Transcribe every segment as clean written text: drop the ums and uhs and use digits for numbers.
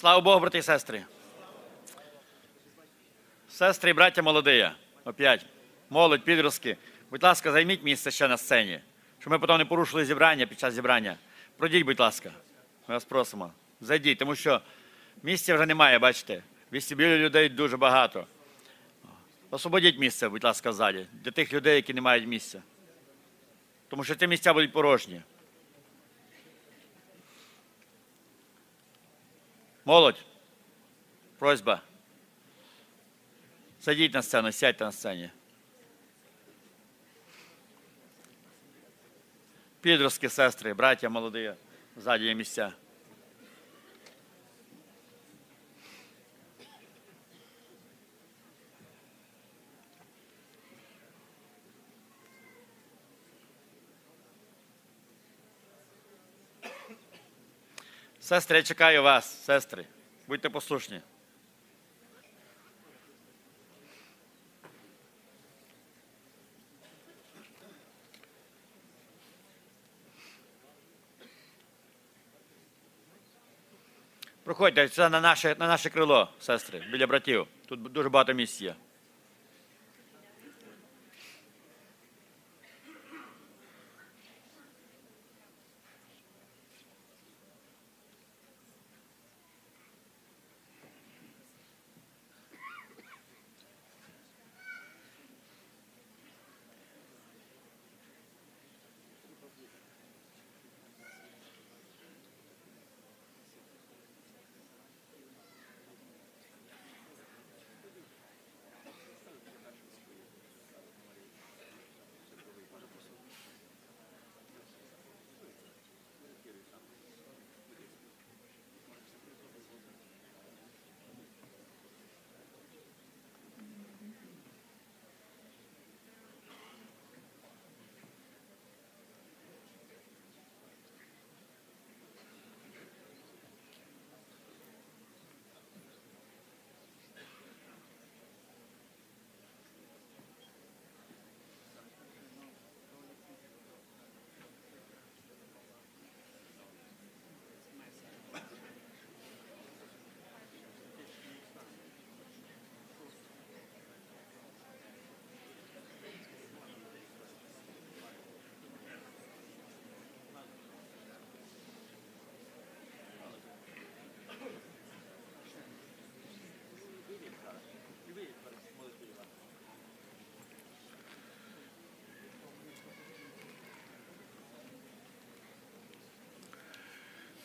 Слава Богу, брати і сестри. Сестри і браття молоді, опять, молодь, підростки, будь ласка, займіть місце ще на сцені, щоб ми потім не порушили зібрання під час зібрання. Пройдіть, будь ласка, ми вас просимо, зайдіть, тому що місця вже немає, бачите, в вестибюлі людей дуже багато. Освободіть місце, будь ласка, в залі, для тих людей, які не мають місця, тому що ці місця будуть порожні. Молодь, просьба, садіть на сцену, сядьте на сцені. Підростки, сестри, браття молоді, ззаді є місця. Сестри, я чекаю вас, сестри, будьте послушні. Проходьте сюди на наше крило, сестри, біля братів. Тут дуже багато місць є.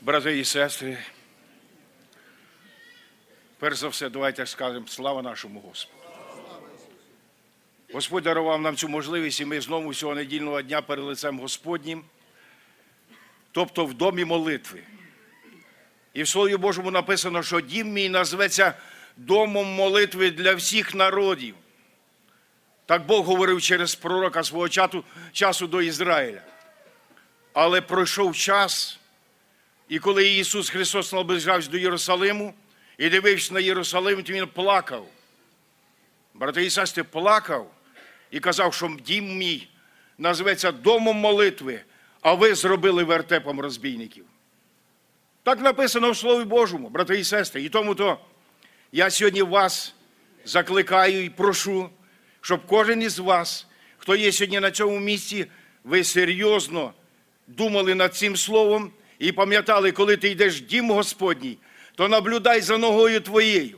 Брати і сестри, перш за все, давайте скажемо слава нашому Господу. Господь дарував нам цю можливість, і ми знову цього недільного дня перед лицем Господнім, тобто в домі молитви. І в Слові Божому написано, що дім мій назветься домом молитви для всіх народів. Так Бог говорив через пророка свого часу до Ізраїля. Але пройшов час, і коли Ісус Христос наближався до Єрусалиму і дивився на Єрусалим, то Він плакав. Брати і сестри, плакав і казав, що дім мій називається домом молитви, а ви зробили вертепом розбійників. Так написано в Слові Божому, брати і сестри. І тому-то я сьогодні вас закликаю і прошу, щоб кожен із вас, хто є сьогодні на цьому місці, ви серйозно думали над цим словом, і пам'ятали, коли ти йдеш в дім Господній, то наблюдай за ногою твоєю.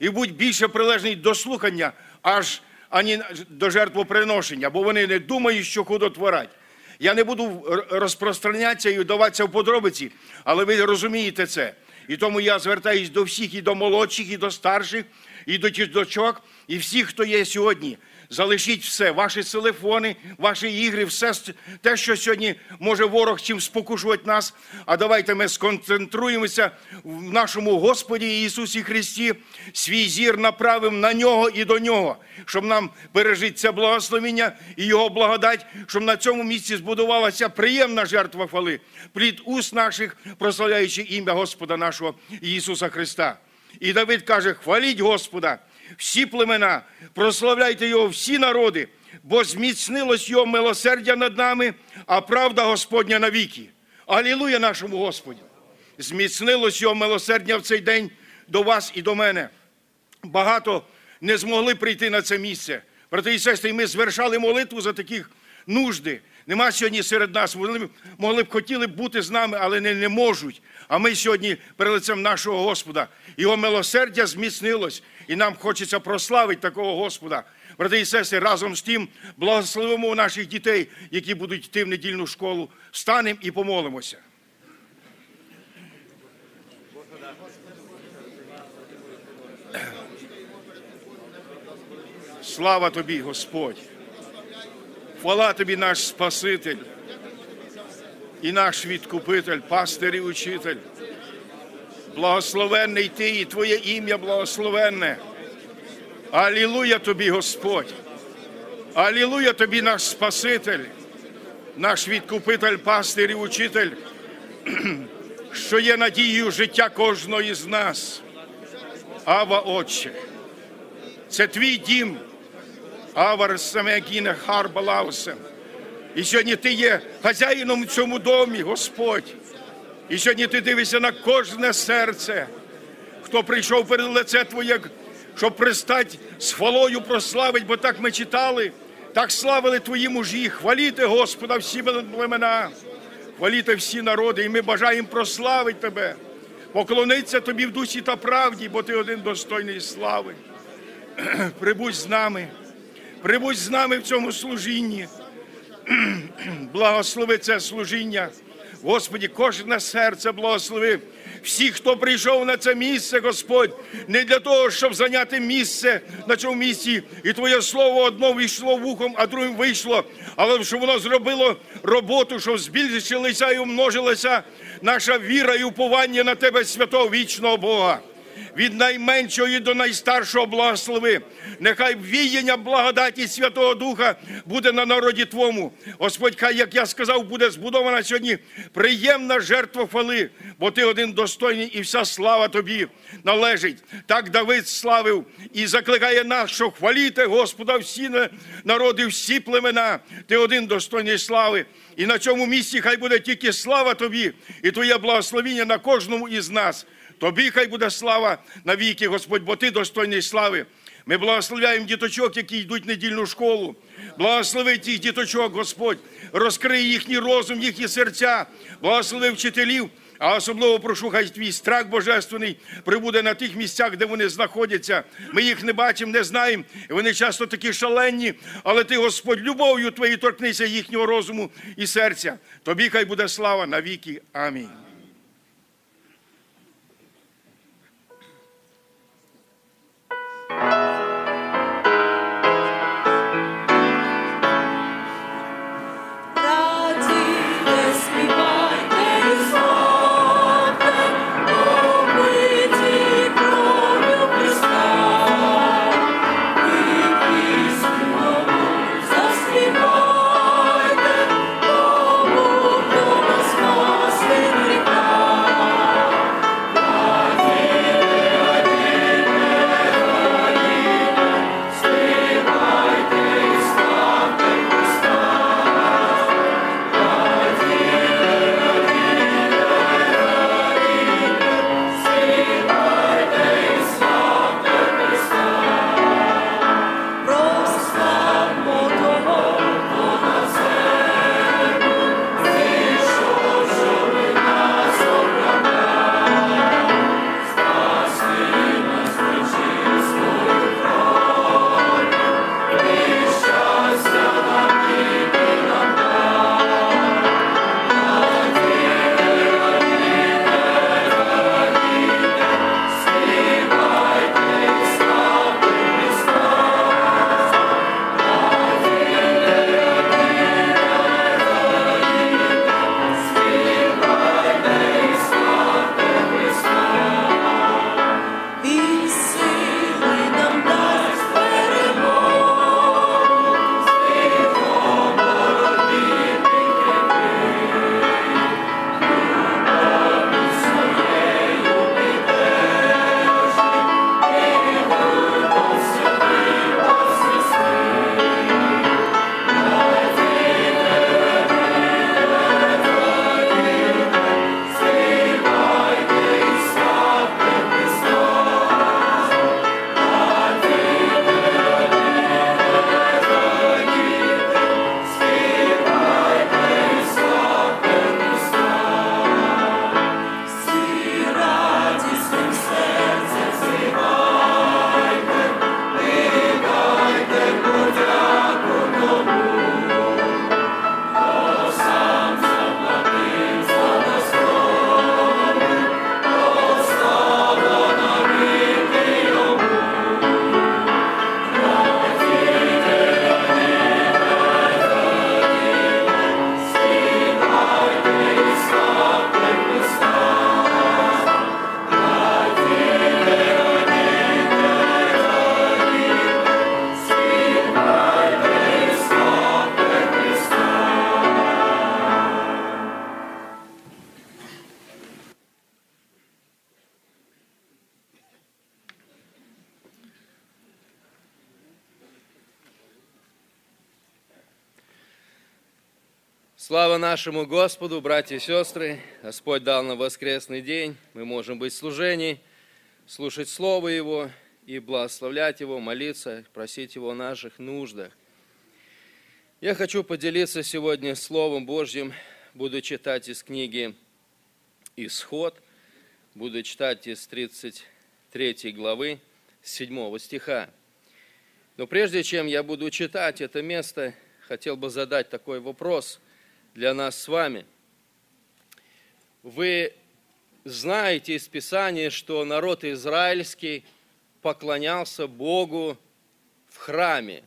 І будь більше прилежний до слухання, аж ані до жертвоприношення, бо вони не думають, що худо творать. Я не буду розпространятися і вдаватися в подробиці, але ви розумієте це. І тому я звертаюсь до всіх, і до молодших, і до старших, і до діточок, і всіх, хто є сьогодні. Залишіть все, ваші телефони, ваші ігри, все те, що сьогодні може ворог чим спокушувати нас. А давайте ми сконцентруємося в нашому Господі Ісусі Христі, свій зір направимо на Нього і до Нього, щоб нам пережити це благословіння і Його благодать, щоб на цьому місці збудувалася приємна жертва хвали, плід уст наших, прославляючи ім'я Господа нашого Ісуса Христа. І Давид каже, хваліть Господа, всі племена, прославляйте Його всі народи, бо зміцнилось Його милосердя над нами, а правда Господня навіки. Алілуя нашому Господу! зміцнилось його милосердя в цей день до вас і до мене. Багато не змогли прийти на це місце. Брати і сестри, ми звершали молитву за таких нужди. Нема сьогодні серед нас. Вони могли б, хотіли б бути з нами, але не можуть. А ми сьогодні перед лицем нашого Господа. Його милосердя зміцнилось, і нам хочеться прославити такого Господа. Брати і сестри, разом з тим благословимо наших дітей, які будуть йти в недільну школу. Встанемо і помолимося. Слава Тобі, Господь! Хвала Тобі, наш Спаситель і наш Відкупитель, пастир і Учитель. Благословенний Ти і Твоє ім'я благословенне. Алілуя Тобі, Господь! Алілуя Тобі, наш Спаситель, наш Відкупитель, пастир і Учитель, що є надією життя кожного із нас. Ава, Отче, це Твій дім, Авар Самегіне Харбалаусе. І сьогодні Ти є хазяїном в цьому домі, Господь. І сьогодні Ти дивишся на кожне серце, хто прийшов перед лице Твоє, щоб пристати з хвалою прославить, бо так ми читали, так славили Твої мужі. Хваліте Господа всі племена, хваліте всі народи, і ми бажаємо прославити Тебе, поклонитися Тобі в дусі та правді, бо Ти один достойний слави. Прибудь з нами. Прибудь з нами в цьому служінні. Благослови це служіння. Господи, кожне серце благослови. Всі, хто прийшов на це місце, Господь, не для того, щоб зайняти місце на цьому місці, і Твоє слово одно війшло вухом, а другим вийшло, але щоб воно зробило роботу, щоб збільшилася і умножилася наша віра і уповання на Тебе, святого вічного Бога. Від найменшого і до найстаршого благослови. Нехай віяння благодаті Святого Духа буде на народі Твому. Господь, хай, як я сказав, буде збудована сьогодні приємна жертва хвали, бо Ти один достойний і вся слава Тобі належить. Так Давид славив і закликає нас, що хваліте Господа всі народи, всі племена. Ти один достойний слави. І на цьому місці хай буде тільки слава Тобі і Твоє благословіння на кожному із нас. Тобі хай буде слава навіки, Господь, бо Ти достойний слави. Ми благословляємо діточок, які йдуть в недільну школу. Благослови тих діточок, Господь. Розкрий їхній розум, їхні серця. Благослови вчителів. А особливо прошу, хай Твій страх божественний прибуде на тих місцях, де вони знаходяться. Ми їх не бачимо, не знаємо. І вони часто такі шаленні. Але Ти, Господь, любов'ю Твоєю торкнися їхнього розуму і серця. Тобі хай буде слава навіки. Амінь. Слава нашему Господу, братья и сестры! Господь дал нам воскресный день, мы можем быть в служении, слушать Слово Его и благословлять Его, молиться, просить Его о наших нуждах. Я хочу поделиться сегодня Словом Божьим, буду читать из книги «Исход», буду читать из 33 главы, 7 стиха. Но прежде чем я буду читать это место, хотел бы задать такой вопрос для нас с вами. Вы знаете из Писания, что народ израильский поклонялся Богу в храме.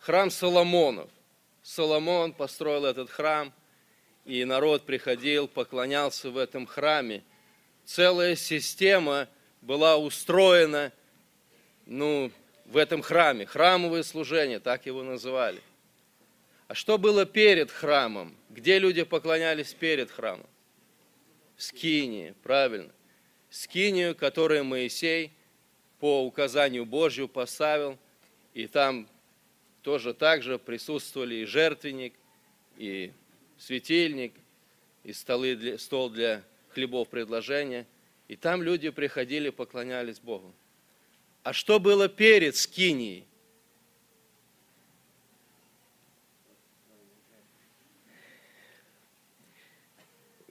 Храм Соломонов. Соломон построил этот храм, и народ приходил, поклонялся в этом храме. Целая система была устроена, в этом храме. Храмовое служение, так его называли. А что было перед храмом? Где люди поклонялись перед храмом? Скинии, правильно. Скинию, которую Моисей по указанию Божью поставил, и там тоже также присутствовали и жертвенник, и светильник, и стол для хлебов предложения. И там люди приходили, поклонялись Богу. А что было перед скинией?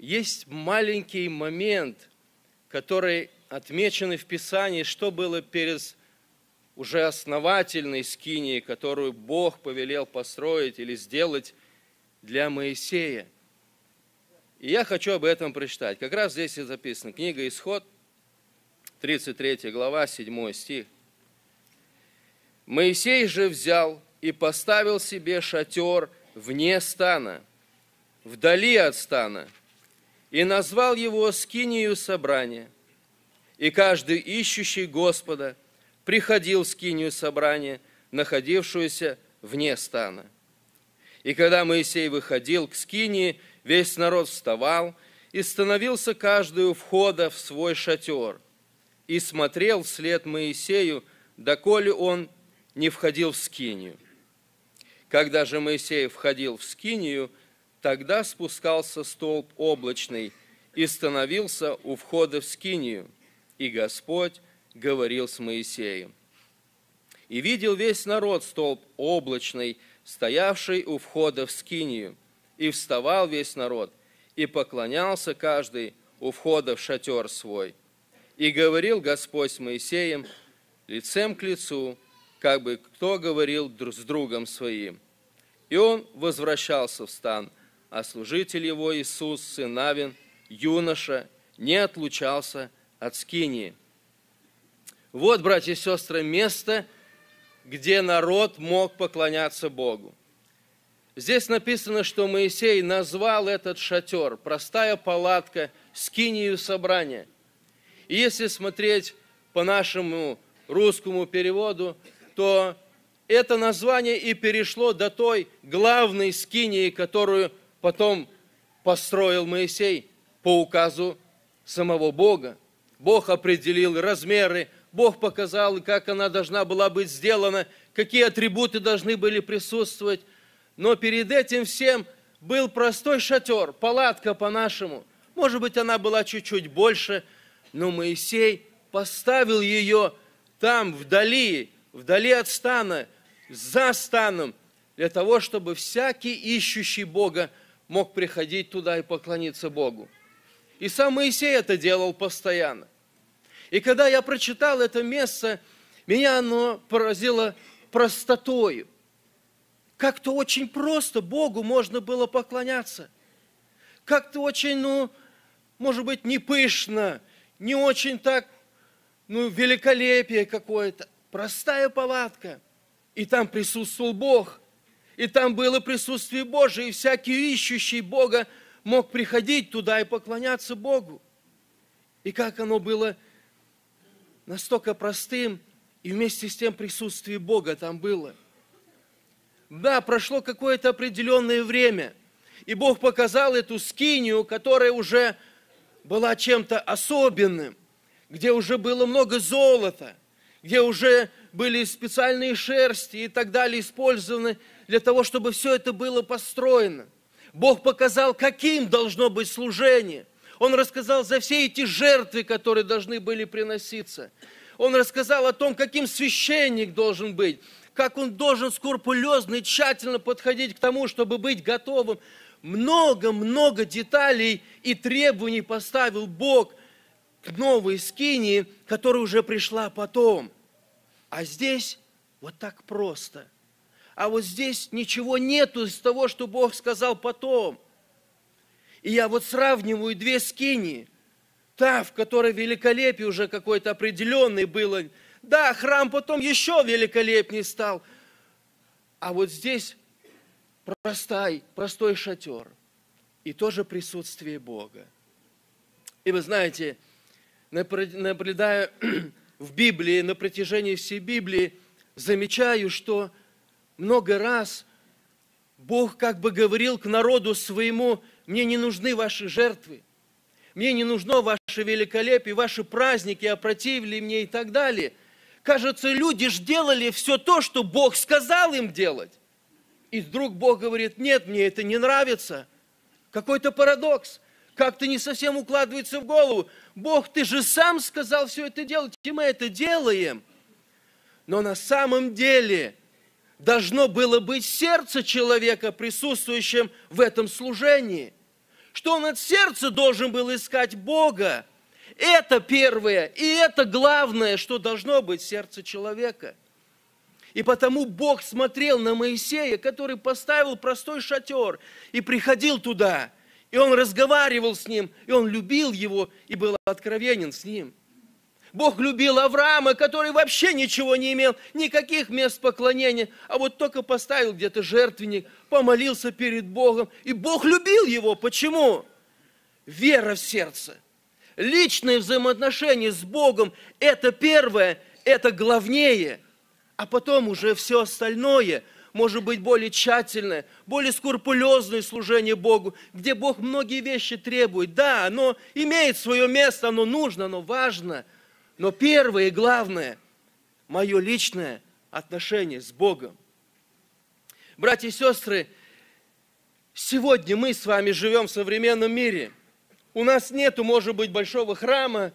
Есть маленький момент, который отмечен в Писании, что было перед уже основательной скинией, которую Бог повелел построить или сделать для Моисея. И я хочу об этом прочитать. Как раз здесь и записано. Книга «Исход», 33 глава, 7 стих. «Моисей же взял и поставил себе шатер вне стана, вдали от стана, и назвал его скинию собрания. И каждый ищущий Господа приходил в скинию собрания, находившуюся вне стана. И когда Моисей выходил к скинии, весь народ вставал и становился каждый у входа в свой шатер, и смотрел вслед Моисею, доколе он не входил в скинию. Когда же Моисей входил в скинию, тогда спускался столб облачный и становился у входа в скинию, и Господь говорил с Моисеем. И видел весь народ столб облачный, стоявший у входа в скинию, и вставал весь народ, и поклонялся каждый у входа в шатер свой. И говорил Господь с Моисеем лицем к лицу, как бы кто говорил с другом своим. И он возвращался в стан, а служитель его Исус, сын Навин, юноша, не отлучался от скинии». Вот, братья и сестры, место, где народ мог поклоняться Богу. Здесь написано, что Моисей назвал этот шатер, простая палатка, скинию собрания. И если смотреть по нашему русскому переводу, то это название и перешло до той главной скинии, которую потом построил Моисей по указу самого Бога. Бог определил размеры, Бог показал, как она должна была быть сделана, какие атрибуты должны были присутствовать. Но перед этим всем был простой шатер, палатка по-нашему. Может быть, она была чуть-чуть больше, но Моисей поставил ее там, вдали от стана, за станом, для того, чтобы всякий ищущий Бога мог приходить туда и поклониться Богу. И сам Моисей это делал постоянно. И когда я прочитал это место, меня оно поразило простотою. Как-то очень просто Богу можно было поклоняться. Как-то очень, может быть, не пышно, не очень так, великолепие какое-то. Простая палатка. И там присутствовал Бог. И там было присутствие Божие, и всякий ищущий Бога мог приходить туда и поклоняться Богу. И как оно было настолько простым, и вместе с тем присутствие Бога там было. Да, прошло какое-то определенное время, и Бог показал эту скинию, которая уже была чем-то особенным, где уже было много золота, где уже были специальные шерсти и так далее использованы для того, чтобы все это было построено. Бог показал, каким должно быть служение. Он рассказал за все эти жертвы, которые должны были приноситься. Он рассказал о том, каким священник должен быть, как он должен скрупулезно и тщательно подходить к тому, чтобы быть готовым. Много-много деталей и требований поставил Бог к новой скинии, которая уже пришла потом. А здесь вот так просто. А вот здесь ничего нету из того, что Бог сказал потом. И я вот сравниваю две скинии. Та, в которой великолепие уже какое-то определенное было. Да, храм потом еще великолепнее стал. А вот здесь простой шатер. И тоже присутствие Бога. И вы знаете, наблюдая в Библии, на протяжении всей Библии, замечаю, что много раз Бог как бы говорил к народу своему: «Мне не нужны ваши жертвы, мне не нужно ваше великолепие, ваши праздники, опротивили мне» и так далее. Кажется, люди же делали все то, что Бог сказал им делать. И вдруг Бог говорит: «Нет, мне это не нравится». Какой-то парадокс. Как-то не совсем укладывается в голову. Бог, ты же сам сказал все это делать, и мы это делаем. Но на самом деле должно было быть сердце человека, присутствующим в этом служении. Что он от сердца должен был искать Бога. Это первое, и это главное, что должно быть в сердце человека. И потому Бог смотрел на Моисея, который поставил простой шатер и приходил туда. И он разговаривал с ним, и он любил его, и был откровенен с ним. Бог любил Авраама, который вообще ничего не имел, никаких мест поклонения, а вот только поставил где-то жертвенник, помолился перед Богом, и Бог любил его. Почему? Вера в сердце. Личные взаимоотношения с Богом – это первое, это главнее, а потом уже все остальное – может быть, более тщательное, более скрупулезное служение Богу, где Бог многие вещи требует. Да, оно имеет свое место, оно нужно, оно важно. Но первое и главное – мое личное отношение с Богом. Братья и сестры, сегодня мы с вами живем в современном мире. У нас нету, может быть, большого храма,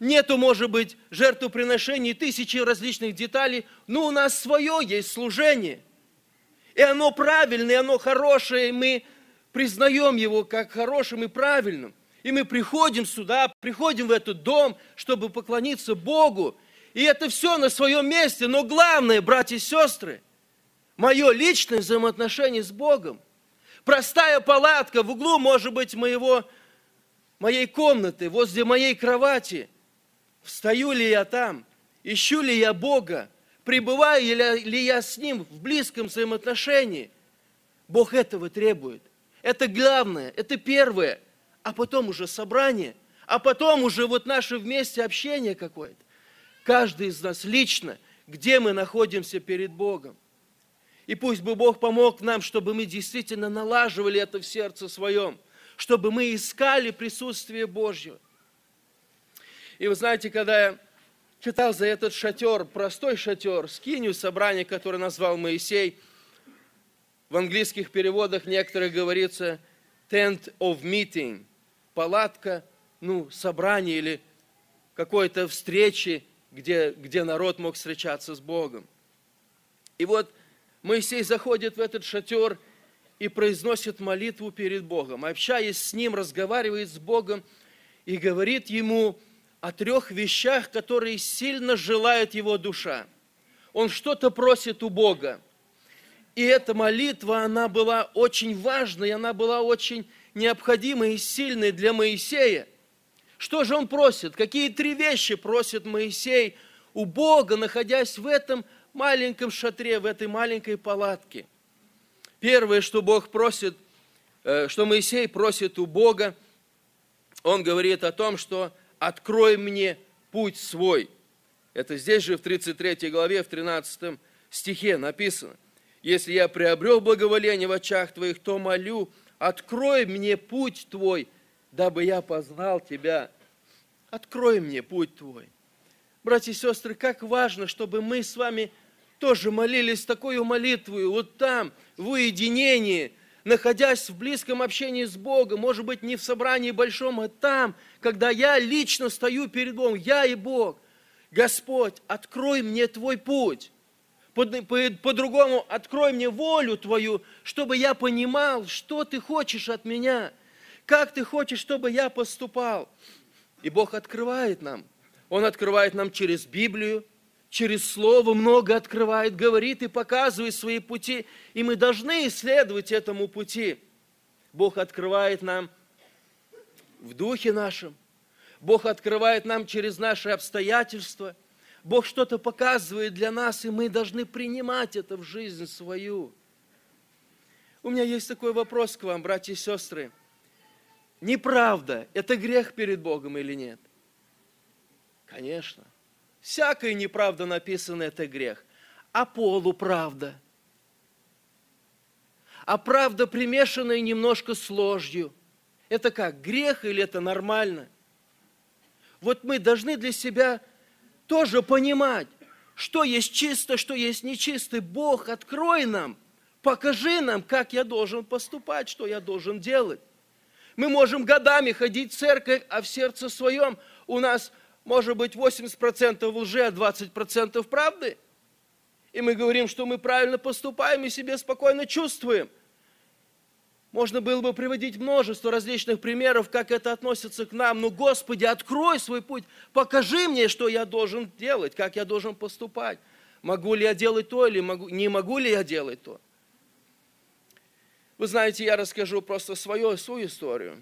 нету, может быть, жертвоприношений, тысячи различных деталей, но у нас свое есть служение. И оно правильное, и оно хорошее, и мы признаем его как хорошим и правильным. И мы приходим сюда, приходим в этот дом, чтобы поклониться Богу. И это все на своем месте. Но главное, братья и сестры, мое личное взаимоотношение с Богом. Простая палатка в углу, может быть, моей комнаты, возле моей кровати. Встаю ли я там? Ищу ли я Бога? Пребываю ли я с Ним в близком взаимоотношении? Бог этого требует. Это главное, это первое. А потом уже собрание, а потом уже вот наше вместе общение какое-то. Каждый из нас лично, где мы находимся перед Богом. И пусть бы Бог помог нам, чтобы мы действительно налаживали это в сердце своем, чтобы мы искали присутствие Божьего. И вы знаете, когда я читал за этот шатер, простой шатер, скинию собрания, которое назвал Моисей. В английских переводах некоторых говорится tent of meeting, палатка, собрание или какой-то встречи, где народ мог встречаться с Богом. И вот Моисей заходит в этот шатер и произносит молитву перед Богом, общаясь с Ним, разговаривает с Богом и говорит Ему о трех вещах, которые сильно желает его душа. Он что-то просит у Бога. И эта молитва, она была очень важной, она была очень необходимой и сильной для Моисея. Что же он просит? Какие три вещи просит Моисей у Бога, находясь в этом маленьком шатре, в этой маленькой палатке? Первое, что Бог просит, что Моисей просит у Бога, он говорит о том, что «Открой мне путь свой». Это здесь же в 33 главе, в 13 стихе написано. «Если я приобрел благоволение в очах твоих, то молю, открой мне путь твой, дабы я познал тебя». Открой мне путь твой. братья и сестры, как важно, чтобы мы с вами тоже молились такой молитвой, вот там, в уединении, находясь в близком общении с Богом, может быть, не в собрании большом, а там, когда я лично стою перед Богом, я и Бог. Господь, открой мне Твой путь. По-другому, открой мне волю Твою, чтобы я понимал, что Ты хочешь от меня, как Ты хочешь, чтобы я поступал. И Бог открывает нам. Он открывает нам через Библию, через Слово, много открывает, говорит и показывает свои пути. И мы должны исследовать этому пути. Бог открывает нам в духе нашем. Бог открывает нам через наши обстоятельства. Бог что-то показывает для нас, и мы должны принимать это в жизнь свою. У меня есть такой вопрос к вам, братья и сестры. Неправда – это грех перед Богом или нет? Конечно. Всякая неправда написана – это грех. А полуправда? А правда, примешанная немножко с ложью? Это как, грех или это нормально? Вот мы должны для себя тоже понимать, что есть чисто, что есть нечисто. Бог, открой нам, покажи нам, как я должен поступать, что я должен делать. Мы можем годами ходить в церковь, а в сердце своем у нас... Может быть, 80% лжи, а 20% правды. И мы говорим, что мы правильно поступаем и себя спокойно чувствуем. Можно было бы приводить множество различных примеров, как это относится к нам. Но, Господи, открой свой путь, покажи мне, что я должен делать, как я должен поступать. Могу ли я делать то или не могу ли я делать то? Вы знаете, я расскажу просто свою историю.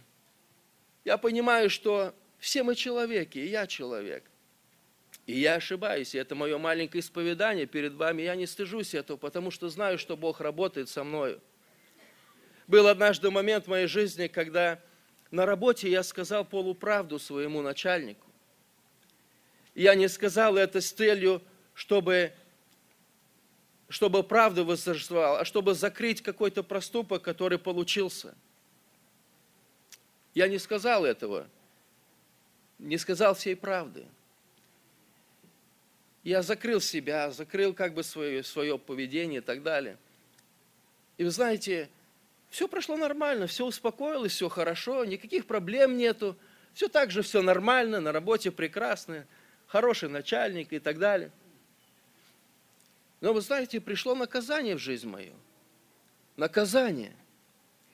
Я понимаю, что... Все мы человеки, и я человек. И я ошибаюсь, и это мое маленькое исповедание перед вами. Я не стыжусь этого, потому что знаю, что Бог работает со мною. Был однажды момент в моей жизни, когда на работе я сказал полуправду своему начальнику. Я не сказал это с целью, чтобы правда возрастала, а чтобы закрыть какой-то проступок, который получился. Я не сказал этого. Не сказал всей правды. Я закрыл себя, закрыл как бы свое поведение и так далее. И вы знаете, все прошло нормально, все успокоилось, все хорошо, никаких проблем нету, все так же, все нормально, на работе прекрасно, хороший начальник и так далее. Но вы знаете, пришло наказание в жизнь мою. Наказание.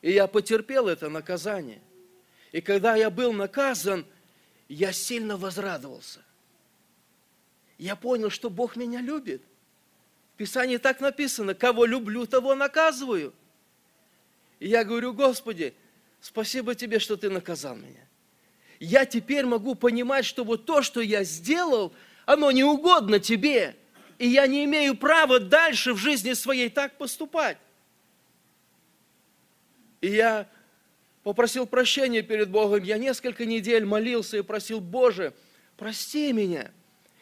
И я потерпел это наказание. И когда я был наказан, я сильно возрадовался. Я понял, что Бог меня любит. В Писании так написано: кого люблю, того наказываю. И я говорю: Господи, спасибо Тебе, что Ты наказал меня. Я теперь могу понимать, что вот то, что я сделал, оно не угодно Тебе. И я не имею права дальше в жизни своей так поступать. И я попросил прощения перед Богом. Я несколько недель молился и просил: Боже, прости меня.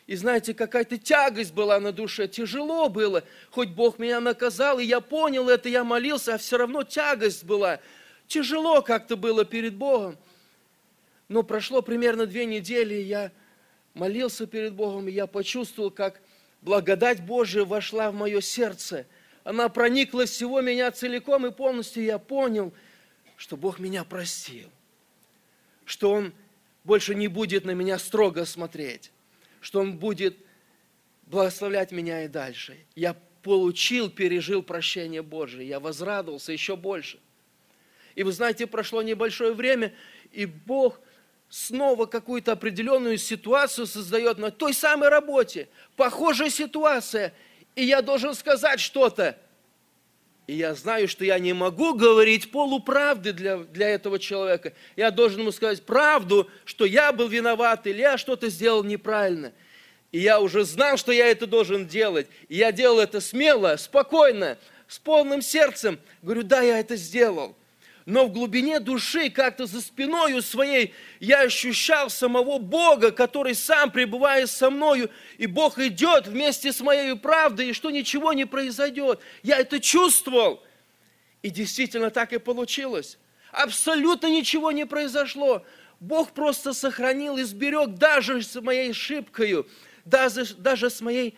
И знаете, какая-то тягость была на душе, тяжело было. Хоть Бог меня наказал, и я понял это, я молился, а все равно тягость была. Тяжело как-то было перед Богом. Но прошло примерно 2 недели, и я молился перед Богом, и я почувствовал, как благодать Божия вошла в мое сердце. Она проникла всего меня целиком и полностью, я понял, что Бог меня простил, что Он больше не будет на меня строго смотреть, что Он будет благословлять меня и дальше. Я получил, пережил прощение Божие, я возрадовался еще больше. И вы знаете, прошло небольшое время, и Бог снова какую-то определенную ситуацию создает на той самой работе, похожая ситуация, и я должен сказать что-то. И я знаю, что я не могу говорить полуправды для этого человека. Я должен ему сказать правду, что я был виноват, или я что-то сделал неправильно. И я уже знал, что я это должен делать. И я делал это смело, спокойно, с полным сердцем. Говорю: да, я это сделал. Но в глубине души, как-то за спиною своей, я ощущал самого Бога, который сам пребывает со мною, и Бог идет вместе с моей правдой, и что ничего не произойдет. Я это чувствовал, и действительно так и получилось. Абсолютно ничего не произошло. Бог просто сохранил и сберег даже с моей ошибкой, даже с моим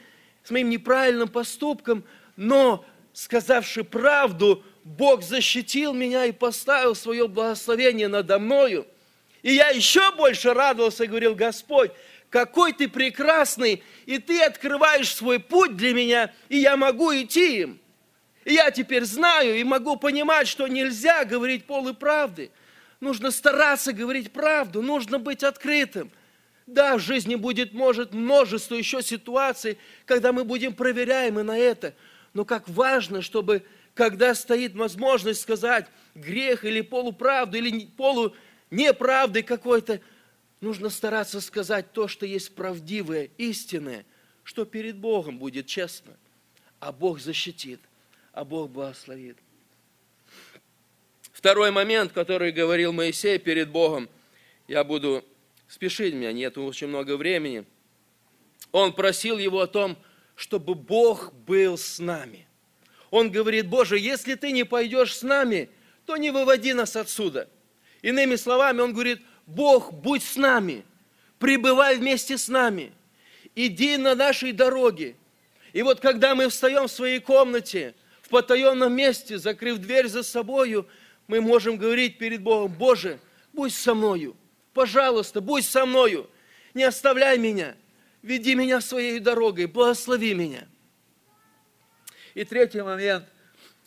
неправильным поступком, но, сказавши правду, Бог защитил меня и поставил свое благословение надо мною. И я еще больше радовался и говорил: Господь, какой ты прекрасный, и ты открываешь свой путь для меня, и я могу идти им. И я теперь знаю и могу понимать, что нельзя говорить полуправды. Нужно стараться говорить правду, нужно быть открытым. Да, в жизни будет, может, множество еще ситуаций, когда мы будем проверяемы на это. Но как важно, чтобы, когда стоит возможность сказать грех или полуправду, или полунеправды какой-то, нужно стараться сказать то, что есть правдивое, истинное, что перед Богом будет честно. А Бог защитит, а Бог благословит. Второй момент, который говорил Моисей перед Богом, я буду спешить, у меня нет очень много времени. Он просил его о том, чтобы Бог был с нами. Он говорит: Боже, если ты не пойдешь с нами, то не выводи нас отсюда. Иными словами, он говорит: Бог, будь с нами, пребывай вместе с нами, иди на нашей дороге. И вот когда мы встаем в своей комнате, в потаенном месте, закрыв дверь за собою, мы можем говорить перед Богом: Боже, будь со мною, пожалуйста, будь со мною, не оставляй меня, веди меня своей дорогой, благослови меня. И третий момент,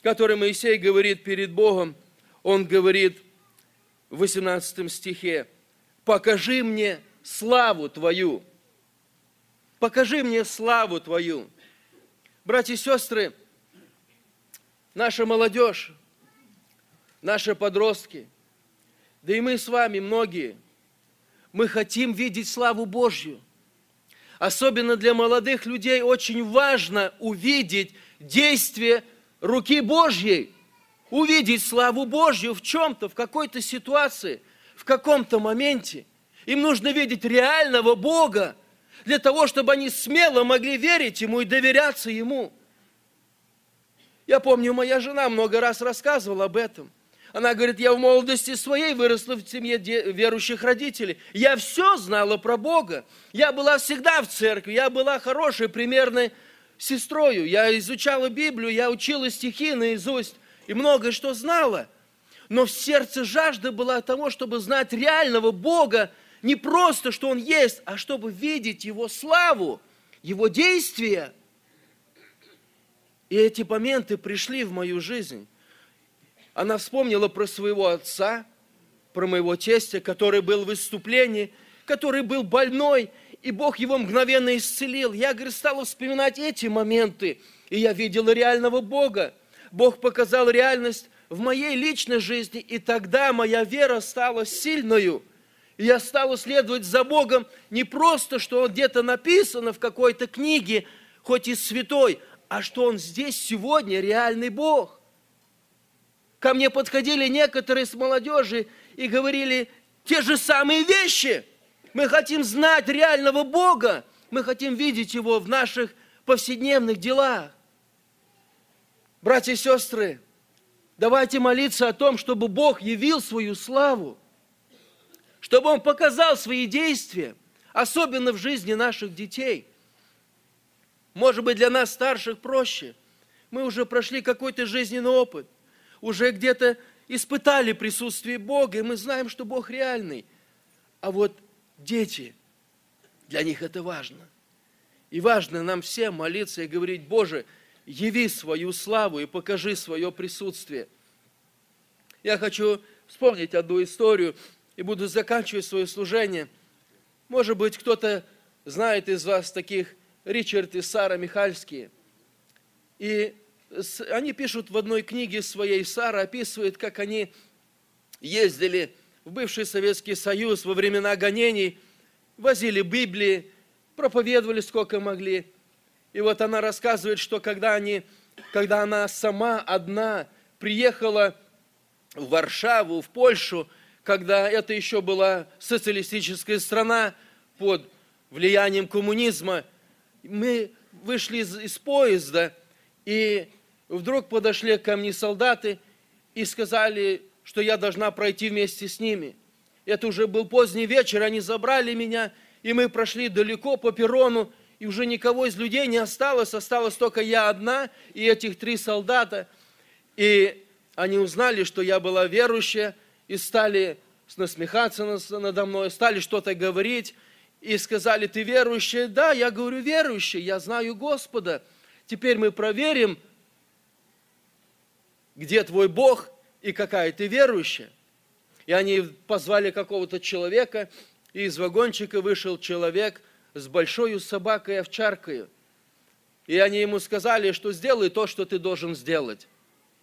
который Моисей говорит перед Богом, он говорит в 18 стихе: «Покажи мне славу Твою». Покажи мне славу Твою. Братья и сестры, наша молодежь, наши подростки, да и мы с вами, многие, мы хотим видеть славу Божью. Особенно для молодых людей очень важно увидеть действие руки Божьей, увидеть славу Божью в чем-то, в какой-то ситуации, в каком-то моменте. Им нужно видеть реального Бога для того, чтобы они смело могли верить Ему и доверяться Ему. Я помню, моя жена много раз рассказывала об этом. Она говорит: я в молодости своей выросла в семье верующих родителей. Я все знала про Бога. Я была всегда в церкви, я была хорошей, примерной сестрою. Я изучала Библию, я учила стихи наизусть и многое что знала. Но в сердце жажда была того, чтобы знать реального Бога, не просто, что Он есть, а чтобы видеть Его славу, Его действия. И эти моменты пришли в мою жизнь. Она вспомнила про своего отца, про моего тестя, который был в выступлении, который был больной, и Бог его мгновенно исцелил. Я, говорит, стала вспоминать эти моменты, и я видела реального Бога. Бог показал реальность в моей личной жизни, и тогда моя вера стала сильною. И я стала следовать за Богом не просто, что Он где-то написано в какой-то книге, хоть и святой, а что Он здесь сегодня реальный Бог. Ко мне подходили некоторые с молодежи и говорили те же самые вещи. Мы хотим знать реального Бога, мы хотим видеть Его в наших повседневных делах. Братья и сестры, давайте молиться о том, чтобы Бог явил свою славу, чтобы Он показал свои действия, особенно в жизни наших детей. Может быть, для нас, старших, проще. Мы уже прошли какой-то жизненный опыт, уже где-то испытали присутствие Бога, и мы знаем, что Бог реальный. А вот дети, для них это важно. И важно нам всем молиться и говорить: Боже, яви свою славу и покажи свое присутствие. Я хочу вспомнить одну историю, и буду заканчивать свое служение. Может быть, кто-то знает из вас таких Ричард и Сара Михальские. И они пишут в одной книге своей, Сара описывает, как они ездили в бывший Советский Союз во времена гонений, возили Библии, проповедовали сколько могли. И вот она рассказывает, что когда она сама одна приехала в Варшаву, в Польшу, когда это еще была социалистическая страна под влиянием коммунизма, мы вышли из поезда, и вдруг подошли ко мне солдаты и сказали, что я должна пройти вместе с ними. Это уже был поздний вечер, они забрали меня, и мы прошли далеко по перрону, и уже никого из людей не осталось, осталась только я одна и этих 3 солдата. И они узнали, что я была верующая, и стали насмехаться надо мной, стали что-то говорить, и сказали: ты верующая? Да, я говорю, верующая, я знаю Господа. Теперь мы проверим, где твой Бог и какая ты верующая. И они позвали какого-то человека, и из вагончика вышел человек с большой собакой, овчаркой. И они ему сказали, что сделай то, что ты должен сделать.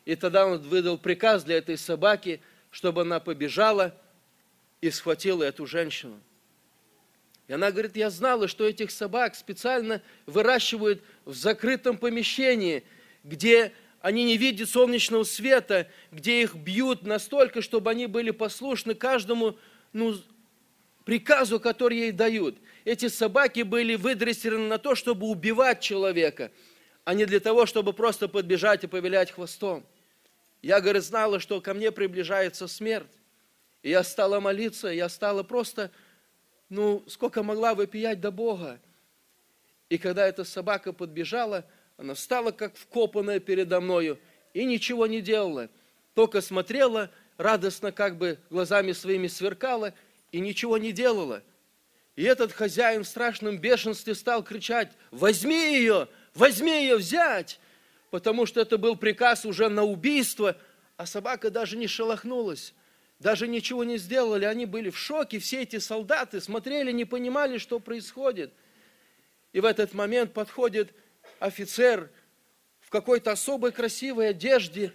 И тогда он выдал приказ для этой собаки, чтобы она побежала и схватила эту женщину. И она говорит: я знала, что этих собак специально выращивают в закрытом помещении, где они не видят солнечного света, где их бьют настолько, чтобы они были послушны каждому приказу, который ей дают. Эти собаки были выдрессированы на то, чтобы убивать человека, а не для того, чтобы просто подбежать и повилять хвостом. Я, говорит, знала, что ко мне приближается смерть. И я стала молиться, я стала просто, сколько могла вопиять до Бога. И когда эта собака подбежала, она встала, как вкопанная передо мною, и ничего не делала. Только смотрела, радостно как бы глазами своими сверкала, и ничего не делала. И этот хозяин в страшном бешенстве стал кричать: возьми ее взять! Потому что это был приказ уже на убийство, а собака даже не шелохнулась, даже ничего не сделали. Они были в шоке, все эти солдаты смотрели, не понимали, что происходит. И в этот момент подходит офицер в какой-то особой красивой одежде,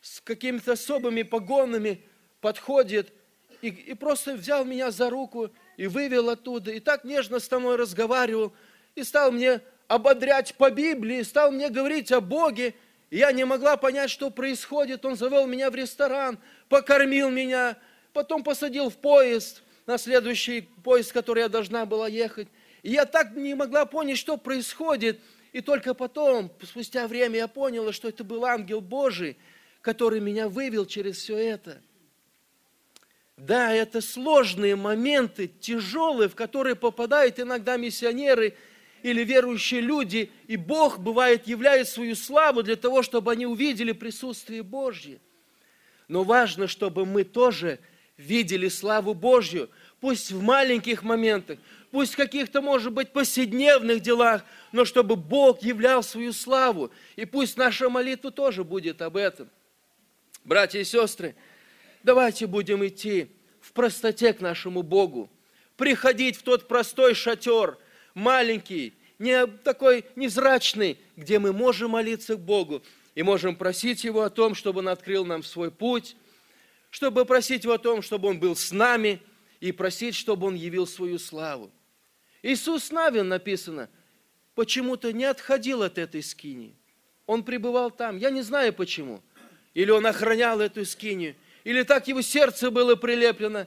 с какими-то особыми погонами, подходит и просто взял меня за руку и вывел оттуда. И так нежно со мной разговаривал, и стал мне ободрять по Библии, стал мне говорить о Боге. И я не могла понять, что происходит. Он завел меня в ресторан, покормил меня, потом посадил в поезд, на следующий поезд, в который я должна была ехать. И я так не могла понять, что происходит. И только потом, спустя время, я поняла, что это был ангел Божий, который меня вывел через все это. Да, это сложные моменты, тяжелые, в которые попадают иногда миссионеры или верующие люди, и Бог, бывает, являет свою славу для того, чтобы они увидели присутствие Божье. Но важно, чтобы мы тоже видели славу Божью, пусть в маленьких моментах, пусть в каких-то, может быть, повседневных делах, но чтобы Бог являл свою славу. И пусть наша молитва тоже будет об этом. Братья и сестры, давайте будем идти в простоте к нашему Богу, приходить в тот простой шатер, маленький, не такой незрачный, где мы можем молиться к Богу и можем просить Его о том, чтобы Он открыл нам свой путь, чтобы просить Его о том, чтобы Он был с нами, и просить, чтобы Он явил свою славу. Иисус Навин, написано, почему-то не отходил от этой скинии. Он пребывал там. Я не знаю почему. Или он охранял эту скинию, или так его сердце было прилеплено.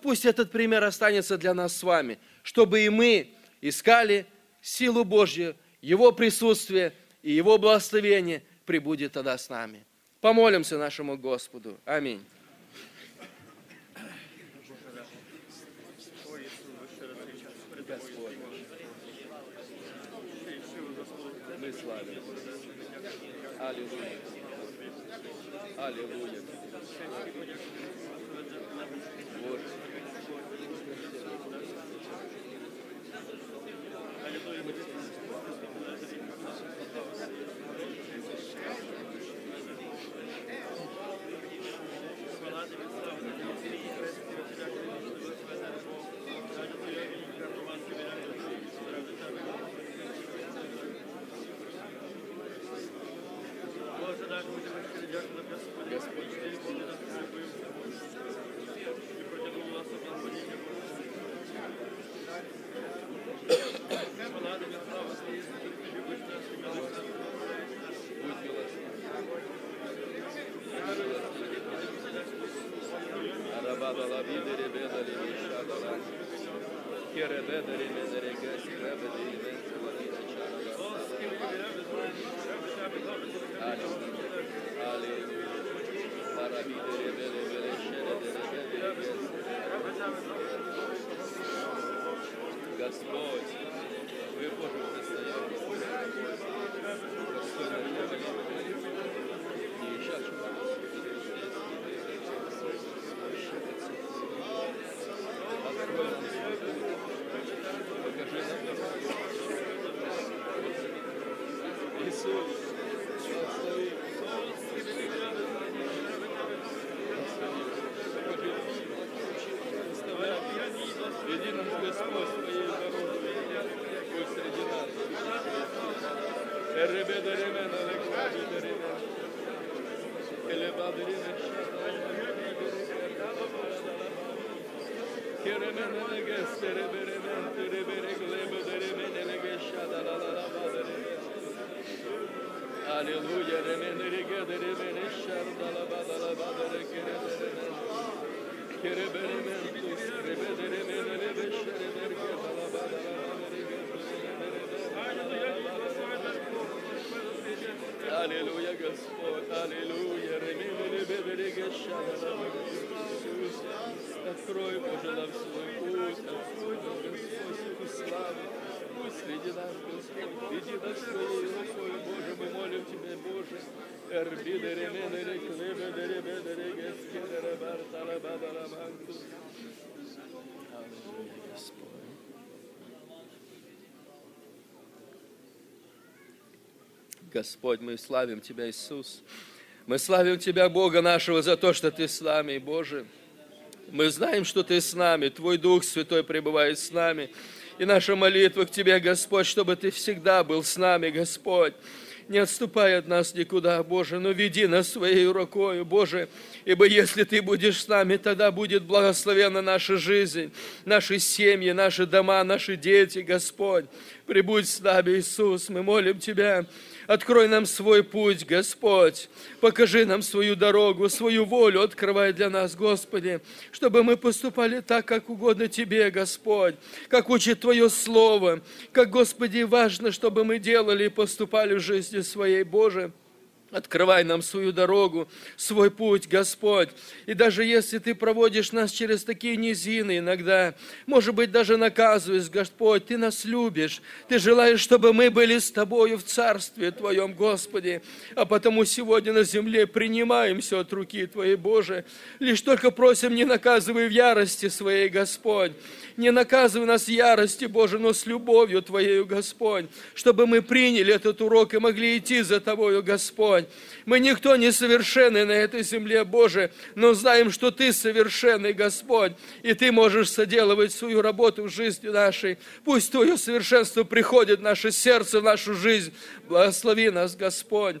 Пусть этот пример останется для нас с вами, чтобы и мы искали силу Божью, Его присутствие и Его благословение пребудет тогда с нами. Помолимся нашему Господу. Аминь. Мы славим. Аллилуйя. Аллилуйя. Вот. Господь, вы Божий, Аллилуйя, аллилуйя, Господь, аллилуйя, открой, Боже, нам свой путь, открой, Господь, славы, пусть среди нас, Господь, веди нас своей рукой, Боже, мы молим Тебя, Боже, Господь. Господь, мы славим Тебя, Иисус. Мы славим Тебя, Бога нашего, за то, что Ты с нами, Боже. Мы знаем, что Ты с нами, Твой Дух Святой пребывает с нами. И наша молитва к Тебе, Господь, чтобы Ты всегда был с нами, Господь. Не отступай от нас никуда, Боже, но веди нас своей рукою, Боже, ибо если Ты будешь с нами, тогда будет благословена наша жизнь, наши семьи, наши дома, наши дети, Господь. Прибудь с нами, Иисус, мы молим Тебя. Открой нам свой путь, Господь, покажи нам свою дорогу, свою волю открывай для нас, Господи, чтобы мы поступали так, как угодно Тебе, Господь, как учит Твое Слово, как, Господи, важно, чтобы мы делали и поступали в жизни своей, Боже. Открывай нам свою дорогу, свой путь, Господь. И даже если Ты проводишь нас через такие низины иногда, может быть, даже наказываешь, Господь, Ты нас любишь. Ты желаешь, чтобы мы были с Тобою в Царстве Твоем, Господи. А потому сегодня на земле принимаем все от руки Твоей, Боже. Лишь только просим, не наказывай в ярости своей, Господь. Не наказывай нас в ярости, Боже, но с любовью Твоею, Господь, чтобы мы приняли этот урок и могли идти за Тобою, Господь. Мы никто не совершенный на этой земле, Боже, но знаем, что Ты совершенный, Господь, и Ты можешь соделывать свою работу в жизни нашей. Пусть Твое совершенство приходит в наше сердце, в нашу жизнь. Благослови нас, Господь.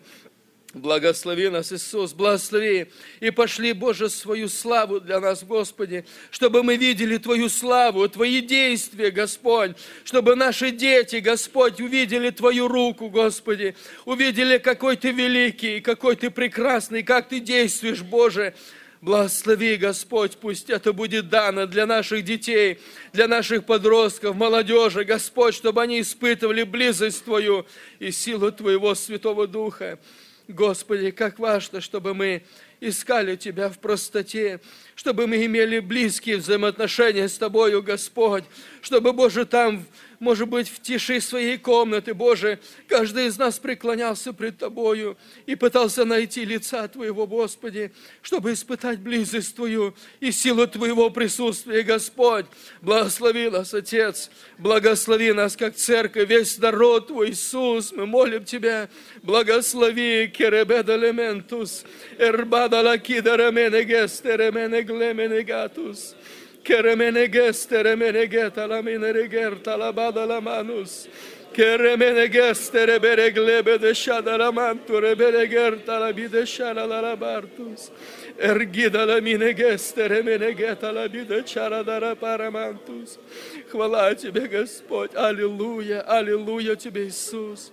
Благослови нас, Иисус, благослови, и пошли, Боже, свою славу для нас, Господи, чтобы мы видели Твою славу, Твои действия, Господь, чтобы наши дети, Господь, увидели Твою руку, Господи, увидели, какой Ты великий, какой Ты прекрасный, как Ты действуешь, Боже. Благослови, Господь, пусть это будет дано для наших детей, для наших подростков, молодежи, Господь, чтобы они испытывали близость Твою и силу Твоего Святого Духа. Господи, как важно, чтобы мы искали Тебя в простоте, чтобы мы имели близкие взаимоотношения с Тобою, Господь, чтобы, Боже, там, может быть, в тиши своей комнаты, Боже, каждый из нас преклонялся пред Тобою и пытался найти лица Твоего, Господи, чтобы испытать близость Твою и силу Твоего присутствия, Господь. Благослови нас, Отец, благослови нас, как церковь, весь народ Твой, Иисус, мы молим Тебя, благослови, керебедалементус, эрбадалакидарамене гестеремене глемене гатус. Керемене гестеремене геталамине регерталабадаламанус. Керемене гестеребере глебеде шадарамантуребере герталабиде шараларабартус. Эргидаламине гестеремене геталабиде шарадарапарамантус. Хвала Тебе, Господь! Аллилуйя! Аллилуйя Тебе, Иисус!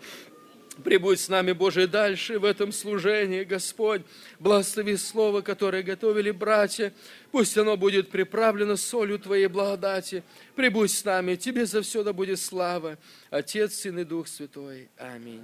Прибудь с нами, Боже, дальше в этом служении, Господь. Благослови слово, которое готовили братья. Пусть оно будет приправлено солью Твоей благодати. Прибудь с нами. Тебе за все да будет слава. Отец, Сын и Дух Святой. Аминь.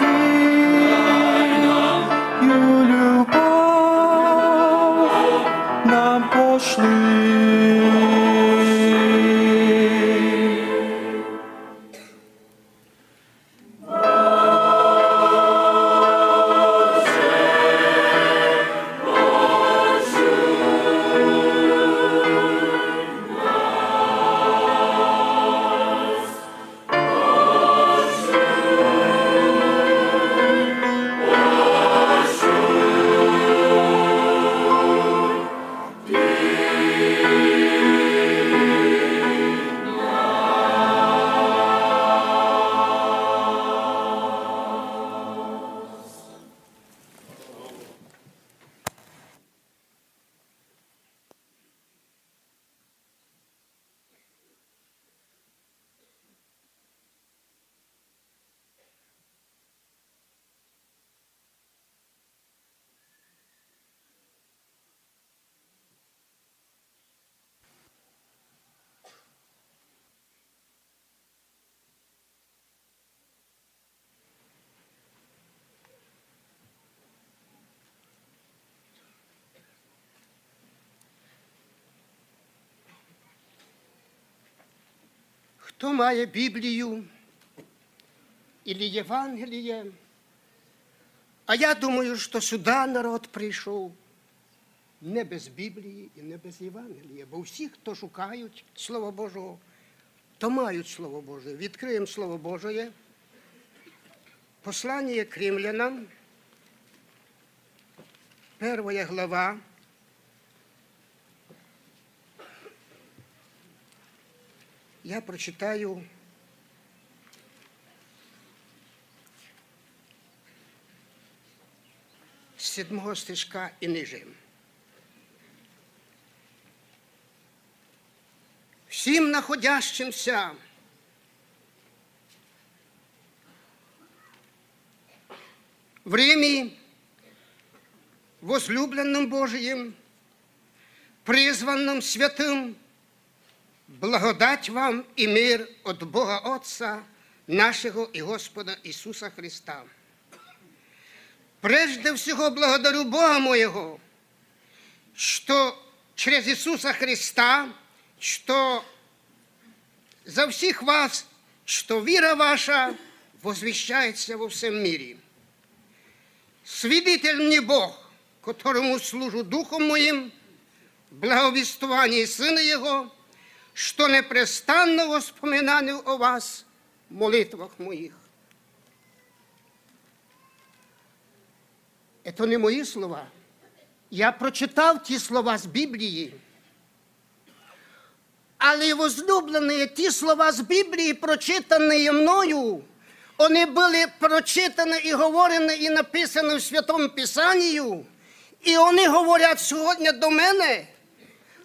надію, любов нам пошли. Хто має Біблію или Євангеліє? А я думаю, що сюди народ прийшов не без Біблії і не без Євангелія. Бо всі, хто шукають Слово Божого, то мають Слово Боже. Відкриємо Слово Божеє. Послання к римлянам, 1 глава. Я прочитаю с 7 стишка и ниже. Всім находящимся в Риме, возлюбленным Божиим, призванным святым, благодать вам и мир от Бога Отца нашего и Господа Иисуса Христа. Прежде всего благодарю Бога моего, что через Иисуса Христа, что за всех вас, что вера ваша возвещается во всем мире. Свидетель мне Бог, которому служу духом моим, благовествование Сына Его, що непрестанно воспоминаю о вас в молитвах моїх. Це не мої слова. Я прочитав ті слова з Біблії. Але, возлюблені, ті слова з Біблії, прочитані мною, вони були прочитані і говорені, і написані в Святому Писанні, і вони говорять сьогодні до мене,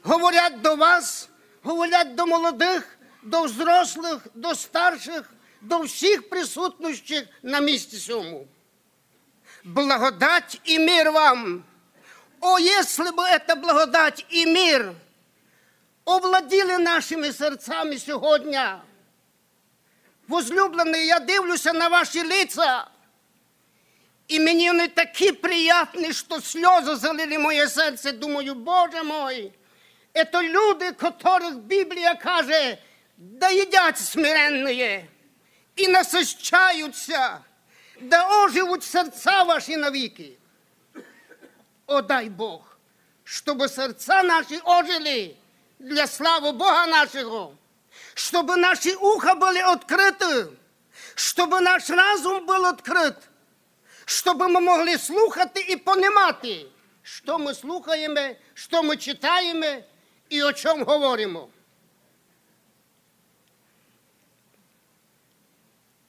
говорять до вас, говорять до молодих, до взрослих, до старших, до всіх присутніх на місці цьому. Благодать і мир вам! О, якби ця благодать і мир овладіли нашими серцями сьогодні! Возлюблені, я дивлюся на ваші лиця, і мені вони такі приємні, що сльози залили моє серце. Думаю, Боже мій! Это люди, которых Библия каже, да едят смиренные и насыщаются, да оживут сердца ваши навеки. О, дай Бог, чтобы сердца наши ожили для славы Бога нашего, чтобы наши уха были открыты, чтобы наш разум был открыт, чтобы мы могли слушать и понимать, что мы слушаем, что мы читаем, і о чому говоримо.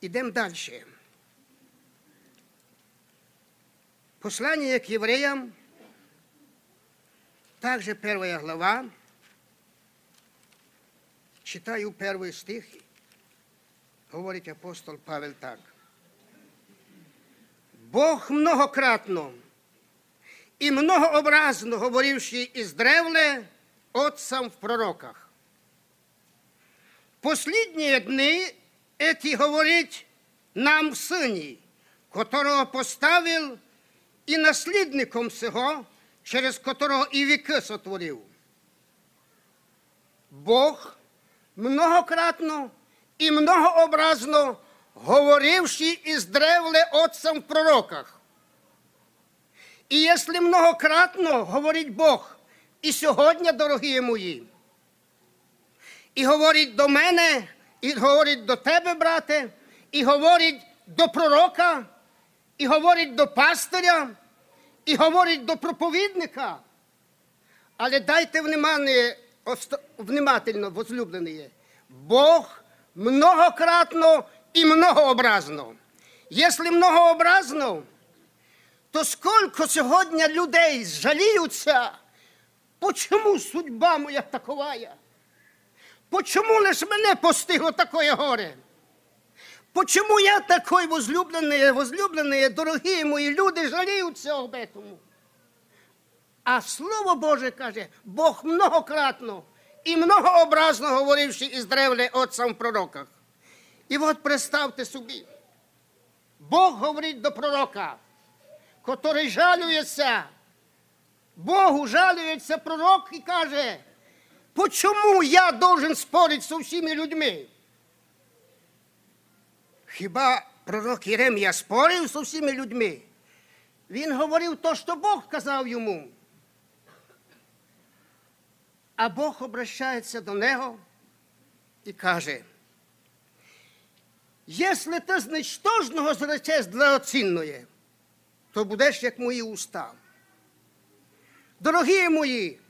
Ідемо далі. Послання к євреям, також 1 глава, читаю 1 стих, говорить апостол Павел так. «Бог многократно і многообразно говоривши іздревле, Отцам в пророках. В последние дни эти говорит нам в Сыне, которого поставил, и наследником сего, через которого и веки сотворил. Бог, многократно и многообразно говоривший из древле отцам в пророках. И если многократно говорит Бог, и сегодня, дорогие мои, и говорит до мене, и говорит до тебе, брате, и говорит до пророка, і говорить до пастиря, і говорить до проповідника. Але дайте внимательно, возлюблені, Бог многократно і многообразно. Якщо многообразно, то скільки сьогодні людей жаліються, «Почому судьба моя таковая? Почому лише мене постигло такое горе? Почему я такой возлюбленный, дорогие мои люди, жалеются об этом? А Слово Божие каже, Бог многократно и многообразно говоривший из древле отцам в пророках. И вот представьте себе, Бог говорит до пророка, который жалуется, Богу жалуется пророк и каже, почему я должен спорить со всеми людьми? Хіба пророк Єремія спорив з усіми людьми? Він говорив те, що Бог казав йому. А Бог обращається до нього і каже, «Якщо ти з нічтожного зречеш драгоцінне, то будеш як мої уста». Дорогі мої,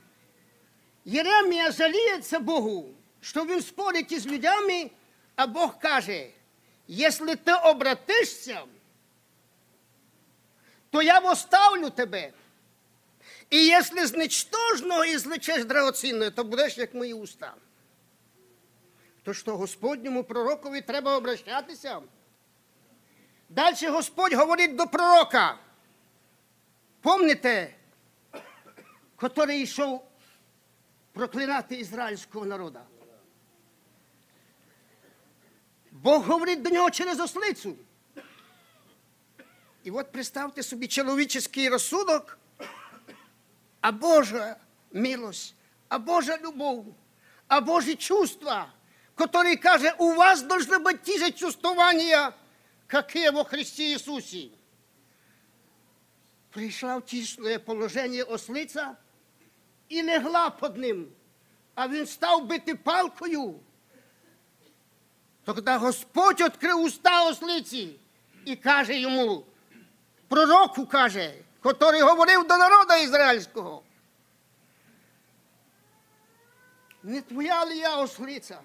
Єремія жаліється Богу, що він спорить із людьми, а Бог каже, «Если ты обратишься, то я восставлю тебе. И если с ничтожного извлечешь драгоценное, то будешь, как мои уста». То что Господнему пророкові треба обращатися? Дальше Господь говорит до пророка. Помните, который йшов проклинати ізраїльського народа? Бог говорить до нього через ослицю. І от представте собі чоловічий розсудок, а Божа милость, а Божа любов, а Божі чувства, який каже, у вас повинні бути ті ж чувствування, які во Христі Ісусі. Прийшла в тісне положення ослиця і легла під ним, а він став бити палкою. Тогда Господь відкрив уста ослиці і каже йому, пророку каже, який говорив до народу ізраїльського, не твоя ли я ослиця,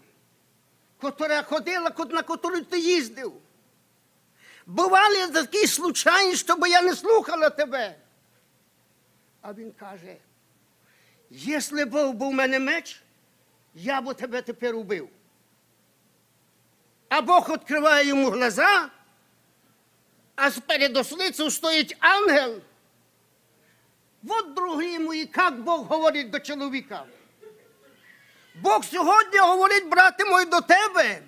яка ходила, на яку ти їздив? Бували такі случаї, щоб я не слухала тебе. А він каже, якщо б був у мене меч, я б тебе тепер убив. А Бог відкриває йому глаза, а сперед ослицю стоїть ангел. От, дорогі мої, як Бог говорить до чоловіка. Бог сьогодні говорить, брате мій, до тебе,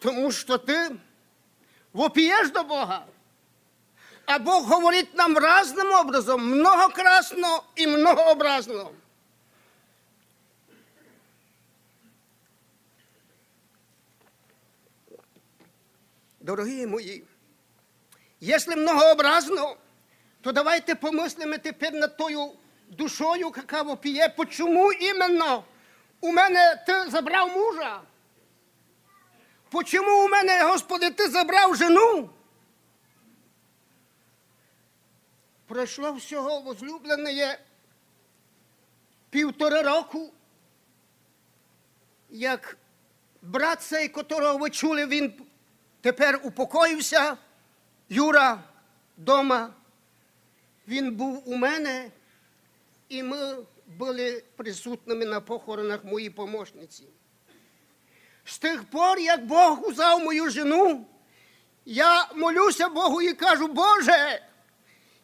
тому що ти вопієш до Бога. А Бог говорить нам різним образом, многократно і многообразно. Дорогі мої, якщо многообразно, то давайте помислимо тепер над тою душою, яка вопіє, чому іменно у мене ти забрав мужа? Чому у мене, Господи, ти забрав жену? Пройшло всього, возлюблене, 1,5 року, як брат цей, котрого ви чули, він тепер упокоївся, Юра Дома. Він був у мене, і ми були присутніми на похоронах моїй помічниці. З тих пор, як Бог узяв мою жінку, я молюся Богу і кажу, Боже,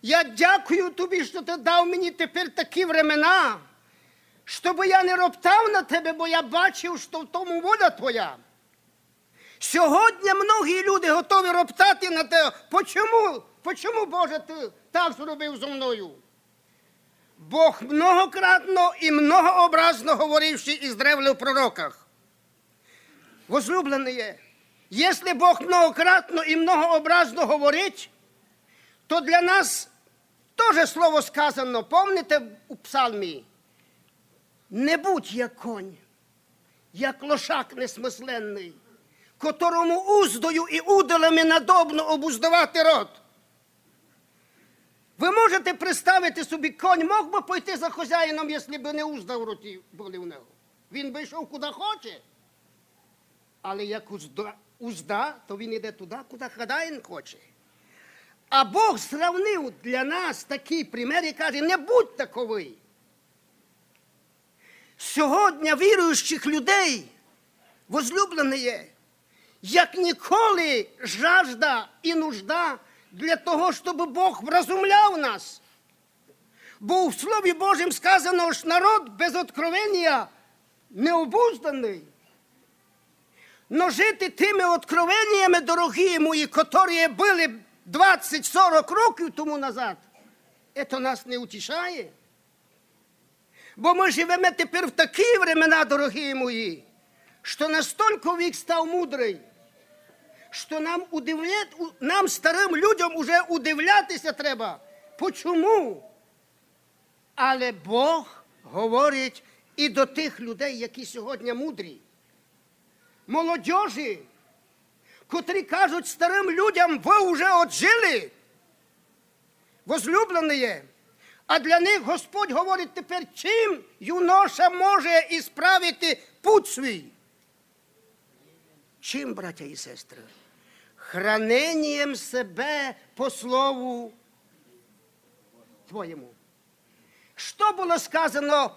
я дякую Тобі, що Ти дав мені тепер такі времена, щоб я не роптав на Тебе, бо я бачив, що в тому воля Твоя. Сьогодні многі люди готові роптати на те, почому, Боже, ти так зробив зо мною? Бог многократно і многообразно говоривши із древле в пророках. Возлюблені, якщо Бог многократно і многообразно говорить, то для нас теж слово сказано, пам'ятаєте у псалмі? Не будь як конь, як лошак несмисленний, котрому уздою і удалами надобно обуздувати рот. Ви можете представити собі, конь мог би пойти за хазяїном, якщо б не узда в роті були в нього? Він би йшов куди хоче, але як узда, то він йде туди, куди хазяїн хоче. А Бог зрівнив для нас такий пример і каже, не будь таковий. Сьогодні віруючих людей, возлюблені, як ніколи жажда і нужда для того, щоб Бог вразумляв нас. Бо в Слові Божім сказано, що народ без откровення необузданий. Но жити тими откровеннями, дорогі мої, котрі були 20-40 років тому назад, це нас не утішає. Бо ми живемо тепер в такі времена, дорогі мої, що настільки вік став мудрий, що нам старим людям уже удивлятися треба. Почому? Але Бог говорить і до тих людей, які сьогодні мудрі. Молодіжі, котрі кажуть старим людям, ви вже отжили, возлюблені. А для них Господь говорить тепер, чим юноша може ісправити путь свій. Чим, браття і сестри? Храненням себе по слову твоєму. Що було сказано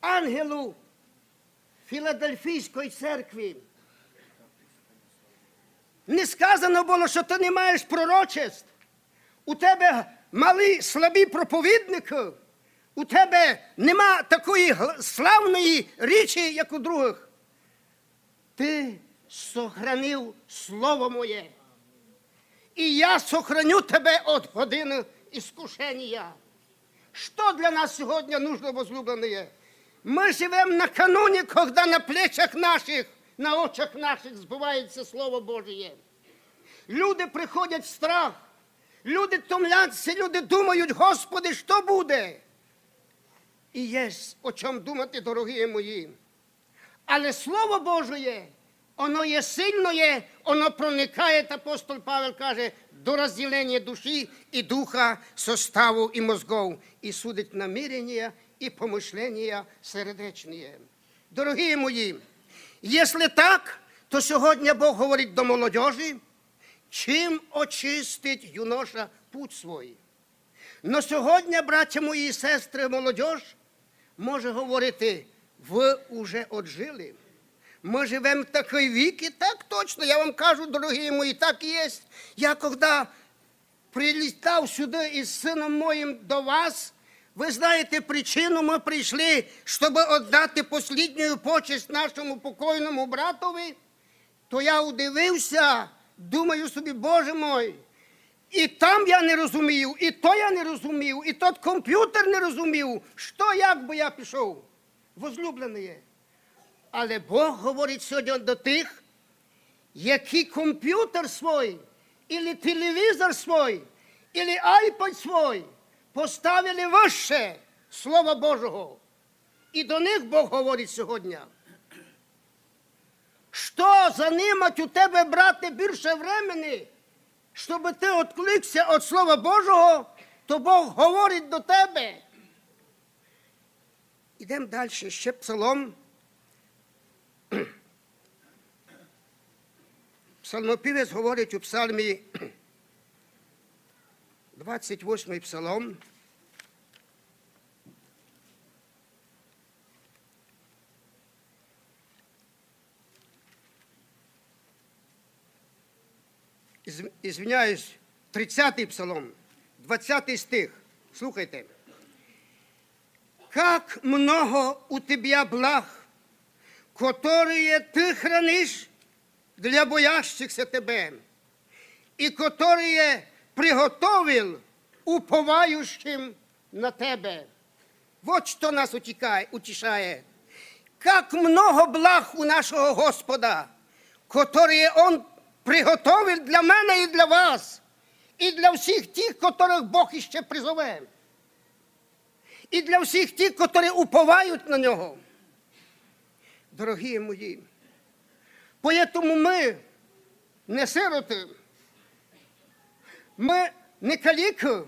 ангелу Філадельфійської церкви? Не сказано було, що ти не маєш пророчеств. У тебе малі, слабі проповідники. У тебе нема такої славної речі, як у других. Ти сохранив слово моє. І я сохраню тебе від години іскушення. Що для нас сьогодні нужно, возлюблені? Ми живемо накануні, коли на плечах наших, на очах наших збувається Слово Божє. Люди приходять в страх. Люди томляться, люди думають, Господи, що буде? І є о чому думати, дорогі мої. Але Слово Божє, воно є сильне, воно проникає, апостол Павел каже, до розділення душі і духа, составу і мозгов, і судить намірення і помишлення сердечні. Дорогі мої, якщо так, то сьогодні Бог говорить до молодіжі, чим очистить юноша путь свій. Но сьогодні, браття мої і сестри, молодіж може говорити, ви вже отжили. Ми живемо в такий вік, і так точно, я вам кажу, дорогі мої, так і є. Я, коли прилітав сюди із сином моїм до вас, ви знаєте причину, ми прийшли, щоб віддати останню почесть нашому покойному братові, то я удивився, думаю собі, Боже мой, і там я не розумів, і то я не розумів, і тот комп'ютер не розумів, що, як би я пішов. Возлюблені. Але Бог говорить сьогодні до тих, які комп'ютер свій, або телевізор свій, або айпад свій поставили вище Слова Божого. І до них Бог говорить сьогодні. Що займати у тебе, брате, більше часу, щоб ти відкликся від Слова Божого, то Бог говорить до тебе. Ідемо далі, ще псалом. Псалмопівець говорить у псалмі 28 псалом. Извиняюсь, 30-й псалом, 20-й стих. Слухайте. «Как много у тебя благ, которые ты хранишь для боящихся Тебе, и которые приготовил уповающим на Тебе. Вот что нас утешает. Как много благ у нашего Господа, которые Он приготовил для меня и для вас, и для всех тех, которых Бог еще призовет, и для всех тех, которые уповают на Него. Дорогие мои, поэтому мы не сироты, мы не калики,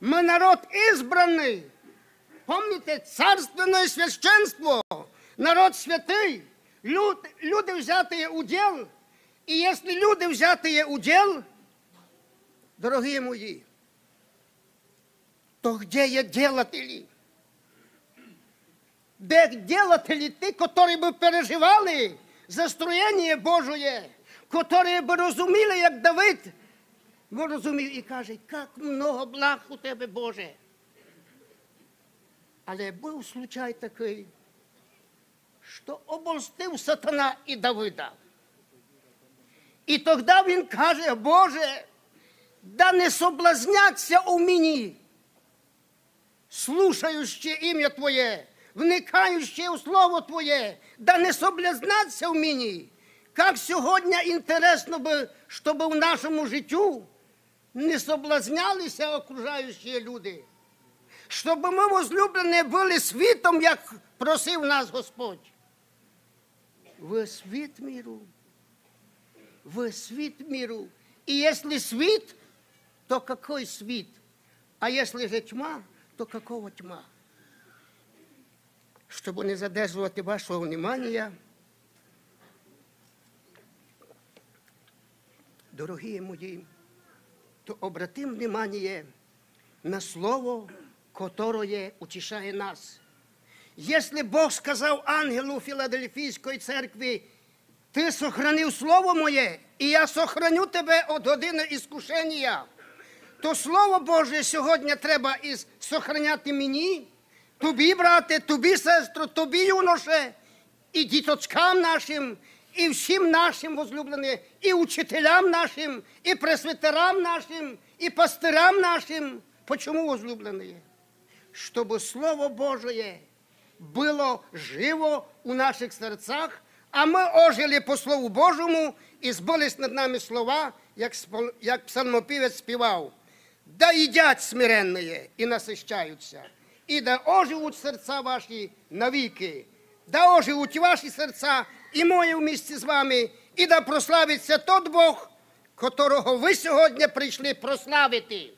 мы народ избранный. Помните, царственное священство, народ святый, люди взятые удел. И если люди взятые удел, дорогие мои, то где я делатели? Где делатели ты, которые бы переживали за строение Божие, которые бы разумели, как Давид, бы разумел и каже, как много благ у Тебе, Боже. Але був случай такий, що обольстив сатана і Давида. І тоді він каже, Боже, да не соблазняться у мені, слушаючи ім'я Твоє, вникаючи у Слово Твоє, да не соблазняться у мені. Як сьогодні інтересно би, щоб в нашому життю не соблазнялися окружаючі люди. Щоб ми, возлюблені, були світом, як просив нас Господь. Ви світ миру. Ви світ миру. І якщо світ, то який світ? А якщо же тьма, то якого тьма? Щоб не задержувати вашого внимання, дорогі мої, то обратим внимание на слово, которое утешает нас. Если Бог сказал ангелу Филадельфийской церкви, «Ты сохранил Слово Мое, и я сохраню тебя от годины искушения», то Слово Божие сегодня треба и сохранять мені, тобі, брате, тобі, сестро, тобі, юноше, і діточкам нашим, і всім нашим, возлюблені, і учителям нашим, і пресвітерам нашим, і пастирам нашим. Почему, возлюблені? Чтобы Слово Божие было живо у наших сердцах, а мы ожили по Слову Божьему и сбылись над нами слова, як псалмопевец спевал. Да едят смиренные и насыщаются, и да оживут сердца ваши навеки, да оживут ваши сердца и мои вместе с вами, и да прославится тот Бог, которого вы сегодня пришли прославить.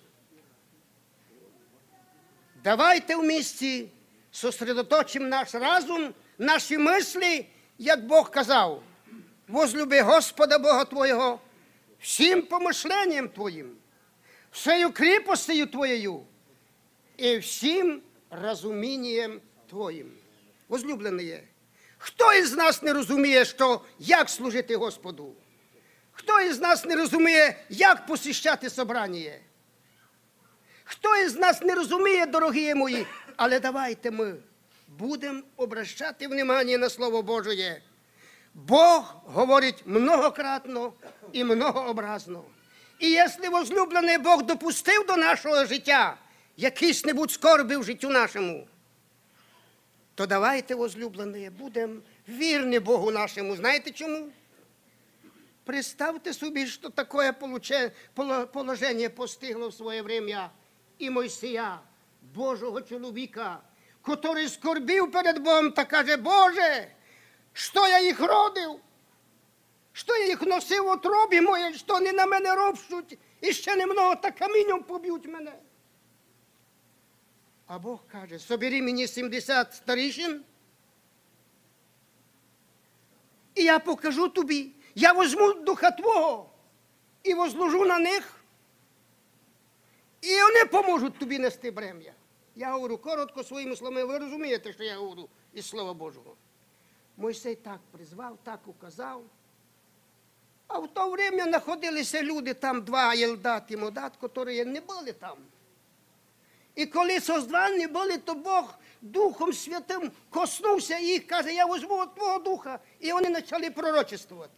Давайте вместе сосредоточим наш разум, наши мысли, как Бог сказал. Возлюби Господа Бога Твоего всем помышлением Твоим, всею крепостью Твоею и всем разумением Твоим. Возлюбленные, кто из нас не разумеет, что, как служить Господу? Кто из нас не разумеет, как посещать собрание? Хто із нас не розуміє, дорогі мої, але давайте ми будемо обращати внимання на Слово Божє. Бог говорить многократно і многообразно. І якщо, возлюблений, Бог допустив до нашого життя якісь-небудь скорби в життю нашому, то давайте, возлюблені, будемо вірні Богу нашому. Знаєте чому? Представте собі, що таке положення постигло в своє время і Мойсея, Божого чоловіка, який скорбів перед Богом та каже, Боже, що я їх родив, що я їх носив в утробі моє, що вони на мене ропщуть, і ще немного та камінням поб'ють мене. А Бог каже, собери мені 70 старішин, і я покажу тобі, я возьму Духа Твого і возложу на них, і вони поможуть тобі нести брем'я. Я говорю коротко своїми словами, ви розумієте, що я говорю із Слова Божого. Мойсей так призвав, так указав. А в то время знаходилися люди, там два, Єлдат і Модат, які не були там. І коли созвані були, то Бог Духом Святим коснувся їх, каже, я возьму Твого Духа. І вони почали пророчествувати.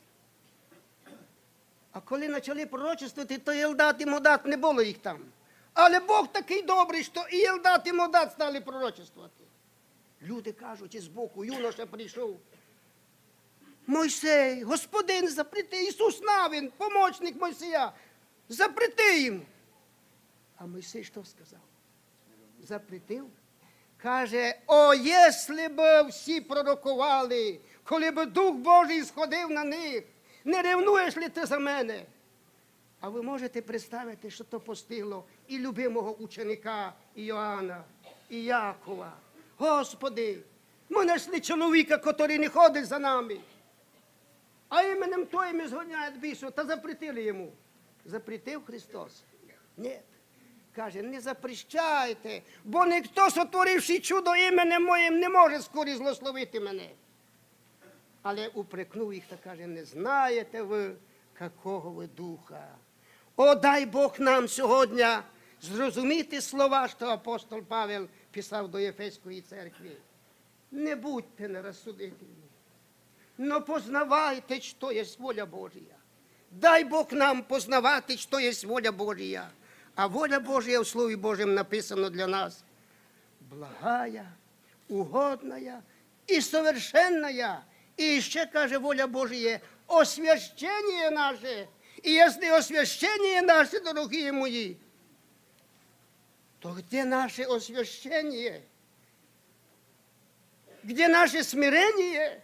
А коли почали пророчествувати, то Єлдат і Модат, не було їх там. Але Бог такий добрий, що і Єлдат, і Модат стали пророчествувати. Люди кажуть, із боку юноша прийшов. Мойсей, господин, запрети, Ісус Навин, помічник Мойсея, запрети їм. А Мойсей що сказав? Запретив? Каже, о, єсли б всі пророкували, коли б Дух Божий сходив на них, не ревнуєш ли ти за мене? А ви можете представити, що то постигло і любимого ученика Іоанна, і Якова. Господи, ми знайшли чоловіка, котрий не ходить за нами, а іменем Твоїм ізгоняють бісу, та запретили йому. Запретив Христос? Ні. Каже, не запрещайте, бо ніхто, сотворивши чудо іменем моїм, не може скорі злословити мене. Але упрекнув їх та каже, не знаєте ви, якого ви духа. О, дай Бог нам сьогодні зрозуміти слова, що апостол Павел писав до Єфеської церкви. Не будьте нерозсудительні, но познавайте, що є воля Божія. Дай Бог нам познавати, що є воля Божія. А воля Божия в Слові Божьем написано для нас. Благая, угодная и совершенная. И еще, каже, воля Божия, освящение наше. И если освящение наше, дорогие мои, то где наше освящение? Где наше смирение?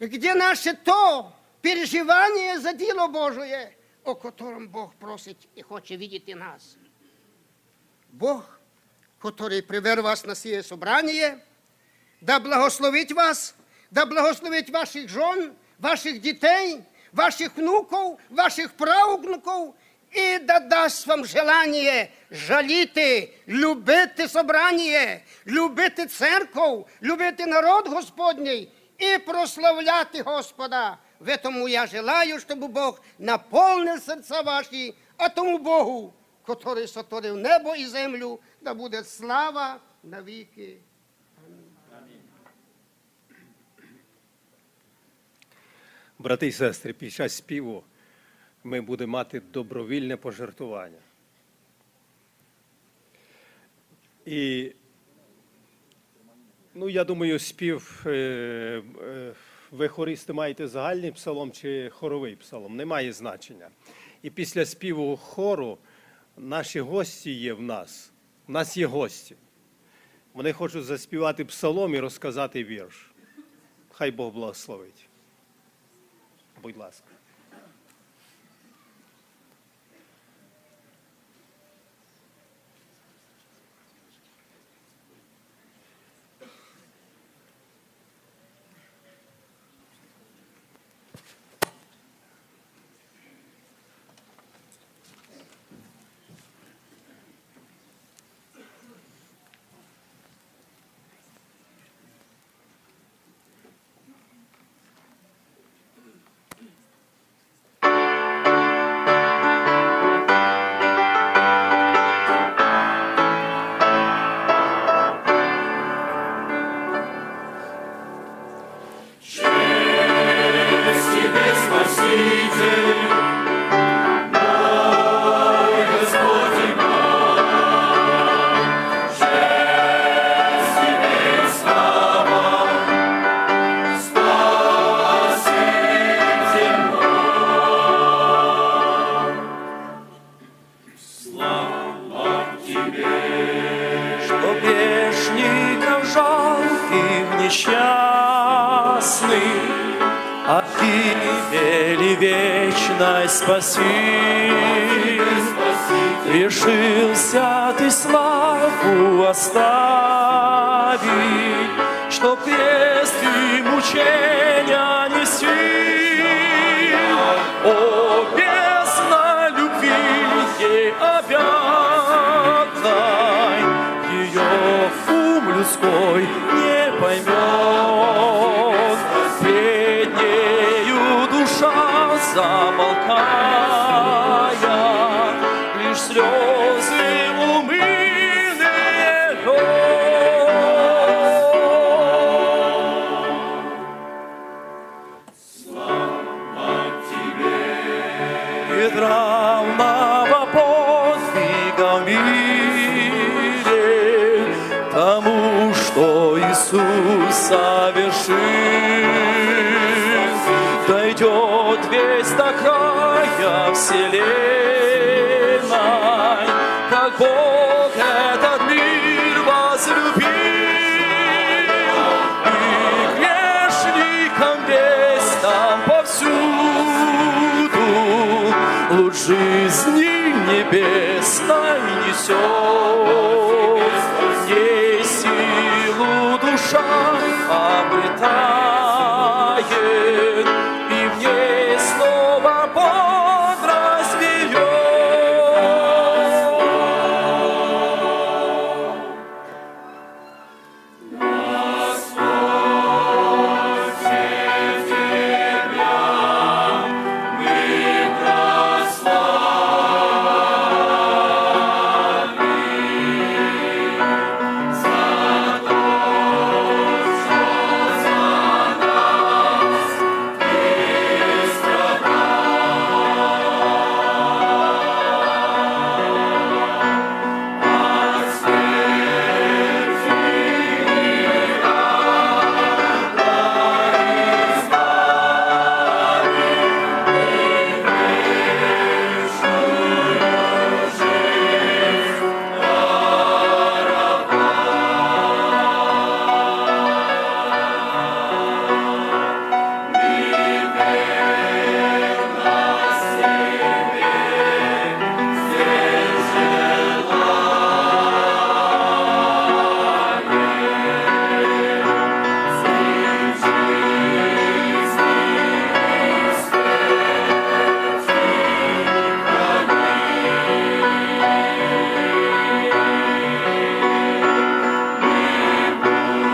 Где наше то переживание за дело Божие, о котором Бог просит и хочет видеть и нас? Бог, который привел вас на сие собрание, да благословить ваших жен, ваших детей, ваших внуков, ваших правнуков, и да даст вам желание жаліти, любити собрание, любити церков, любити народ Господній и прославляти Господа. В тому я желаю, щоб Бог наповнив серця ваші, а тому Богу, котрий сотворив небо і землю, да буде слава навіки. Амінь. Брати і сестри, під час співу ми будемо мати добровільне пожертвування. І, я думаю, спів, ви хористи маєте загальний псалом чи хоровий псалом, немає значення. І після співу хору наші гості є в нас. У нас є гості. Вони хочуть заспівати псалом і розказати вірш. Хай Бог благословить. Будь ласка. равного постника видеть тому, что Иисус совершил. Дойдет весть до края вселенной, как Бог этот мир возлюбил, и грешникам весть там повсюду луч жизни небесной несет, ей силу душа обретает, и в ней снова Бог развеет. Господь, все тебя мы прославим за то, что за нас ты страдал. От смерти греха прославим мы вечную жизнь даровал. Привет нас тебе все желания, сын жизни и смерти храни. Сидишь ты премием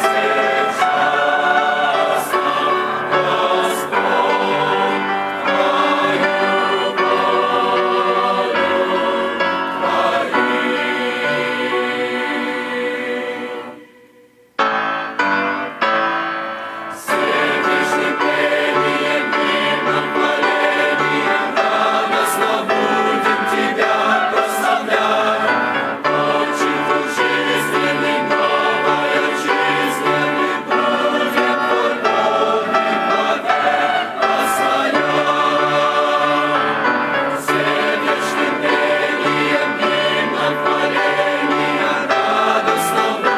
мирно творением, рано слав будем тебя прославлять. Очень дружественный, новая жизнь, мы будем твой полный подвиг прославлять. Сидишь ты премием мирно творением, рано слав будем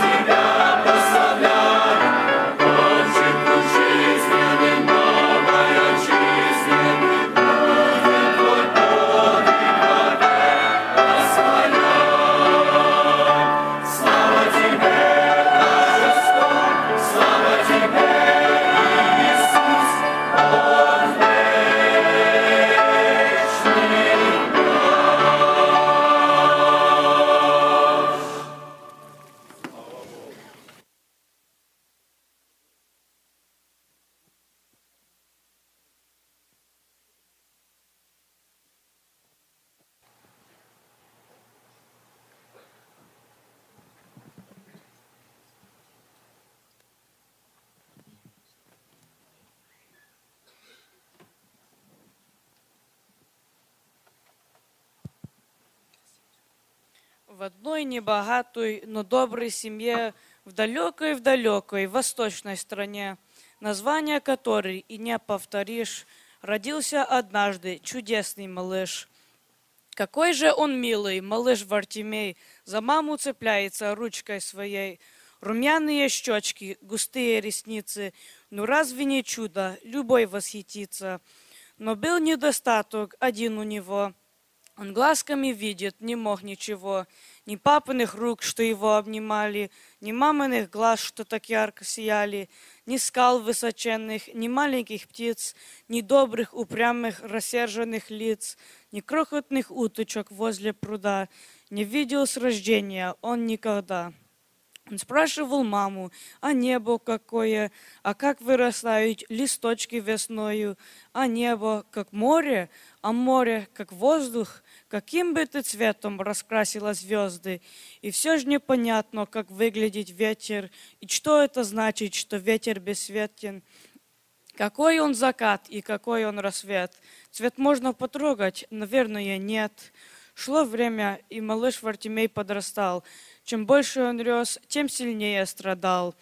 тебя прославлять. Очень дружественный, новая жизнь, мы будем твой полный подвиг прославлять. Слава тебе, наш Господь, слава тебе, Иисус, он вечный наш. В одной небогатой, но доброй семье, в далекой восточной стране, название которой и не повторишь, родился однажды чудесный малыш. Какой же он милый, малыш Вартимей, за маму цепляется ручкой своей. Румяные щечки, густые ресницы, ну разве не чудо, любой восхитится. Но был недостаток один у него. Он глазками видит, не мог ничего, ни папиных рук, что его обнимали, ни маминых глаз, что так ярко сияли, ни скал высоченных, ни маленьких птиц, ни добрых, упрямых, рассерженных лиц, ни крохотных уточек возле пруда. Не видел с рождения он никогда. Он спрашивал маму, а небо какое, а как вырастают листочки весною, а небо как море, а море как воздух, каким бы ты цветом раскрасила звезды. И все же непонятно, как выглядит ветер, и что это значит, что ветер бессветен. Какой он закат и какой он рассвет. Цвет можно потрогать, наверное, нет. Шло время, и малыш Вартимей подрастал. Чем больше он рос, тем сильнее страдал.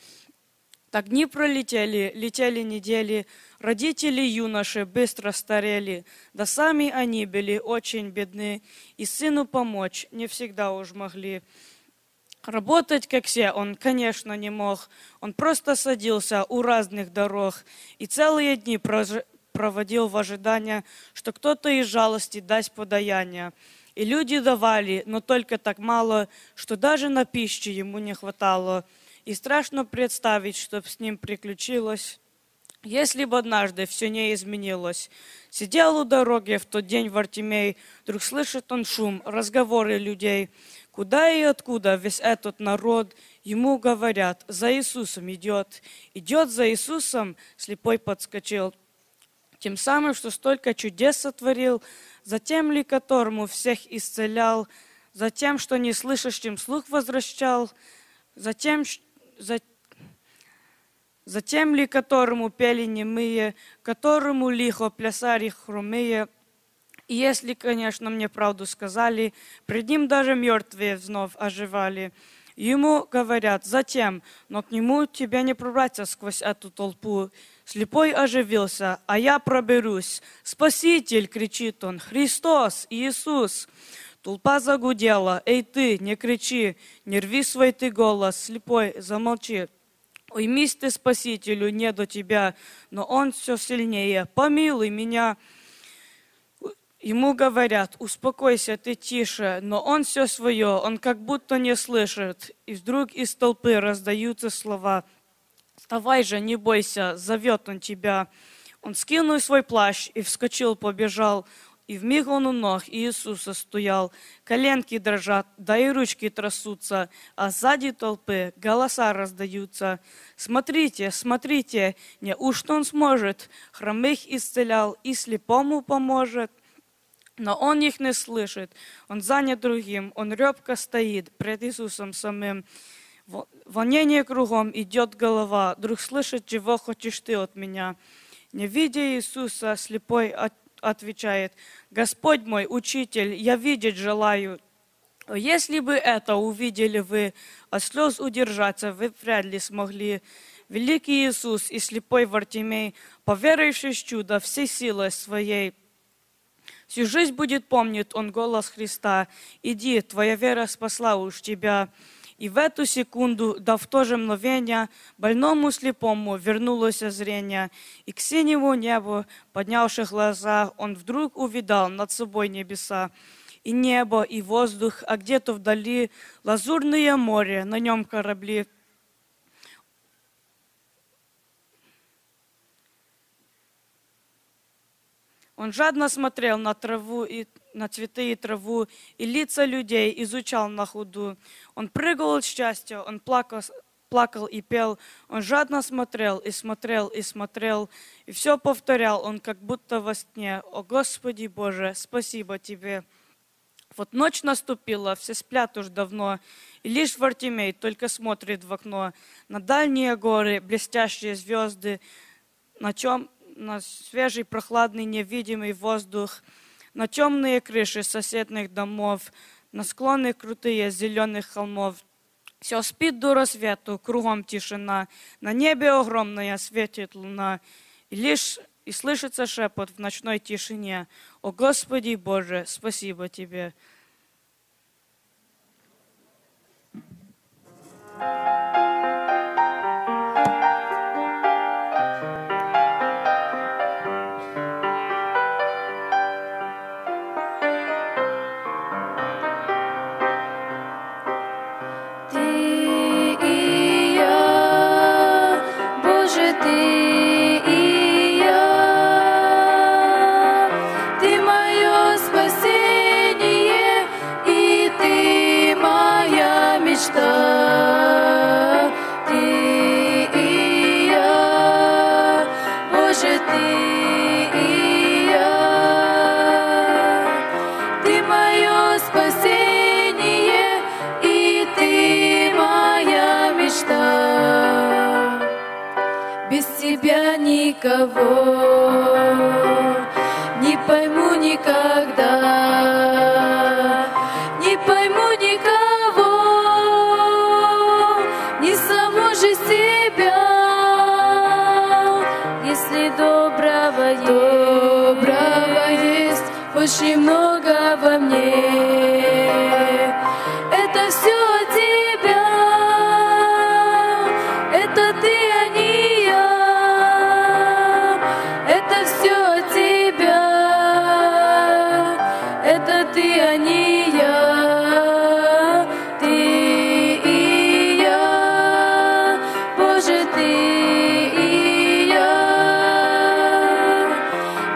Так дни пролетели, летели недели. Родители юноши быстро старели. Да сами они были очень бедны. И сыну помочь не всегда уж могли. Работать, как все, он, конечно, не мог. Он просто садился у разных дорог. И целые дни проводил в ожидании, что кто-то из жалости даст подаяние. И люди давали, но только так мало, что даже на пищу ему не хватало. И страшно представить, что с ним приключилось, если бы однажды все не изменилось. Сидел у дороги в тот день Вартимей, вдруг слышит он шум, разговоры людей. Куда и откуда весь этот народ? Ему говорят, за Иисусом идет. Идет за Иисусом, слепой подскочил. Тем самым, что столько чудес сотворил, за тем ли, которому всех исцелял, за тем, что не слышащим слух возвращал, за тем ли, которому пели немые, которому лихо плясали хромые. И если, конечно, мне правду сказали, пред ним даже мертвые вновь оживали. Ему говорят, затем, но к нему тебя не пробраться сквозь эту толпу. Слепой оживился, а я проберусь. «Спаситель!» — кричит он. «Христос! Иисус!» Толпа загудела. «Эй ты, не кричи! Не рви свой ты голос! Слепой, замолчи! Уймись ты, Спасителю, не до тебя!» Но он все сильнее. «Помилуй меня!» Ему говорят, успокойся, ты тише, но он все свое, он как будто не слышит. И вдруг из толпы раздаются слова. «Вставай же, не бойся, зовет он тебя». Он скинул свой плащ и вскочил, побежал. И вмиг он у ног Иисуса стоял. Коленки дрожат, да и ручки трясутся, а сзади толпы голоса раздаются. «Смотрите, смотрите, неужто он сможет? Хромых исцелял и слепому поможет». Но он их не слышит, он занят другим, он рёбко стоит пред Иисусом самим. Волнение кругом, идет голова, вдруг слышит, чего хочешь ты от меня. Не видя Иисуса, слепой отвечает, «Господь мой, учитель, я видеть желаю». Если бы это увидели вы, от слез удержаться вы вряд ли смогли. Великий Иисус и слепой Вартимей, поверивший в чудо всей силой своей, всю жизнь будет помнить он голос Христа. «Иди, твоя вера спасла уж тебя». И в эту секунду, да в то же мгновение, больному слепому вернулось зрение. И к синему небу, поднявши глаза, он вдруг увидал над собой небеса. И небо, и воздух, а где-то вдали лазурное море, на нем корабли. Он жадно смотрел на траву и на цветы и траву, и лица людей изучал на ходу. Он прыгал от счастья, он плакал и пел. Он жадно смотрел и смотрел и смотрел, и все повторял он, как будто во сне. «О Господи Боже, спасибо Тебе!» Вот ночь наступила, все спят уж давно, и лишь Вартимей только смотрит в окно. На дальние горы, блестящие звезды, на свежий, прохладный, невидимый воздух, на темные крыши соседних домов, на склоны крутые зеленых холмов. Все спит до рассвету, кругом тишина, на небе огромная светит луна, и слышится шепот в ночной тишине. «О Господи Боже, спасибо Тебе!» Спасение, и ты моя мечта. без тебя никого, не пойму никогда, не пойму никого, не саму же себя, если доброго есть очень много во мне, это все от тебя, это ты, а не я, это все от тебя, это ты, а не я, ты и я, Боже, ты и я,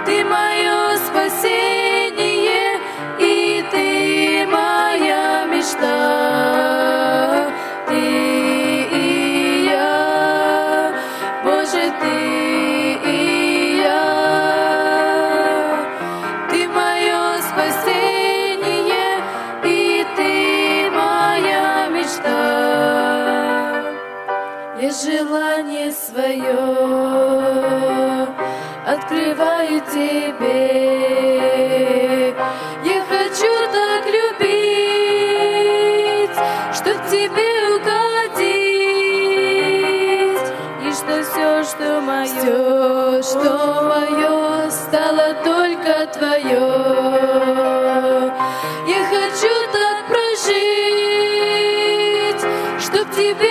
ты мое спасение, и ты моя мечта. Желание свое открываю тебе. Я хочу так любить, чтоб тебе угодить, и что все, что мое, стало только твое. Я хочу так прожить, чтоб тебе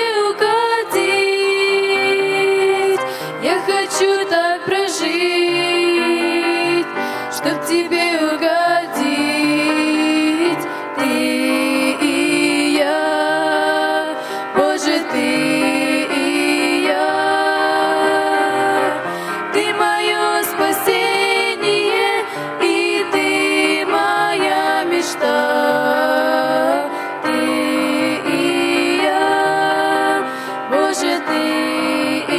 тебе угодить, ты и я, Боже, ты и я, ты мое спасение, и ты моя мечта, ты и я, Боже, ты и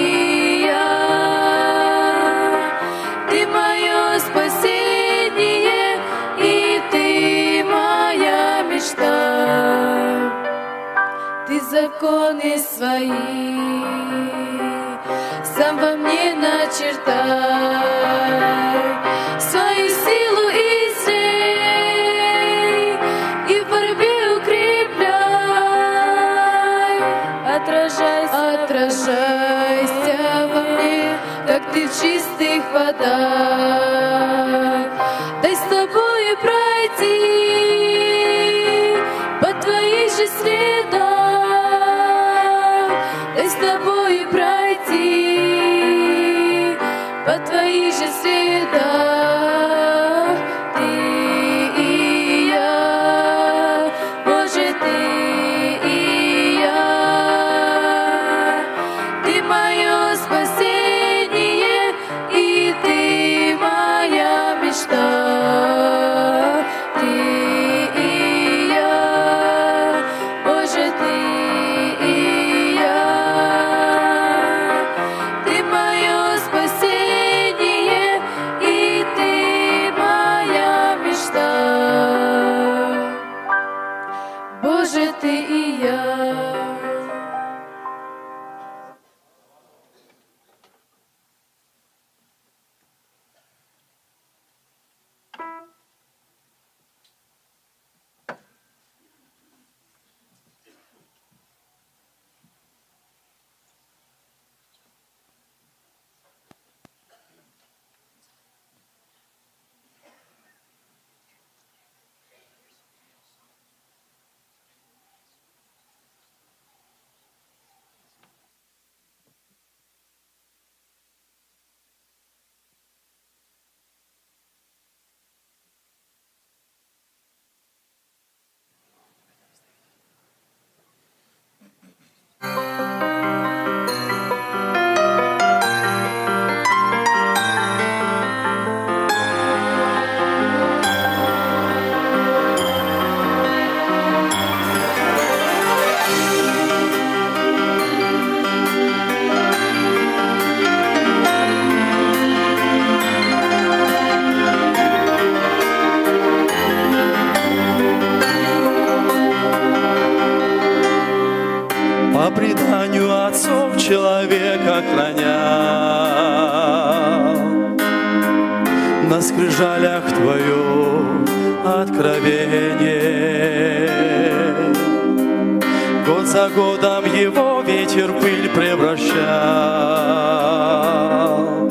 я, ты мое спасение. Законы свои сам во мне начертай, свою силу излей, и в борьбе укрепляй. Отражайся во мне, как ты в чистых водах. Дай с тобою пройти по твоей же следам. Дай с тобой пройти по твоей же следам, ты и я, Боже, ты и я, ты мое спасение, и ты моя мечта, ты и я, Боже, ты. тебя на скрижалях твоем откровение. Год за годом его ветер пыль превращал,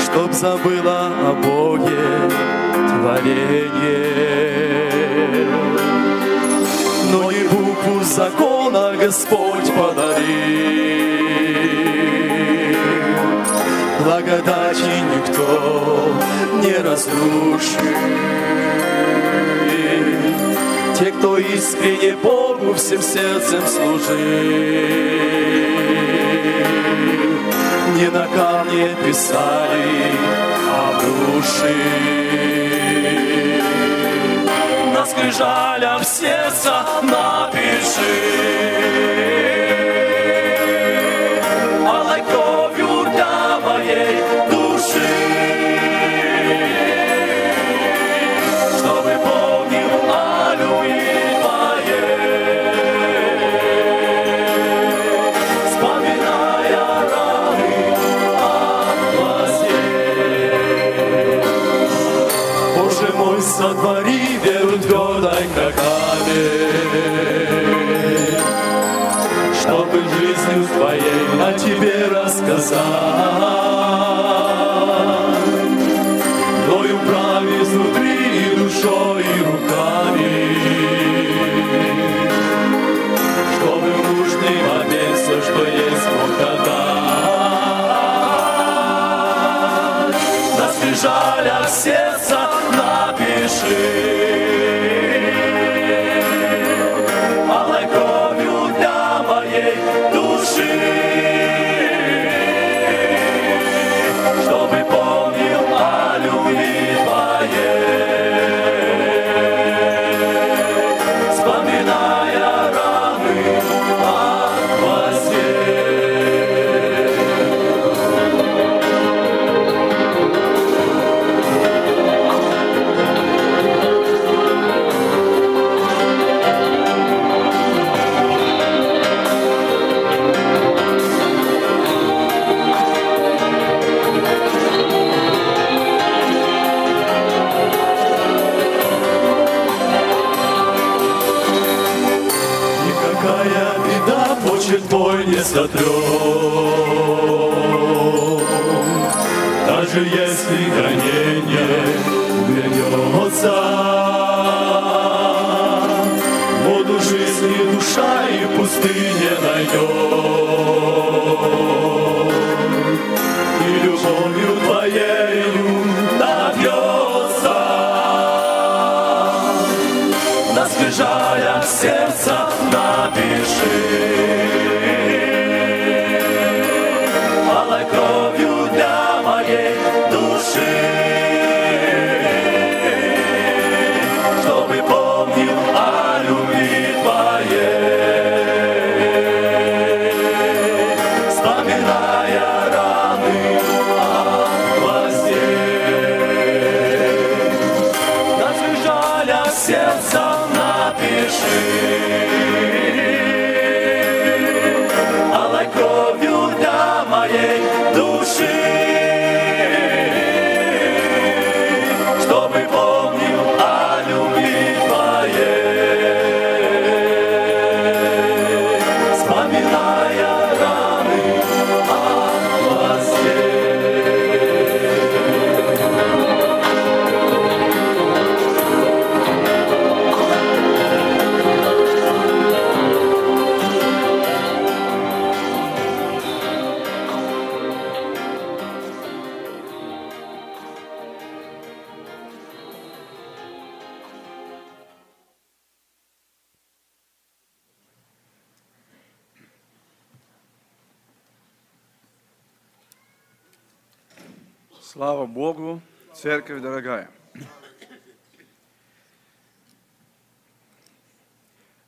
чтоб забыла о Боге творение. Но и букву закона Господь подарил, благодати никто не разрушит. Те, кто искренне Богу всем сердцем служил, не на камне писали, а в души. На скрижалях сердца напиши, алой кровью для моей души. Сотвори веру твердой, как камень, чтобы жизнью твоей о тебе рассказать. Но и управи изнутри и душой, и руками, чтобы в нужный момент все, что есть, мог отдать. На скрижалях сердца алой кровью для моей души, чтобы помнил о любви моей, вспоминая раны от твой не сотрем, даже если гонение вернется, воду жизни душа и пустыня найдет, и любовью твоею напьется. На скрижалях сердца напиши, чтобы помнил о любви твоей, вспоминая раны от властей. На скрижалях сердца напиши, алой кровью для моей души. Слава Богу, церковь дорогая.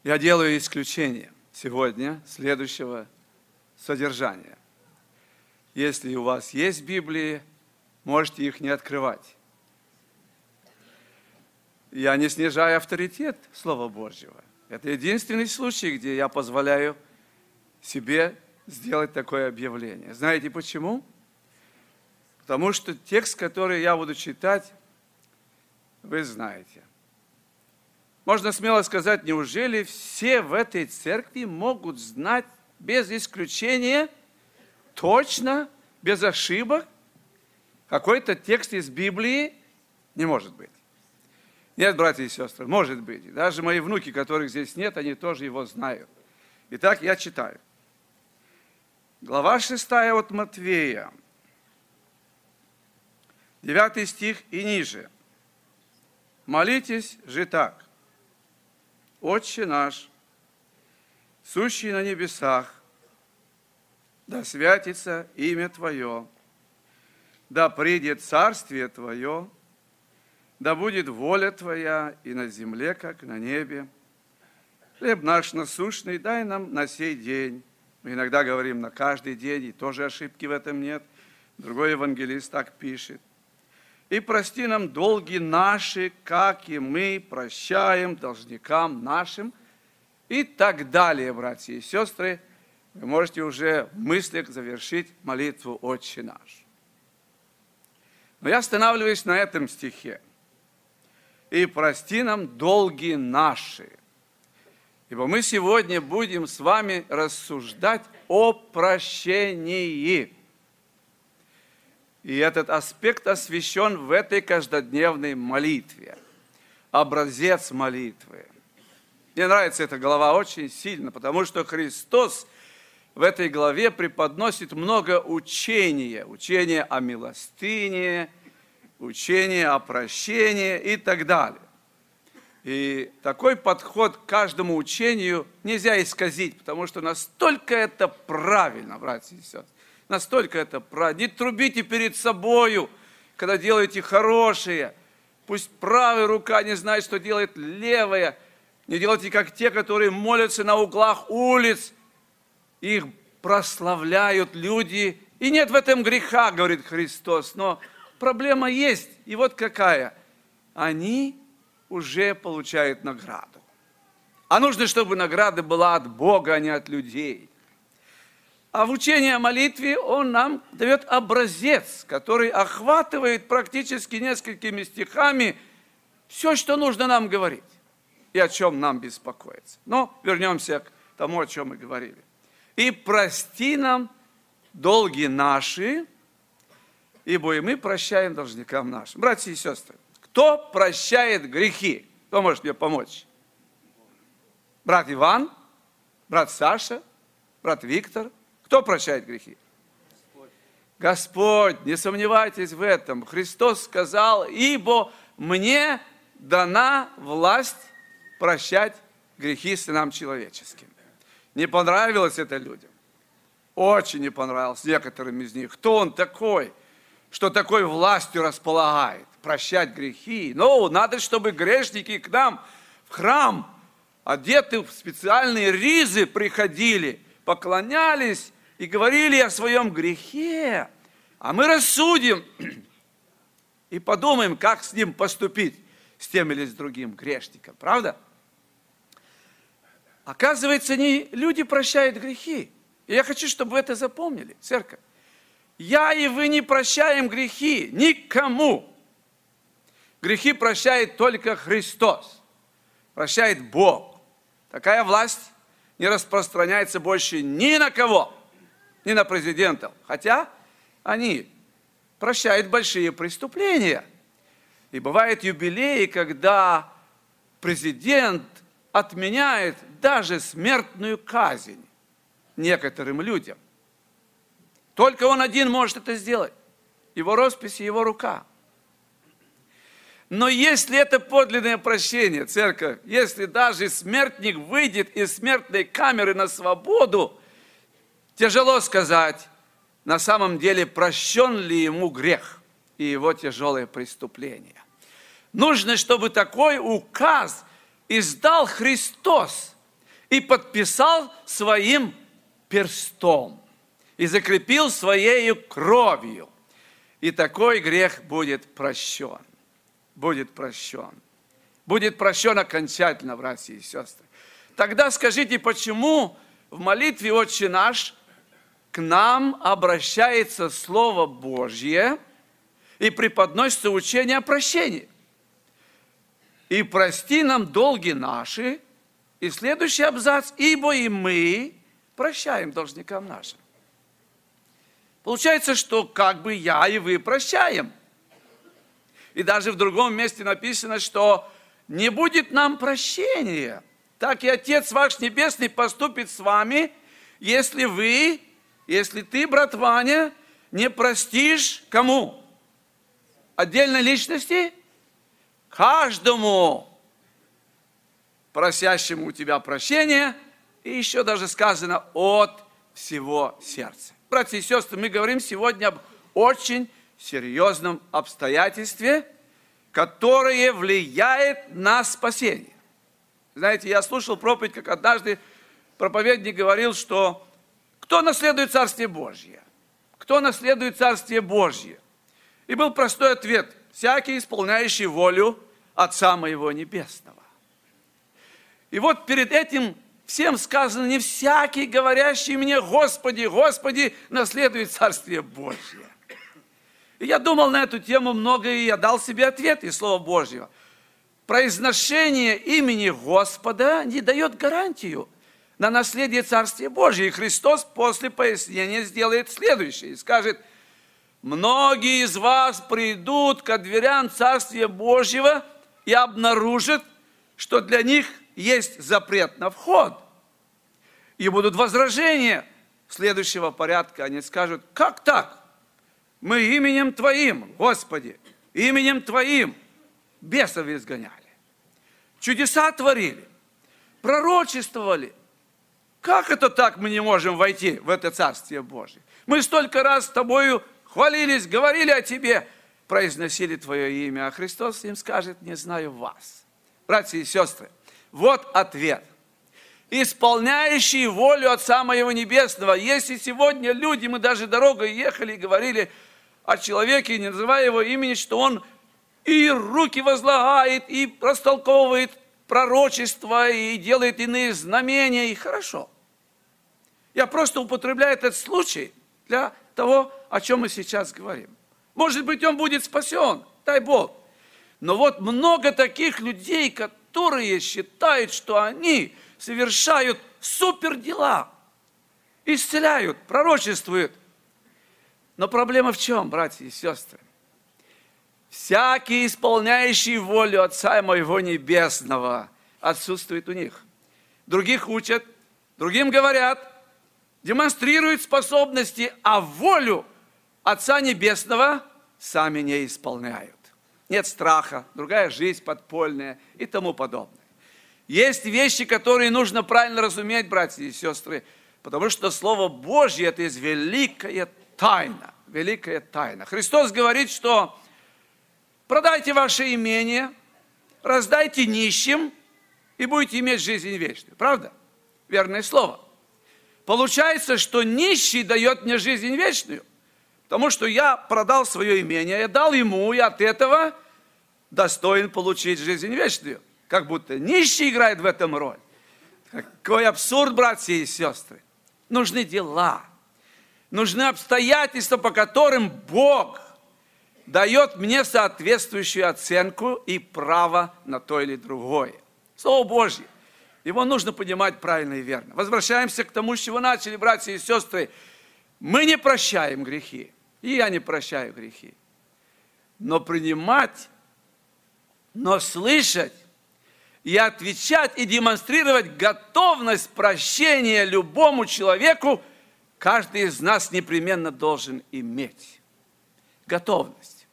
Я делаю исключение сегодня следующего содержания. Если у вас есть Библии, можете их не открывать. Я не снижаю авторитет Слова Божьего. Это единственный случай, где я позволяю себе сделать такое объявление. Знаете почему? Потому что текст, который я буду читать, вы знаете. Можно смело сказать, неужели все в этой церкви могут знать без исключения, точно, без ошибок, какой-то текст из Библии? Не может быть. Нет, братья и сестры, может быть. Даже мои внуки, которых здесь нет, они тоже его знают. Итак, я читаю. Глава 6 от Матвея, 9 стих и ниже. Молитесь же так. Отче наш, сущий на небесах, да святится имя Твое, да придет царствие Твое, да будет воля Твоя и на земле, как на небе. Хлеб наш насущный дай нам на сей день. Мы иногда говорим на каждый день, и тоже ошибки в этом нет. Другой евангелист так пишет. И прости нам долги наши, как и мы прощаем должникам нашим. И так далее, братья и сестры. Вы можете уже в мыслях завершить молитву «Отче наш». Но я останавливаюсь на этом стихе. И прости нам долги наши. Ибо мы сегодня будем с вами рассуждать о прощении. И этот аспект освящен в этой каждодневной молитве. Образец молитвы. Мне нравится эта глава очень сильно, потому что Христос в этой главе преподносит много учения. Учение о милостыне, учение о прощении и так далее. И такой подход к каждому учению нельзя исказить, потому что настолько это правильно, братья и сестры, настолько это правильно. Не трубите перед собою, когда делаете хорошее. Пусть правая рука не знает, что делает левая. Не делайте, как те, которые молятся на углах улиц. Их прославляют люди. И нет в этом греха, говорит Христос. Но проблема есть. И вот какая. Они уже получает награду. А нужно, чтобы награда была от Бога, а не от людей. А в учении о молитве он нам дает образец, который охватывает практически несколькими стихами все, что нужно нам говорить и о чем нам беспокоиться. Но вернемся к тому, о чем мы говорили. «И прости нам долги наши, ибо и мы прощаем должникам нашим». Братья и сестры, кто прощает грехи? Кто может мне помочь? Брат Иван, брат Саша, брат Виктор. Кто прощает грехи? Господь. Господь, не сомневайтесь в этом. Христос сказал, ибо мне дана власть прощать грехи сынам человеческим. Не понравилось это людям? Очень не понравилось некоторым из них. Кто он такой, что такой властью располагает? Прощать грехи. Но надо, чтобы грешники к нам в храм, одеты в специальные ризы, приходили, поклонялись и говорили о своем грехе. А мы рассудим и подумаем, как с ним поступить, с тем или с другим грешником. Правда? Оказывается, не люди прощают грехи. И я хочу, чтобы вы это запомнили, церковь. Я и вы не прощаем грехи никому. Грехи прощает только Христос, прощает Бог. Такая власть не распространяется больше ни на кого, ни на президентов. Хотя они прощают большие преступления. И бывают юбилеи, когда президент отменяет даже смертную казнь некоторым людям. Только он один может это сделать. Его роспись и его рука. Но если это подлинное прощение, церковь, если даже смертник выйдет из смертной камеры на свободу, тяжело сказать, на самом деле, прощен ли ему грех и его тяжелое преступление. Нужно, чтобы такой указ издал Христос и подписал своим перстом и закрепил своей кровью. И такой грех будет прощен. Будет прощен. Будет прощен окончательно, братья и сестры. Тогда скажите, почему в молитве «Отче наш» к нам обращается Слово Божье и преподносится учение о прощении. И прости нам долги наши. И следующий абзац. Ибо и мы прощаем должникам нашим. Получается, что как бы я и вы прощаем. И даже в другом месте написано, что не будет нам прощения. Так и Отец ваш Небесный поступит с вами, если ты, брат Ваня, не простишь кому? Отдельной личности? Каждому просящему у тебя прощения, и еще даже сказано от всего сердца. Братья и сестры, мы говорим сегодня об очень серьезном обстоятельстве, которое влияет на спасение. Знаете, я слушал проповедь, как однажды проповедник говорил, что кто наследует Царствие Божье? Кто наследует Царствие Божье? И был простой ответ. Всякий, исполняющий волю Отца Моего Небесного. И вот перед этим всем сказано, не всякий, говорящий мне, Господи, Господи, наследует Царствие Божье. И я думал на эту тему много, и я дал себе ответ из Слова Божьего. Произношение имени Господа не дает гарантию на наследие Царствия Божьего. И Христос после пояснения сделает следующее и скажет, многие из вас придут ко дверям Царствия Божьего и обнаружат, что для них есть запрет на вход. И будут возражения следующего порядка. Они скажут, как так? Мы именем Твоим, Господи, именем Твоим бесов изгоняли. Чудеса творили, пророчествовали. Как это так мы не можем войти в это Царствие Божие? Мы столько раз с Тобою хвалились, говорили о Тебе, произносили Твое имя. А Христос им скажет, не знаю вас. Братья и сестры, вот ответ. Исполняющий волю Отца Моего Небесного. Если сегодня люди, мы даже дорогой ехали и говорили о человеке, не называя его имени, что он и руки возлагает, и растолковывает пророчество, и делает иные знамения, и хорошо. Я просто употребляю этот случай для того, о чем мы сейчас говорим. Может быть, он будет спасен, дай Бог. Но вот много таких людей, которые считают, что они совершают супердела, исцеляют, пророчествуют. Но проблема в чем, братья и сестры? Всякий, исполняющий волю Отца Моего Небесного, отсутствует у них. Других учат, другим говорят, демонстрируют способности, а волю Отца Небесного сами не исполняют. Нет страха, другая жизнь подпольная и тому подобное. Есть вещи, которые нужно правильно разуметь, братья и сестры, потому что Слово Божье – это есть великая тайна. Великая тайна. Христос говорит, что продайте ваше имение, раздайте нищим, и будете иметь жизнь вечную. Правда? Верное слово. Получается, что нищий дает мне жизнь вечную, потому что я продал свое имение, я дал ему, и от этого достоин получить жизнь вечную. Как будто нищий играет в этом роль. Какой абсурд, братья и сестры. Нужны дела, нужны обстоятельства, по которым Бог дает мне соответствующую оценку и право на то или другое. Слово Божье. Его нужно понимать правильно и верно. Возвращаемся к тому, с чего начали, братья и сестры. Мы не прощаем грехи. И я не прощаю грехи. Но принимать, но слышать, и отвечать, и демонстрировать готовность прощения любому человеку, каждый из нас непременно должен иметь. Готовность.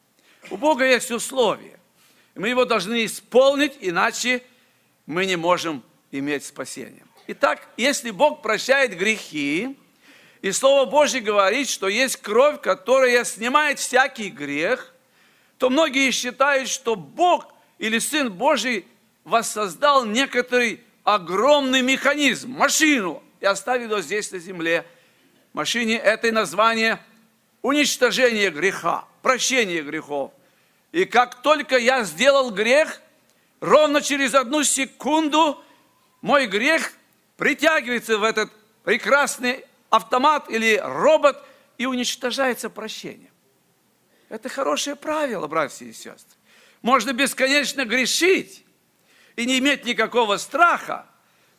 У Бога есть условия. Мы его должны исполнить, иначе мы не можем иметь спасение. Итак, если Бог прощает грехи, и Слово Божье говорит, что есть кровь, которая снимает всякий грех, то многие считают, что Бог или Сын Божий воссоздал некоторый огромный механизм, машину, и оставил его здесь на земле. Машине это название уничтожение греха, прощение грехов. И как только я сделал грех, ровно через 1 секунду мой грех притягивается в этот прекрасный автомат или робот, и уничтожается прощение. Это хорошее правило, братья и сестры. Можно бесконечно грешить и не иметь никакого страха,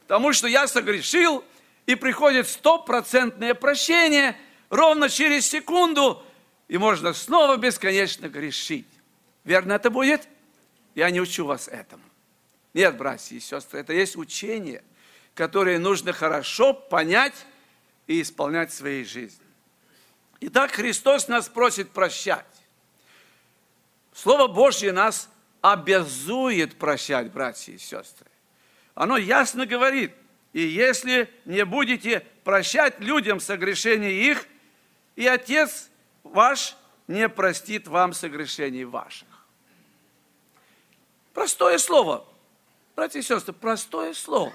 потому что я согрешил, и приходит 100% прощение ровно через секунду, и можно снова бесконечно грешить. Верно это будет? Я не учу вас этому. Нет, братья и сестры, это есть учение, которое нужно хорошо понять и исполнять в своей жизни. Итак, Христос нас просит прощать. Слово Божье нас обязует прощать, братья и сестры. Оно ясно говорит: и если не будете прощать людям согрешения их, и Отец ваш не простит вам согрешений ваших. Простое слово. Братья и сестры, простое слово.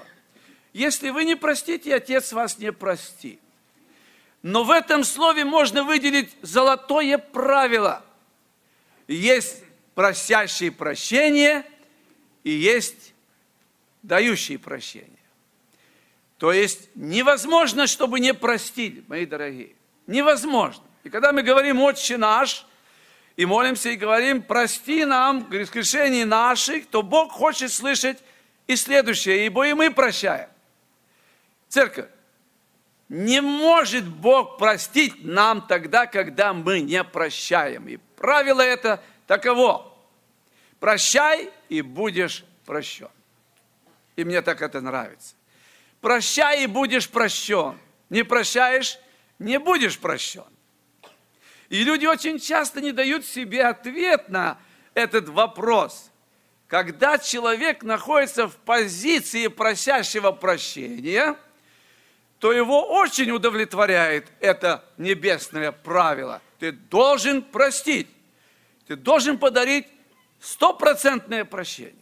Если вы не простите, Отец вас не простит. Но в этом слове можно выделить золотое правило. Есть просящие прощение и есть дающие прощение. То есть невозможно, чтобы не простили, мои дорогие. Невозможно. И когда мы говорим «Отче наш», и молимся, и говорим «Прости нам грешений наших», то Бог хочет слышать и следующее: «Ибо и мы прощаем». Церковь, не может Бог простить нам тогда, когда мы не прощаем. И правило это таково: прощай, и будешь прощен. И мне так это нравится. Прощай, и будешь прощен. Не прощаешь, не будешь прощен. И люди очень часто не дают себе ответ на этот вопрос. Когда человек находится в позиции просящего прощения, то его очень удовлетворяет это небесное правило. Ты должен простить. Ты должен подарить 100% прощение.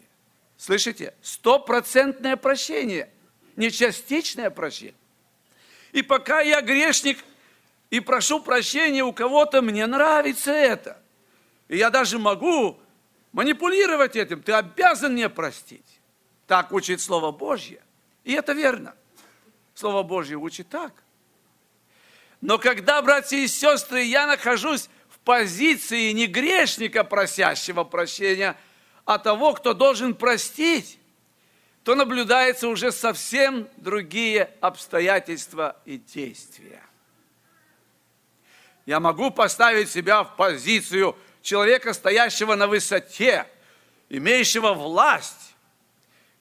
Слышите? 100% прощение. Не частичное прощение. И пока я грешник и прошу прощения у кого-то, мне нравится это. И я даже могу манипулировать этим. Ты обязан мне простить. Так учит Слово Божье. И это верно. Слово Божье учит так. Но когда, братья и сестры, я нахожусь в позиции не грешника, просящего прощения, а того, кто должен простить, то наблюдаются уже совсем другие обстоятельства и действия. Я могу поставить себя в позицию человека, стоящего на высоте, имеющего власть.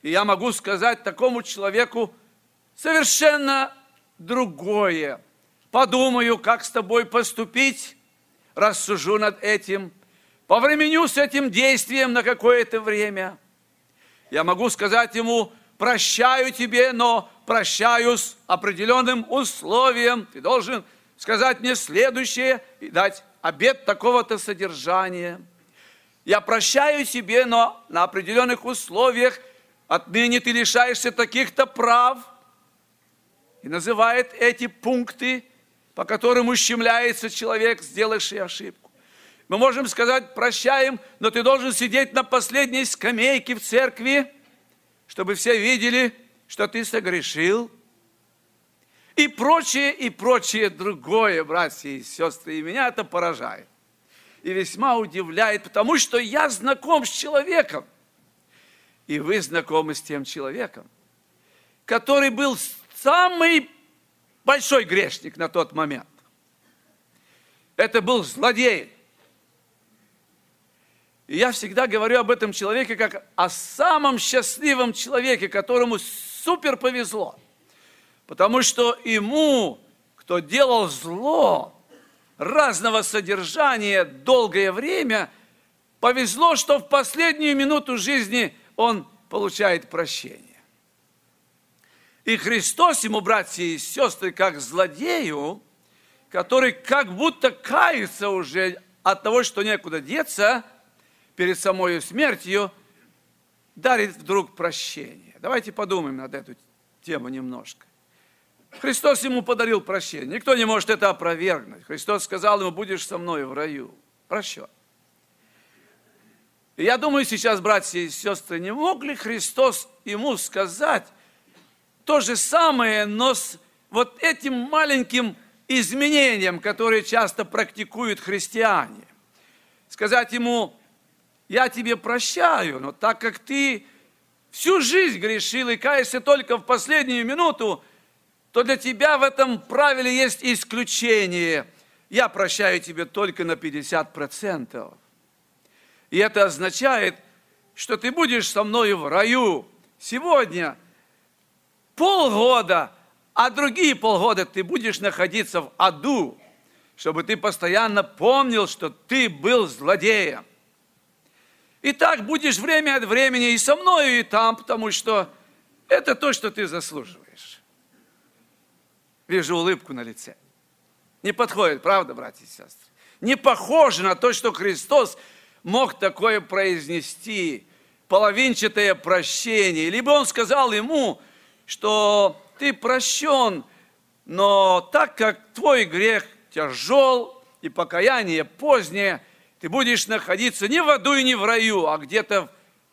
И я могу сказать такому человеку совершенно другое. Подумаю, как с тобой поступить, рассужу над этим, повременю с этим действием на какое-то время. Я могу сказать ему: прощаю тебе, но прощаю с определенным условием. Ты должен сказать мне следующее и дать обет такого-то содержания. Я прощаю тебе, но на определенных условиях. Отныне ты лишаешься таких-то прав. И называет эти пункты, по которым ущемляется человек, сделавший ошибку. Мы можем сказать: прощаем, но ты должен сидеть на последней скамейке в церкви, чтобы все видели, что ты согрешил. И прочее другое, братья и сестры. И меня это поражает. И весьма удивляет, потому что я знаком с человеком. И вы знакомы с тем человеком, который был самый большой грешник на тот момент. Это был злодей. И я всегда говорю об этом человеке как о самом счастливом человеке, которому супер повезло. Потому что ему, кто делал зло разного содержания долгое время, повезло, что в последнюю минуту жизни он получает прощение. И Христос ему, братья и сестры, как злодею, который как будто кается уже от того, что некуда деться, перед самой смертью, дарит вдруг прощение. Давайте подумаем над эту тему немножко. Христос ему подарил прощение. Никто не может это опровергнуть. Христос сказал ему: будешь со мной в раю. Прощен. И я думаю сейчас, братья и сестры, не мог ли Христос ему сказать то же самое, но вот этим маленьким изменениям, которые часто практикуют христиане. Сказать ему: я тебе прощаю, но так как ты всю жизнь грешил и каешься только в последнюю минуту, то для тебя в этом правиле есть исключение. Я прощаю тебе только на 50%. И это означает, что ты будешь со мной в раю сегодня полгода, а другие полгода ты будешь находиться в аду, чтобы ты постоянно помнил, что ты был злодеем. И так будешь время от времени и со мною, и там, потому что это то, что ты заслуживаешь. Вижу улыбку на лице. Не подходит, правда, братья и сестры? Не похоже на то, что Христос мог такое произнести, половинчатое прощение. Либо Он сказал ему, что ты прощен, но так как твой грех тяжел и покаяние позднее, ты будешь находиться не в аду и не в раю, а где-то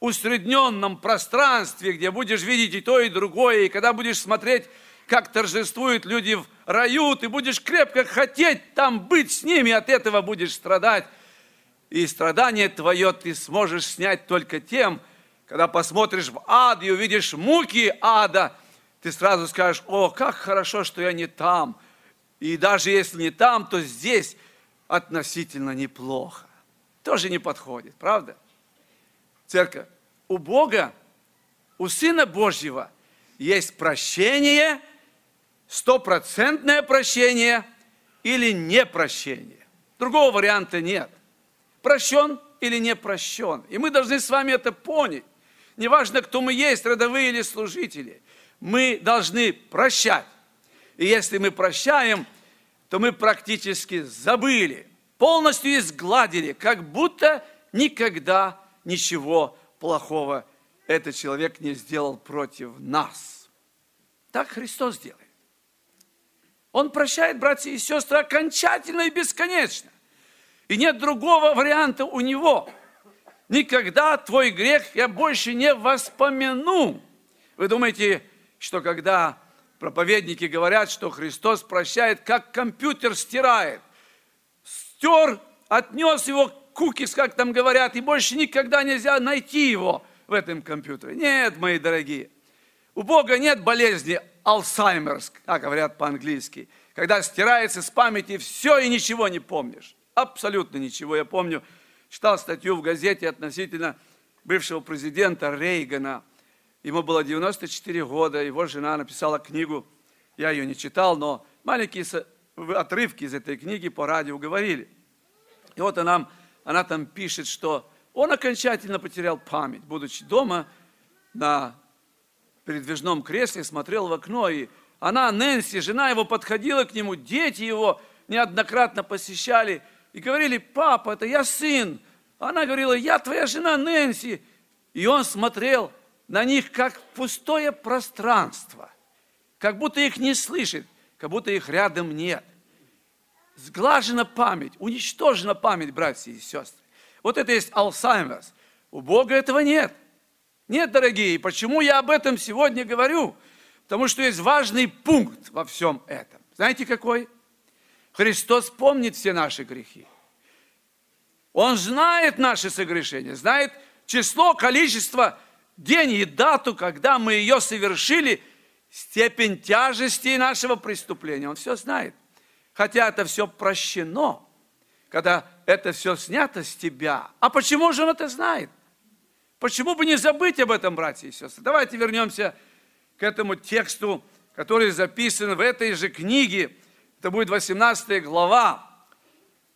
в усредненном пространстве, где будешь видеть и то, и другое. И когда будешь смотреть, как торжествуют люди в раю, ты будешь крепко хотеть там быть с ними, от этого будешь страдать. И страдание твое ты сможешь снять только тем, когда посмотришь в ад и увидишь муки ада, ты сразу скажешь: о, как хорошо, что я не там. И даже если не там, то здесь относительно неплохо. Тоже не подходит, правда? Церковь, у Бога, у Сына Божьего есть прощение, стопроцентное прощение или непрощение. Другого варианта нет. Прощен или не прощен. И мы должны с вами это понять. Неважно, кто мы есть, родовые или служители, мы должны прощать. И если мы прощаем, то мы практически забыли, полностью изгладили, как будто никогда ничего плохого этот человек не сделал против нас. Так Христос делает. Он прощает, братья и сестры, окончательно и бесконечно. И нет другого варианта у Него. Никогда твой грех я больше не воспомяну. Вы думаете, что когда проповедники говорят, что Христос прощает, как компьютер стирает. Стер, отнес его кукис, как там говорят, и больше никогда нельзя найти его в этом компьютере. Нет, мои дорогие, у Бога нет болезни Алцхаймерс, как говорят по-английски, когда стирается с памяти все и ничего не помнишь. Абсолютно ничего. Я помню, читал статью в газете относительно бывшего президента Рейгана. Ему было 94 года, его жена написала книгу, я ее не читал, но маленькие отрывки из этой книги по радио говорили. И вот она там пишет, что он окончательно потерял память, будучи дома на передвижном кресле, смотрел в окно, и она, Нэнси, жена его, подходила к нему, дети его неоднократно посещали и говорили: папа, это я сын. Она говорила: я твоя жена, Нэнси. И он смотрел на них как пустое пространство, как будто их не слышит, как будто их рядом нет. Сглажена память, уничтожена память, братья и сестры. Вот это есть Алцхаймерс. У Бога этого нет. Нет, дорогие, почему я об этом сегодня говорю? Потому что есть важный пункт во всем этом. Знаете какой? Христос помнит все наши грехи. Он знает наши согрешения, знает число, количество, день и дату, когда мы ее совершили, степень тяжести нашего преступления. Он все знает. Хотя это все прощено, когда это все снято с тебя. А почему же он это знает? Почему бы не забыть об этом, братья и сестры? Давайте вернемся к этому тексту, который записан в этой же книге. Это будет 18 глава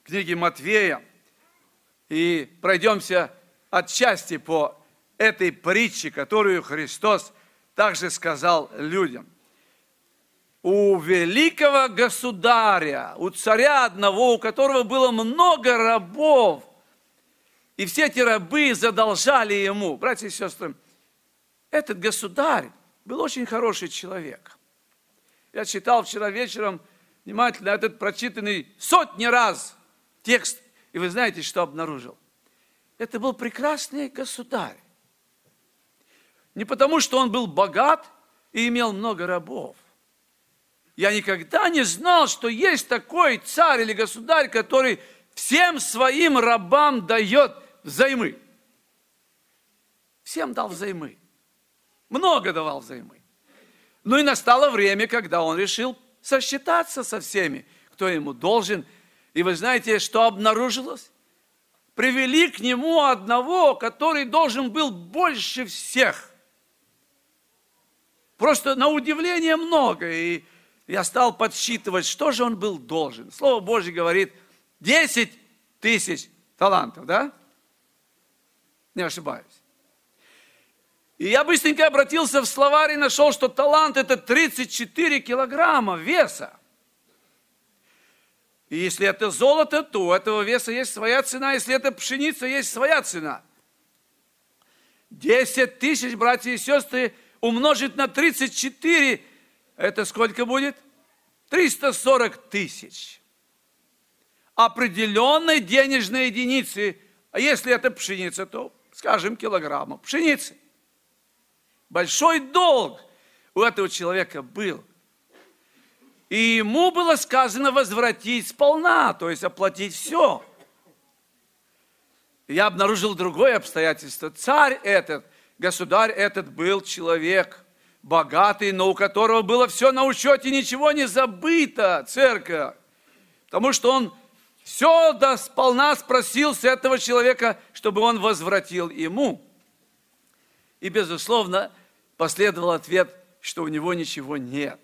книги Матвея. И пройдемся отчасти по этой притчи, которую Христос также сказал людям. У великого государя, у царя одного, у которого было много рабов, и все эти рабы задолжали ему. Братья и сестры, этот государь был очень хороший человек. Я читал вчера вечером внимательно этот прочитанный сотни раз текст, и вы знаете, что обнаружил? Это был прекрасный государь. Не потому, что он был богат и имел много рабов. Я никогда не знал, что есть такой царь или государь, который всем своим рабам дает взаймы. Всем дал взаймы. Много давал взаймы. Ну и настало время, когда он решил сосчитаться со всеми, кто ему должен. И вы знаете, что обнаружилось? Привели к нему одного, который должен был больше всех. Просто на удивление много. И я стал подсчитывать, что же он был должен. Слово Божье говорит, 10 тысяч талантов, да? Не ошибаюсь. И я быстренько обратился в словарь и нашел, что талант – это 34 килограмма веса. И если это золото, то у этого веса есть своя цена. Если это пшеница, есть своя цена. 10 тысяч, братья и сестры, умножить на 34, это сколько будет? 340 тысяч. Определенной денежной единицы. А если это пшеница, то, скажем, килограмма пшеницы. Большой долг у этого человека был. И ему было сказано возвратить сполна, то есть оплатить все. Я обнаружил другое обстоятельство. Царь этот, государь этот был человек богатый, но у которого было все на учете, ничего не забыто, церковь. Потому что он все сполна спросил с этого человека, чтобы он возвратил ему. И, безусловно, последовал ответ, что у него ничего нет.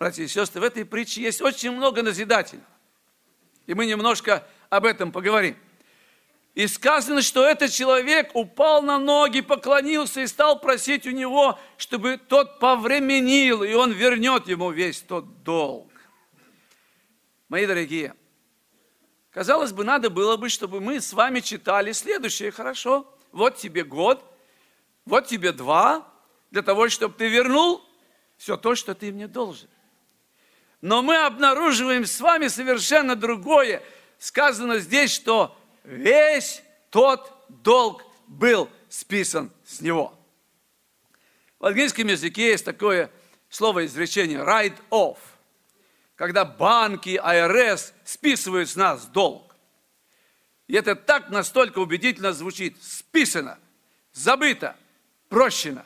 Братья и сестры, в этой притче есть очень много назидательного. И мы немножко об этом поговорим. И сказано, что этот человек упал на ноги, поклонился и стал просить у него, чтобы тот повременил, и он вернет ему весь тот долг. Мои дорогие, казалось бы, надо было бы, чтобы мы с вами читали следующее. Хорошо, вот тебе год. Вот тебе 2, для того, чтобы ты вернул все то, что ты мне должен. Но мы обнаруживаем с вами совершенно другое. Сказано здесь, что весь тот долг был списан с него. В английском языке есть такое слово-изречение «write off», когда банки, АРС списывают с нас долг. И это так настолько убедительно звучит. Списано, забыто. Прощено.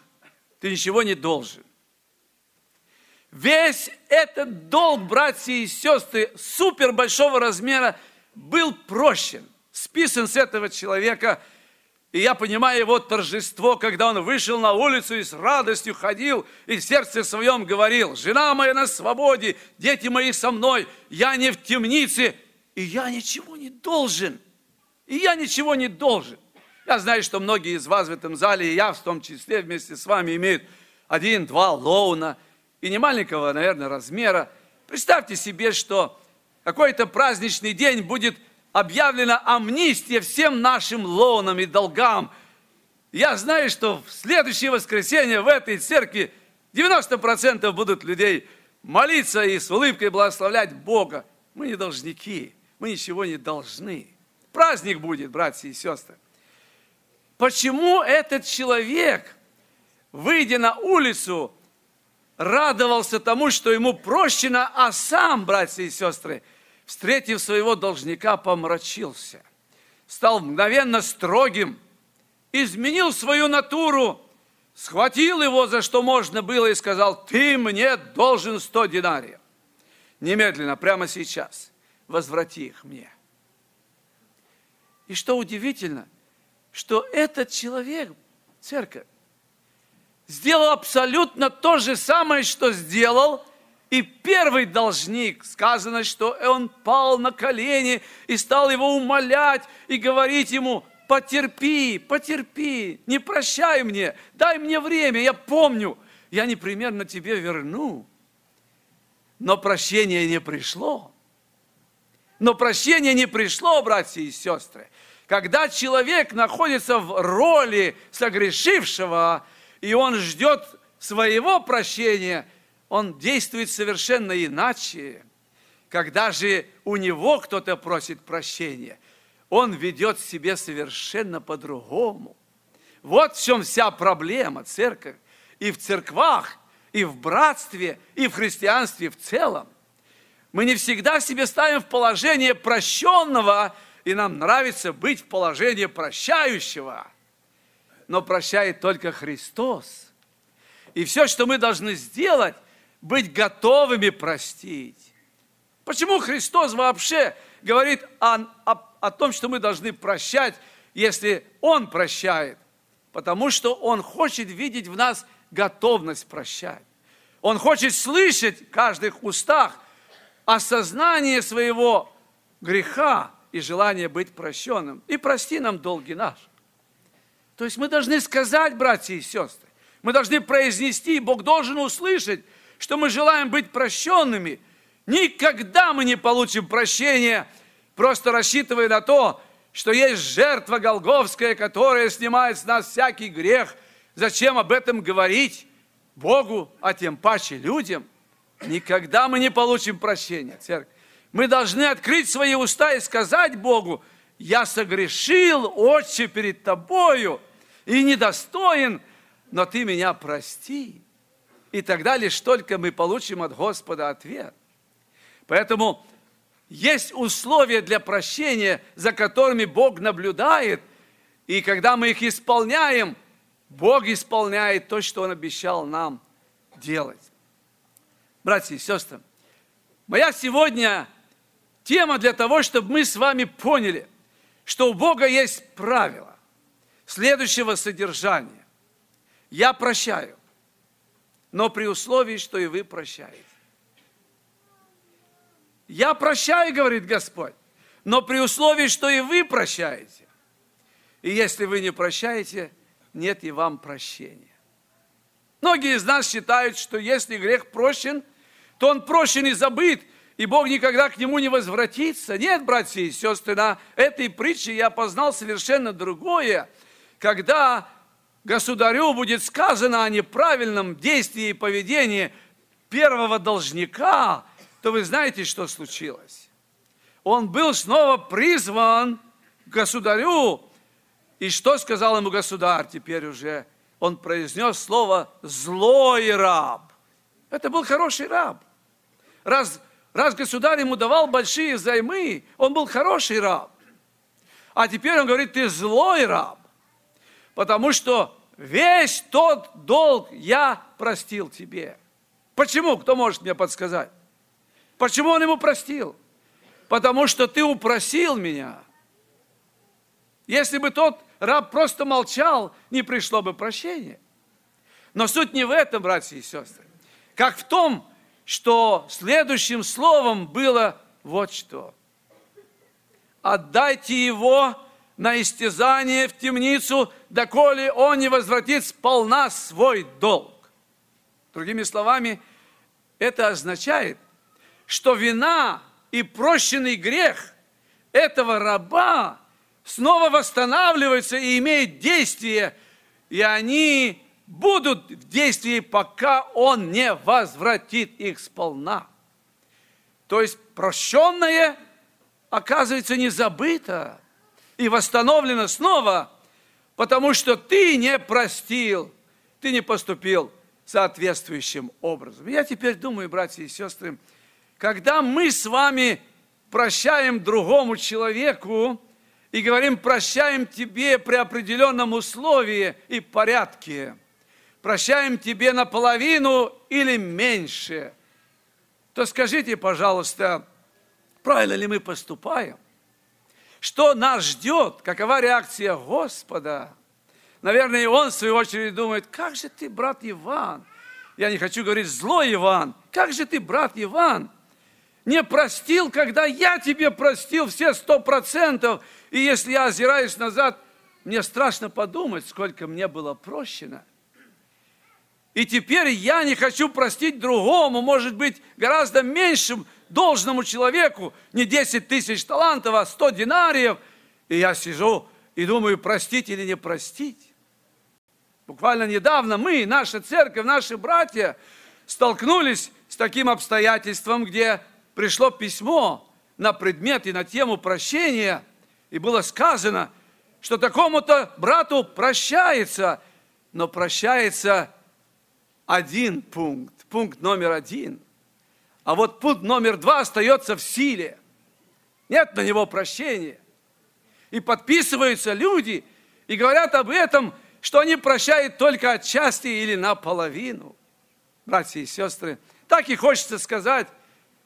Ты ничего не должен. Весь этот долг, братья и сестры, супер большого размера, был прощен, списан с этого человека. И я понимаю его торжество, когда он вышел на улицу и с радостью ходил, и в сердце своем говорил: «Жена моя на свободе, дети мои со мной, я не в темнице, и я ничего не должен». И я ничего не должен. Я знаю, что многие из вас в этом зале, и я в том числе вместе с вами, имеют 1-2 лоуна и немаленького, наверное, размера. Представьте себе, что какой-то праздничный день будет объявлена амнистия всем нашим лоунам и долгам. Я знаю, что в следующее воскресенье в этой церкви 90% будут людей молиться и с улыбкой благословлять Бога. Мы не должники, мы ничего не должны. Праздник будет, братья и сестры. Почему этот человек, выйдя на улицу, радовался тому, что ему прощено, а сам, братья и сестры, встретив своего должника, помрачился, стал мгновенно строгим, изменил свою натуру, схватил его, за что можно было, и сказал: «Ты мне должен 100 динариев. Немедленно, прямо сейчас, возврати их мне». И что удивительно, что этот человек, церковь, сделал абсолютно то же самое, что сделал и первый должник. Сказано, что он пал на колени и стал его умолять и говорить ему: «Потерпи, потерпи, не прощай мне, дай мне время, я помню, я непременно тебе верну». Но прощение не пришло. Но прощение не пришло, братья и сестры. Когда человек находится в роли согрешившего, и он ждет своего прощения, он действует совершенно иначе. Когда же у него кто-то просит прощения, он ведет себя совершенно по-другому. Вот в чем вся проблема, церковь. И в церквах, и в братстве, и в христианстве в целом. Мы не всегда себе ставим в положение прощенного, и нам нравится быть в положении прощающего. Но прощает только Христос. И все, что мы должны сделать, быть готовыми простить. Почему Христос вообще говорит о том, что мы должны прощать, если Он прощает? Потому что Он хочет видеть в нас готовность прощать. Он хочет слышать в каждых устах осознание своего греха и желание быть прощенным. И прости нам долги наши. То есть мы должны сказать, братья и сестры, мы должны произнести, Бог должен услышать, что мы желаем быть прощенными. Никогда мы не получим прощения, просто рассчитывая на то, что есть жертва голгофская, которая снимает с нас всякий грех. Зачем об этом говорить Богу, а тем паче людям? Никогда мы не получим прощения, церковь. Мы должны открыть свои уста и сказать Богу: «Я согрешил, Отче, перед Тобою, и недостоин, но Ты меня прости». И тогда лишь только мы получим от Господа ответ. Поэтому есть условия для прощения, за которыми Бог наблюдает, и когда мы их исполняем, Бог исполняет то, что Он обещал нам делать. Братья и сестры, моя сегодня тема для того, чтобы мы с вами поняли, что у Бога есть правило следующего содержания. Я прощаю, но при условии, что и вы прощаете. Я прощаю, говорит Господь, но при условии, что и вы прощаете. И если вы не прощаете, нет и вам прощения. Многие из нас считают, что если грех прощен, то он прощен и забыт, и Бог никогда к нему не возвратится. Нет, братья и сестры, на этой притче я познал совершенно другое. Когда государю будет сказано о неправильном действии и поведении первого должника, то вы знаете, что случилось. Он был снова призван к государю. И что сказал ему государь теперь уже? Он произнес слово «злой раб». Это был хороший раб. Раз государь ему давал большие займы, он был хороший раб. А теперь он говорит: «Ты злой раб, потому что весь тот долг я простил тебе». Почему? Кто может мне подсказать? Почему он ему простил? Потому что ты упросил меня. Если бы тот раб просто молчал, не пришло бы прощения. Но суть не в этом, братья и сестры, как в том, что следующим словом было вот что: «Отдайте его на истязание в темницу, доколе он не возвратит сполна свой долг». Другими словами, это означает, что вина и прощенный грех этого раба снова восстанавливаются и имеют действие, и они будут в действии, пока он не возвратит их сполна. То есть прощенное, оказывается, не забыто и восстановлено снова, потому что ты не простил, ты не поступил соответствующим образом. Я теперь думаю, братья и сестры, когда мы с вами прощаем другому человеку, и говорим: прощаем тебе при определенном условии и порядке. Прощаем тебе наполовину или меньше. То скажите, пожалуйста, правильно ли мы поступаем? Что нас ждет? Какова реакция Господа? Наверное, и он, в свою очередь, думает: как же ты, брат Иван? Я не хочу говорить «злой Иван». Как же ты, брат Иван, не простил, когда я тебе простил все 100%, и если я озираюсь назад, мне страшно подумать, сколько мне было прощено. И теперь я не хочу простить другому, может быть, гораздо меньшим должному человеку, не 10 тысяч талантов, а 100 динариев, и я сижу и думаю, простить или не простить. Буквально недавно мы, наша церковь, наши братья столкнулись с таким обстоятельством, где пришло письмо на предмет и на тему прощения, и было сказано, что такому-то брату прощается, но прощается один пункт, пункт номер один. А вот пункт номер два остается в силе. Нет на него прощения. И подписываются люди и говорят об этом, что они прощают только отчасти или наполовину. Братья и сестры, так и хочется сказать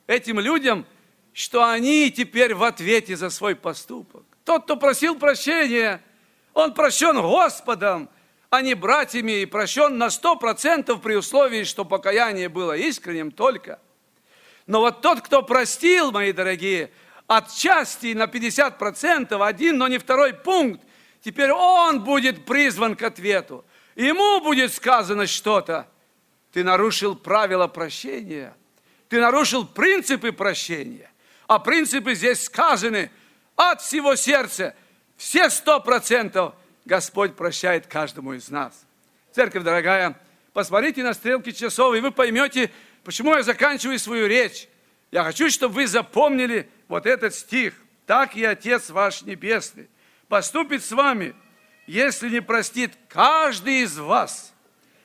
этим людям, что они теперь в ответе за свой поступок. Тот, кто просил прощения, он прощен Господом, а не братьями, и прощен на 100% при условии, что покаяние было искренним только. Но вот тот, кто простил, мои дорогие, отчасти на 50%, один, но не второй пункт, теперь он будет призван к ответу. Ему будет сказано что-то. Ты нарушил правила прощения, ты нарушил принципы прощения, а принципы здесь сказаны от всего сердца, все 100%. Господь прощает каждому из нас. Церковь дорогая, посмотрите на стрелки часов, и вы поймете, почему я заканчиваю свою речь. Я хочу, чтобы вы запомнили вот этот стих. «Так и Отец ваш Небесный поступит с вами, если не простит каждый из вас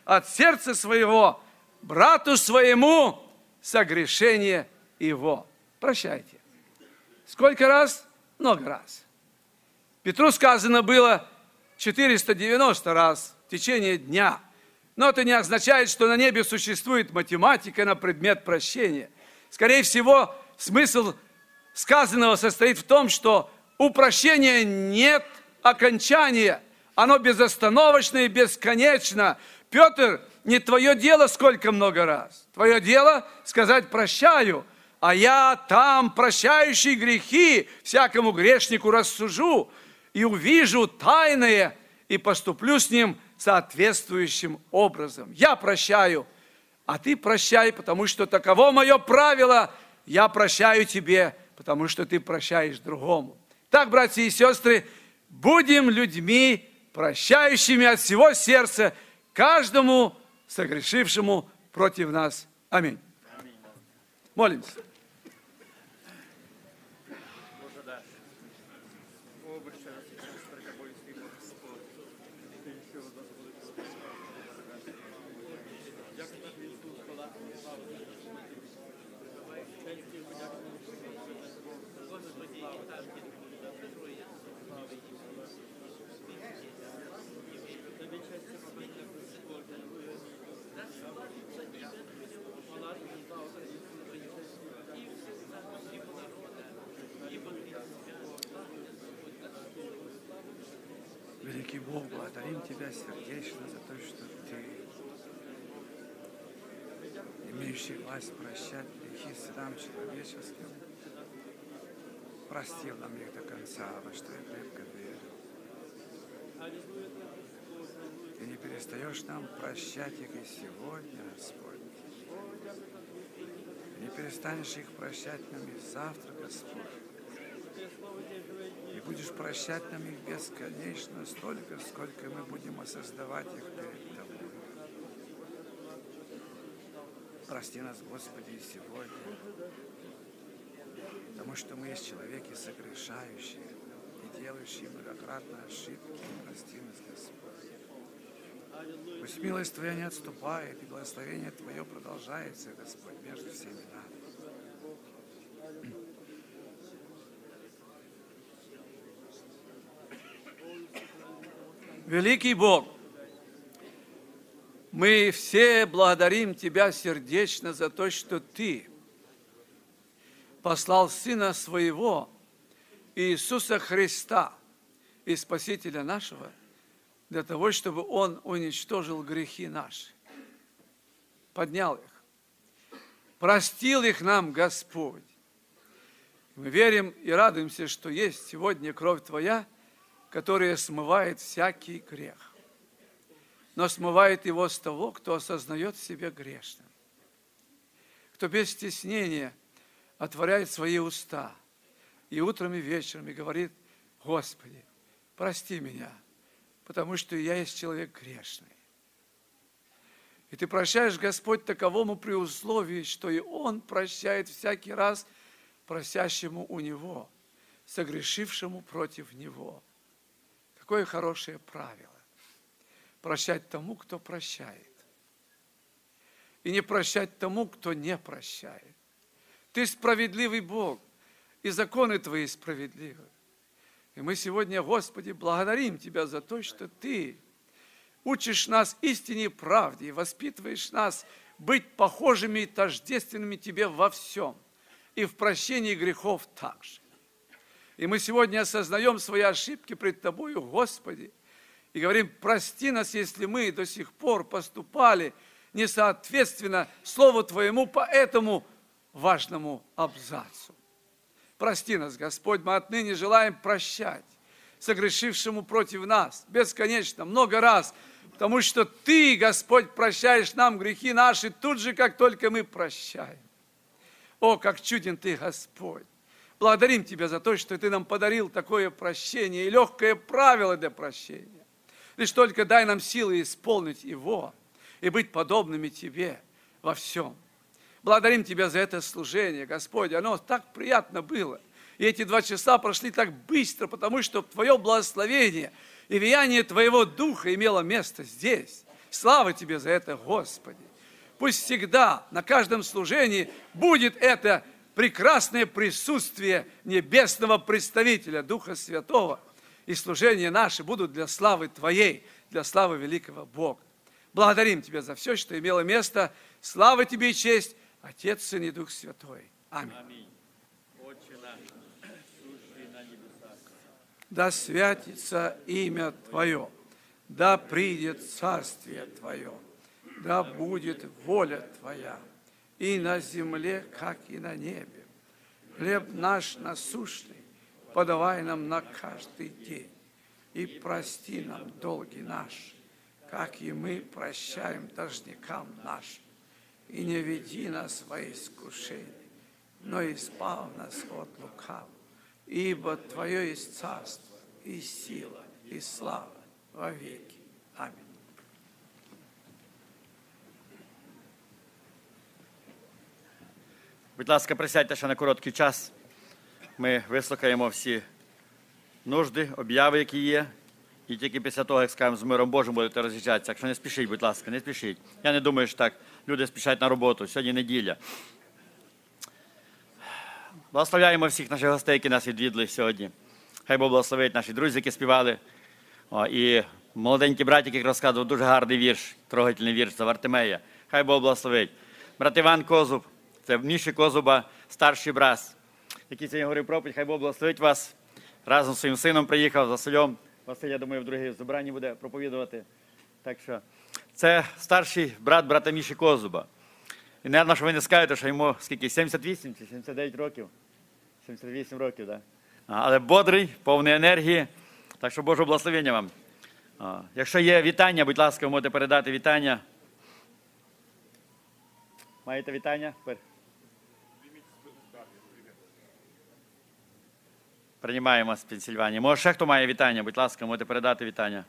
от сердца своего брату своему согрешение его». Прощайте. Сколько раз? Много раз. Петру сказано было 490 раз в течение дня. Но это не означает, что на небе существует математика на предмет прощения. Скорее всего, смысл сказанного состоит в том, что у прощения нет окончания. Оно безостановочно и бесконечно. Петр, не твое дело сколько много раз. Твое дело сказать «прощаю», а я там, прощающий грехи, всякому грешнику рассужу. И увижу тайное, и поступлю с ним соответствующим образом. Я прощаю, а ты прощай, потому что таково мое правило. Я прощаю тебе, потому что ты прощаешь другому. Так, братья и сестры, будем людьми, прощающими от всего сердца, каждому согрешившему против нас. Аминь. Молимся. Великий Бог, благодарим Тебя сердечно за то, что Ты, имеющий власть прощать грехи сынам человеческим, простил нам их до конца, во что я крепко верю. Ты не перестаешь нам прощать их и сегодня, Господь. Ты не перестанешь их прощать нам и завтра, Господь. И будешь прощать нам их бесконечно, столько, сколько мы будем осознавать их перед Тобой. Прости нас, Господи, и сегодня, потому что мы есть человеки согрешающие и делающие многократно ошибки. Прости нас, Господь. Пусть милость Твоя не отступает, и благословение Твое продолжается, Господь, между всеми нами. Великий Бог, мы все благодарим Тебя сердечно за то, что Ты послал Сына Своего, Иисуса Христа, и Спасителя нашего, для того, чтобы Он уничтожил грехи наши, поднял их, простил их нам, Господь. Мы верим и радуемся, что есть сегодня кровь Твоя, которая смывает всякий грех, но смывает его с того, кто осознает себя грешным, кто без стеснения отворяет свои уста и утром и вечером и говорит: «Господи, прости меня, потому что я есть человек грешный». И Ты прощаешь, Господь, таковому при условии, что и Он прощает всякий раз просящему у Него, согрешившему против Него. Какое хорошее правило – прощать тому, кто прощает. и не прощать тому, кто не прощает. Ты справедливый Бог, и законы Твои справедливы. И мы сегодня, Господи, благодарим Тебя за то, что Ты учишь нас истине и правде, и воспитываешь нас быть похожими и тождественными Тебе во всем, и в прощении грехов также. И мы сегодня осознаем свои ошибки пред Тобою, Господи, и говорим, прости нас, если мы до сих пор поступали несоответственно Слову Твоему по этому важному абзацу. Прости нас, Господь, мы отныне желаем прощать согрешившему против нас бесконечно, много раз, потому что Ты, Господь, прощаешь нам грехи наши тут же, как только мы прощаем. О, как чуден Ты, Господь! Благодарим Тебя за то, что Ты нам подарил такое прощение и легкое правило для прощения. Лишь только дай нам силы исполнить его и быть подобными Тебе во всем. Благодарим Тебя за это служение, Господь. Оно так приятно было. И эти 2 часа прошли так быстро, потому что Твое благословение и влияние Твоего Духа имело место здесь. Слава Тебе за это, Господи. Пусть всегда на каждом служении будет это прекрасное присутствие небесного представителя Духа Святого. И служения наши будут для славы Твоей, для славы великого Бога. Благодарим Тебя за все, что имело место. Слава Тебе и честь, Отец, Сын и Дух Святой. Аминь. Да святится имя Твое, да придет Царствие Твое, да будет воля Твоя и на земле, как и на небе. Хлеб наш насущный подавай нам на каждый день и прости нам долги наши, как и мы прощаем должникам нашим. И не веди нас во искушение, но избавь нас от лукавого. Ибо Твое есть царство, и сила, и слава во веки. Аминь. Будь ласка, присядьте ще на короткий час. Ми вислухаємо всі нужди, об'яви, які є. І тільки після того, як скажемо, з миром Божим будете роз'їжджатися. Якщо не спішіть, будь ласка, не спішіть. Я не думаю, що так люди спішать на роботу. Сьогодні неділя. Благословляємо всіх наших гостей, які нас відвідали сьогодні. Хай Бог благословить наші друзі, які співали. І молоденький брат, який розказував дуже гарний вірш, трогательний вірш за Вартимея. Хай Бог благословить. Брат Іван Козуб, це Міші Козуба, старший брат, який сьогодні говорив проповідь. Хай Бог благословить вас. Разом з своїм сином приїхав, з Василем. Василь, я думаю, в другій зібранні буде проповідувати. Так що це старший брат брата Міші Козуба. І, напевно, що ви не скажете, що йому скільки, 78 чи 79 років? 78 років, так. Але бодрий, повний енергії. Так що Божого благословення вам. Якщо є вітання, будь ласка, ви можете передати вітання. Маєте вітання? Приймаємо з Пенсільванії. Може, ще хто має вітання, будь ласка, можете передати вітання.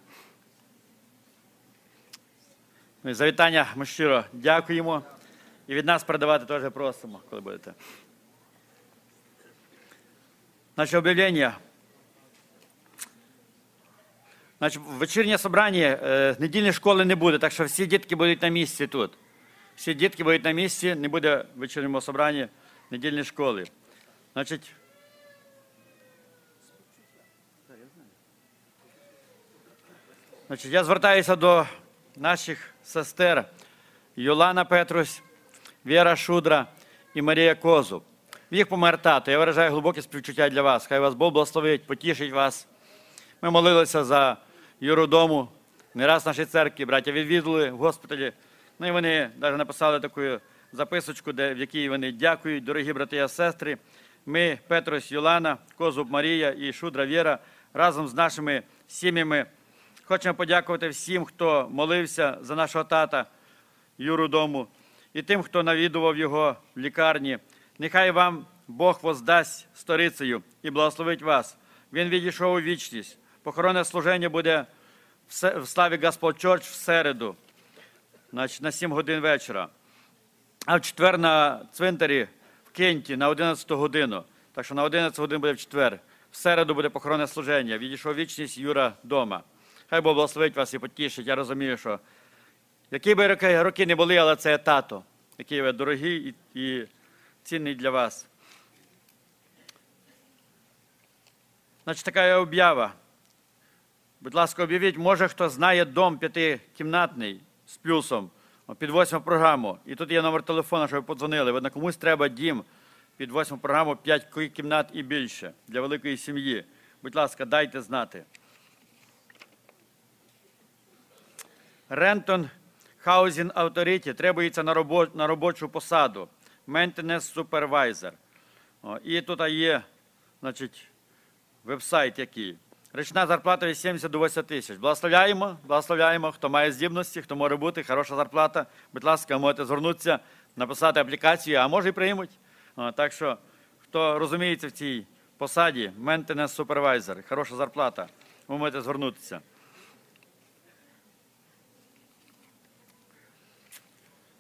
За вітання ми щиро дякуємо. І від нас передавати теж просимо, коли будете. Наше об'явлення. Вечірнє собрання, недільної школи не буде, так що всі дітки будуть на місці тут. Всі дітки будуть на місці, не буде вечірнього собрання недільної школи. Значить, я звертаюся до наших сестер Йолана Петрусь, Віра Шудра і Марія Козуб. Їх помер тато. Я виражаю глибоке співчуття для вас. Хай вас Бог благословить, потішить вас. Ми молилися за Юру Дому. Не раз в нашій церкві браття відвідали в госпіталі. Ну і вони навіть написали таку записочку, в якій вони дякують. Дорогі брати і сестри, ми, Петрусь, Йолана, Козуб, Марія і Шудра Віра, разом з нашими сім'ями хочемо подякувати всім, хто молився за нашого тата Юру Дому. І тим, хто навідував його в лікарні. Нехай вам Бог воздасть сторицею і благословить вас. Він відійшов у вічність. Похоронне служення буде в славі Господь Чорч в середу, на 7 годин вечора. А в четвер на цвинтарі в Кенті на 11 годину. Так що на 11 годин буде в четвер. В середу буде похоронне служення. Відійшов у вічність Юра Дома. Хай Бог благословить вас і потішить. Я розумію, що Які би роки не були, але це тато, який ви дорогий і цінний для вас. Значить, така об'ява. Будь ласка, об'явіть, може, хто знає дом п'ятикімнатний з плюсом під 8 програму. І тут є номер телефона, щоб ви подзвонили. Видно, комусь треба дім під 8 програму, 5 кімнат і більше для великої сім'ї. Будь ласка, дайте знати. Renton Housing Authority требується на робочу посаду. Maintenance Supervisor. І тут є, значить, веб-сайт який. Річна зарплата від 70 до 80 тисяч. Благословляємо, благословляємо, хто має здібності, хто може бути, хороша зарплата. Будь ласка, можете звернутися, написати аплікацію, а може і приймуть. Так що, хто розуміється в цій посаді, Maintenance Supervisor, хороша зарплата, ви можете звернутися.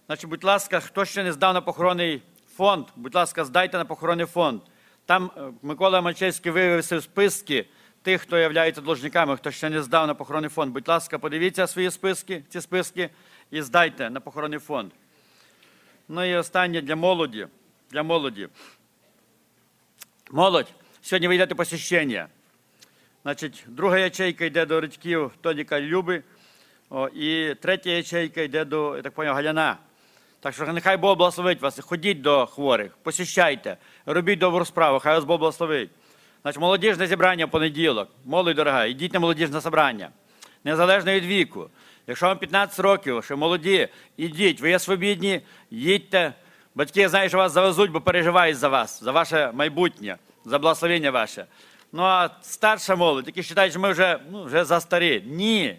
Значить, будь ласка, хто ще не здав на похоронний фонд, будь ласка, здайте на похоронний фонд. Там Микола Мачельський вивісив списки тих, хто є должниками, хто ще не здав на похоронний фонд. Будь ласка, подивіться свої списки, ці списки, і здайте на похоронний фонд. Ну і останнє для молоді. Для молоді. Молодь, сьогодні ви йдете посвящення. Значить, друга ячейка йде до Ритьків, Тоніка, Люби. І третя ячейка йде до, я так поняв, Галяна. Так що нехай Бог благословить вас. Ходіть до хворих, посвящайте, робіть добру справу, хай вас Бог благословить. Значить, молодіжне зібрання в понеділок. Молодь дорога, йдіть на молодіжне зібрання. Незалежно від віку. Якщо вам 15 років, що молоді, йдіть. Ви є свобідні, їдьте. Батьки, знають, що вас завезуть, бо переживають за вас, за ваше майбутнє, за благословення ваше. Ну а старша молодь, які вважають, що ми вже застарі. Ні.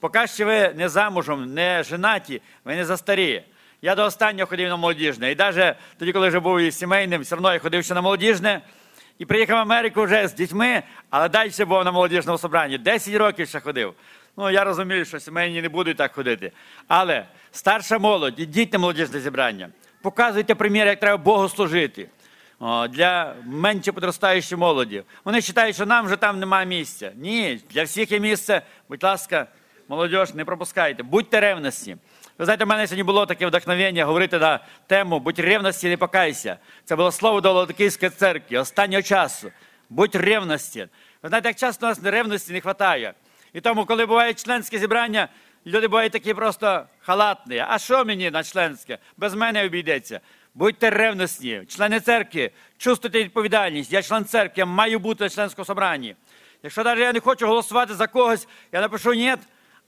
Поки ще ви не замужем, не женаті, ви не застарі. Я до останнього ходив на молодіжне. І навіть тоді, коли вже був і сімейним, все одно я ходив ще на молодіжне. І приїхав в Америку вже з дітьми, але далі ще був на молодіжному собранні. 10 років ще ходив. Ну, я розумію, що сімейні не будуть так ходити. Але старша молодь, ідіть на молодіжне зібрання. Показуйте примір, як треба Богу служити. Для менше підростаючої молоді. Вони вважають, що нам вже там немає місця. Ні, для всіх є місце. Будь ласка, молодіж, не пропускайте. Будьте ревності. Ви знаєте, в мене сьогодні було таке вдохновення говорити на тему «Будь ревності, не покайся». Це було слово до Володиківської церкви останнього часу. Будь ревності. Ви знаєте, як часто у нас ревності не вистачає. І тому, коли бувають членські зібрання, люди бувають такі просто халатні. А що мені на членське? Без мене обійдеться. Будьте ревності. Члени церкви, чувствуйте відповідальність. Я член церкви, я маю бути на членському собранні. Якщо навіть я не хочу голосувати за когось, я напишу «ні».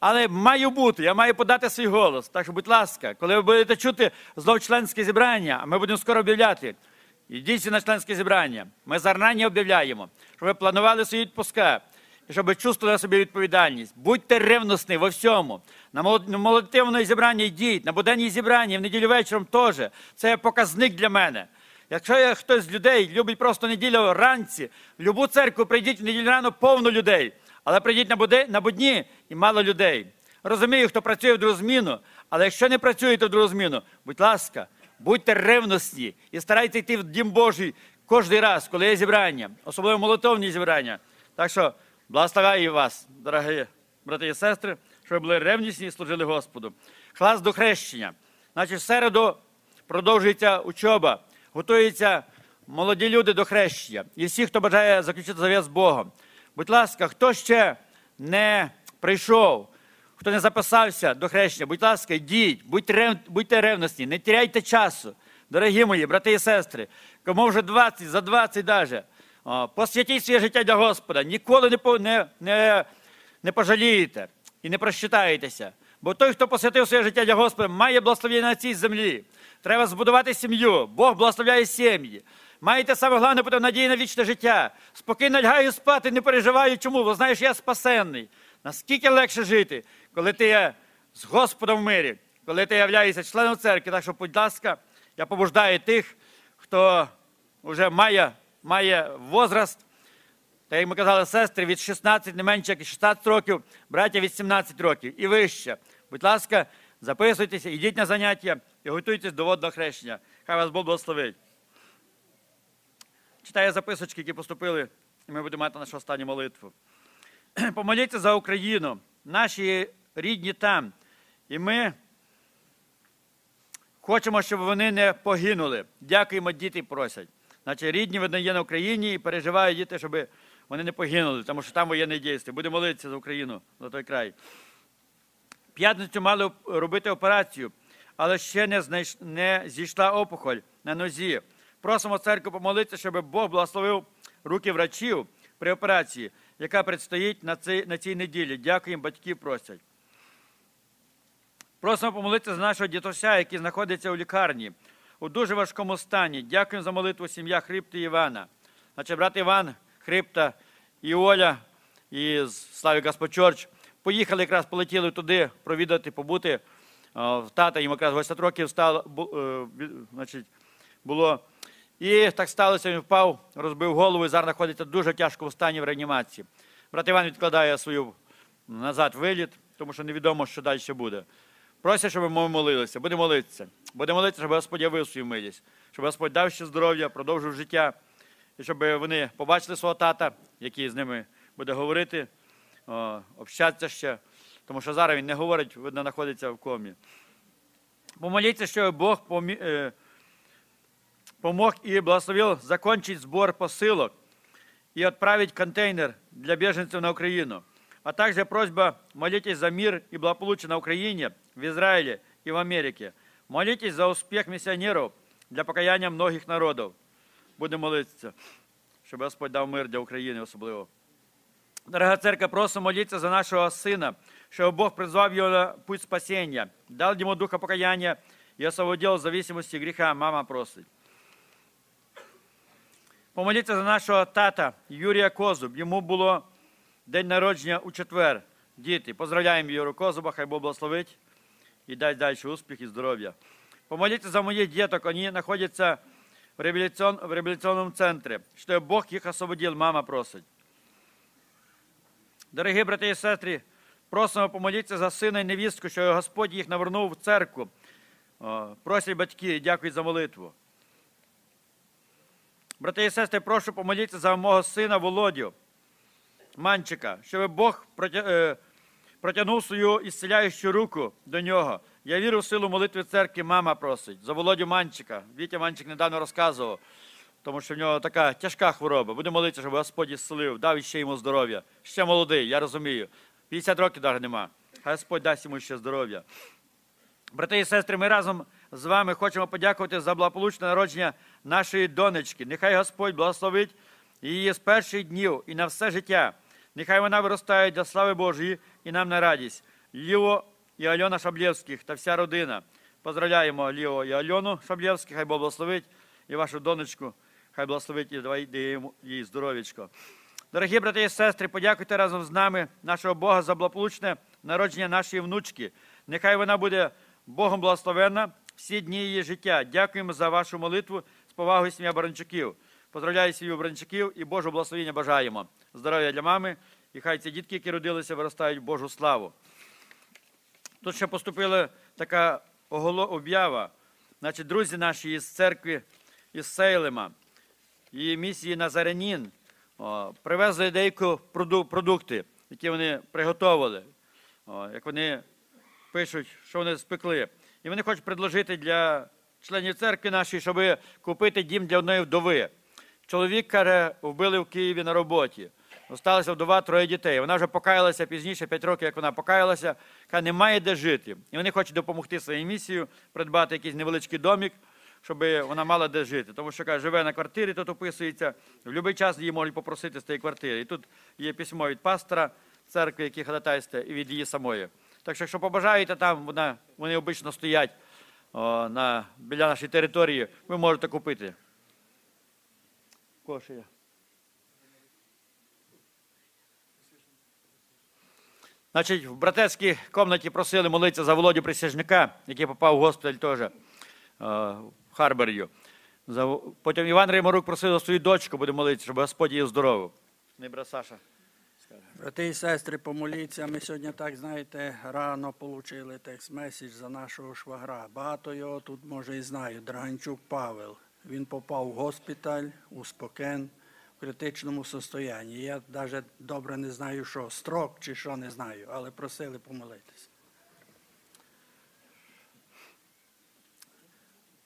Але маю бути, я маю подати свій голос. Так що, будь ласка, коли ви будете чути знов членське зібрання, а ми будемо скоро об'являти, ідіть на членське зібрання. Ми зарані об'являємо, щоб ви планували свої відпуска, і щоб ви чувствували собі відповідальність. Будьте ревностні во всьому. На молодіжне зібрання йдіть, на буденні зібрання, в неділю вечором теж. Це показник для мене. Якщо хтось з людей любить просто неділю ранці, в любу церкву прийдіть в неділю рано повно людей. Але прийдіть на будні і мало людей. Розумію, хто працює в другу зміну, але якщо не працюєте в другу зміну, будь ласка, будьте ревності і старайтеся йти в Дім Божий кожен раз, коли є зібрання, особливо молитовні зібрання. Так що благословляю вас, дорогі брати і сестри, щоб ви були ревності і служили Господу. Клас до хрещення. Значить, в середу продовжується учоба, готуються молоді люди до хрещення і всі, хто бажає заключити завіт з Богом. Будь ласка, хто ще не прийшов, хто не записався до хрещення, будь ласка, йдіть, будьте ревностні, не теряйте часу. Дорогі мої, брати і сестри, кому вже 20, за 20 даже, посвятіть своє життя для Господа, ніколи не пожалієте і не просчитаєтеся. Бо той, хто посвятив своє життя для Господа, має благословення на цій землі. Треба збудувати сім'ю, Бог благословляє сім'ї. Маєте саме головне, потім надії на вічне життя. Спокійно лягаю спати, не переживаю, чому, бо знаєш, я спасенний. Наскільки легше жити, коли ти є з Господом в мирі, коли ти являєшся членом церкви. Так що, будь ласка, я побуждаю тих, хто вже має возраст, та, як ми казали, сестри від 16, не менше, як 16 років, браття від 17 років і вище. Будь ласка, записуйтеся, йдіть на заняття і готуйтесь до водного хрещення. Хай вас Бог благословить. Читаю записочки, які поступили, і ми будемо мати нашу останню молитву. Помоліться за Україну, наші рідні там. І ми Хочемо, щоб вони не погинули. Дякуємо, діти просять. Значить, рідні є на Україні і переживають діти, щоб вони не погинули, тому що там воєнні дії. Будемо молитися за Україну, за той край. П'ятницю мали робити операцію, але ще не зійшла опухоль на нозі. Просимо церкву помолитися, щоб Бог благословив руки врачів при операції, яка предстоїть на цій неділі. Дякуємо, батьки просять. Просимо помолитися за нашого дідуся, який знаходиться у лікарні, у дуже важкому стані. Дякуємо за молитву сім'я Хрипти і Івана. Значить, брат Іван Хрипта і Оля, і Славі Господь Чорч, поїхали, якраз полетіли туди провідати, побути. Тата їм якраз 80 років було. І так сталося, він впав, розбив голову і зараз знаходиться дуже тяжко в стані в реанімації. Брат Іван відкладає свою назад виліт, тому що невідомо, що далі буде. Просять, щоб ми молилися. Будемо молитися. Будемо молитися, щоб Господь явив свою милість. Щоб Господь дав ще здоров'я, продовжив життя. І щоб вони побачили свого тата, який з ними буде говорити, общатися ще. Тому що зараз він не говорить, видно, знаходиться в комі. Помоліться, щоб Бог помог і благословив закінчити збір посилок і відправити контейнер для біженців на Україну. А также просьба молитесь за мир и благополучие на Украине, в Израиле и в Америке. Молитесь за успех миссионеров для покаяния многих народов. Будем молиться, чтобы Господь дал мир для Украины особливо. Дорога церковь, просим молиться за нашего сына, чтобы Бог призвал его на путь спасения, дал ему духа покаяния и освободил от зависимости греха. Мама просит. Помолиться за нашего тата Юрия Козуб. Ему было день народження у четвер. Діти, поздравляємо Юру Козуба, хай Бог благословить і дай далі успіх і здоров'я. Помоліться за моїх діток, вони знаходяться в реабілітаційному центрі, щоб Бог їх освободив, мама просить. Дорогі брати і сестри, просимо помоліться за сина і невістку, що Господь їх навернув в церкву. Просять батьки, дякую за молитву. Брати і сестри, прошу помоліться за мого сина Володю Манчика, щоб Бог протягнув свою ісцеляючу руку до нього. Я вірю в силу молитви церкви, мама просить. За Володю Манчика. Вітя Манчик недавно розказував, тому що в нього така тяжка хвороба. Будемо молитися, щоб Господь ісцелив, дав ще йому здоров'я. Ще молодий, я розумію. 50 років навіть нема. Хай Господь дасть йому ще здоров'я. Брати і сестри, ми разом з вами хочемо подякувати за благополучне народження нашої донечки. Нехай Господь благословить її з перших днів і на все життя. Нехай вона виростає для слави Божої і нам на радість. Ліо і Альона Шаблєвських та вся родина. Поздравляємо Ліо і Альону Шаблєвських, хай Бог благословить і вашу донечку, хай благословить і дає їй здоров'ячко. Дорогі брати і сестри, подякуйте разом з нами нашого Бога за благополучне народження нашої внучки. Нехай вона буде Богом благословена всі дні її життя. Дякуємо за вашу молитву з повагою сім'я Баранчуків. Поздравляю сім'ю Баранчуків і Божого благословення бажаємо. Здоров'я для мами, і хай ці дітки, які родилися, виростають в Божу славу. Тут ще поступила така об'ява. Значить, друзі наші із церкви, із Сейлема, і місії Назарянін привезли деякі продукти, які вони приготували, як вони пишуть, що вони спекли. І вони хочуть предложити для членів церкви нашої, щоб купити дім для одної вдови. Чоловік, каже, вбили в Києві на роботі. Осталася вдова, троє дітей. Вона вже покаялася пізніше, 5 років, як вона покаялася, каже, немає де жити. І вони хочуть допомогти своїй місії, придбати якийсь невеличкий домик, щоб вона мала де жити. Тому що, каже, живе на квартирі, тут описується, в будь-який час її можуть попросити з тієї квартири. І тут є письмо від пастора церкви, який ходатайствує, і від її самої. Так що, якщо побажаєте, там вони обично стоять біля нашої території, ви можете купити. Значить, в братерській кімнаті просили молитися за Володю Присяжника, який попав в госпіталь теж в Харборі. Потім Іван Римарук просив за свою дочку, будемо молитися, щоб Господь її здоровив. Брати і сестри, помоліться. Ми сьогодні, так знаєте, рано отримали текст-меседж за нашого швагра. Багато його тут, може, і знають. Драганчук Павел. Він попав в госпіталь, у Спокен, в критичному стані. Я навіть добре не знаю, що, строк чи що, не знаю, але просили помолитися.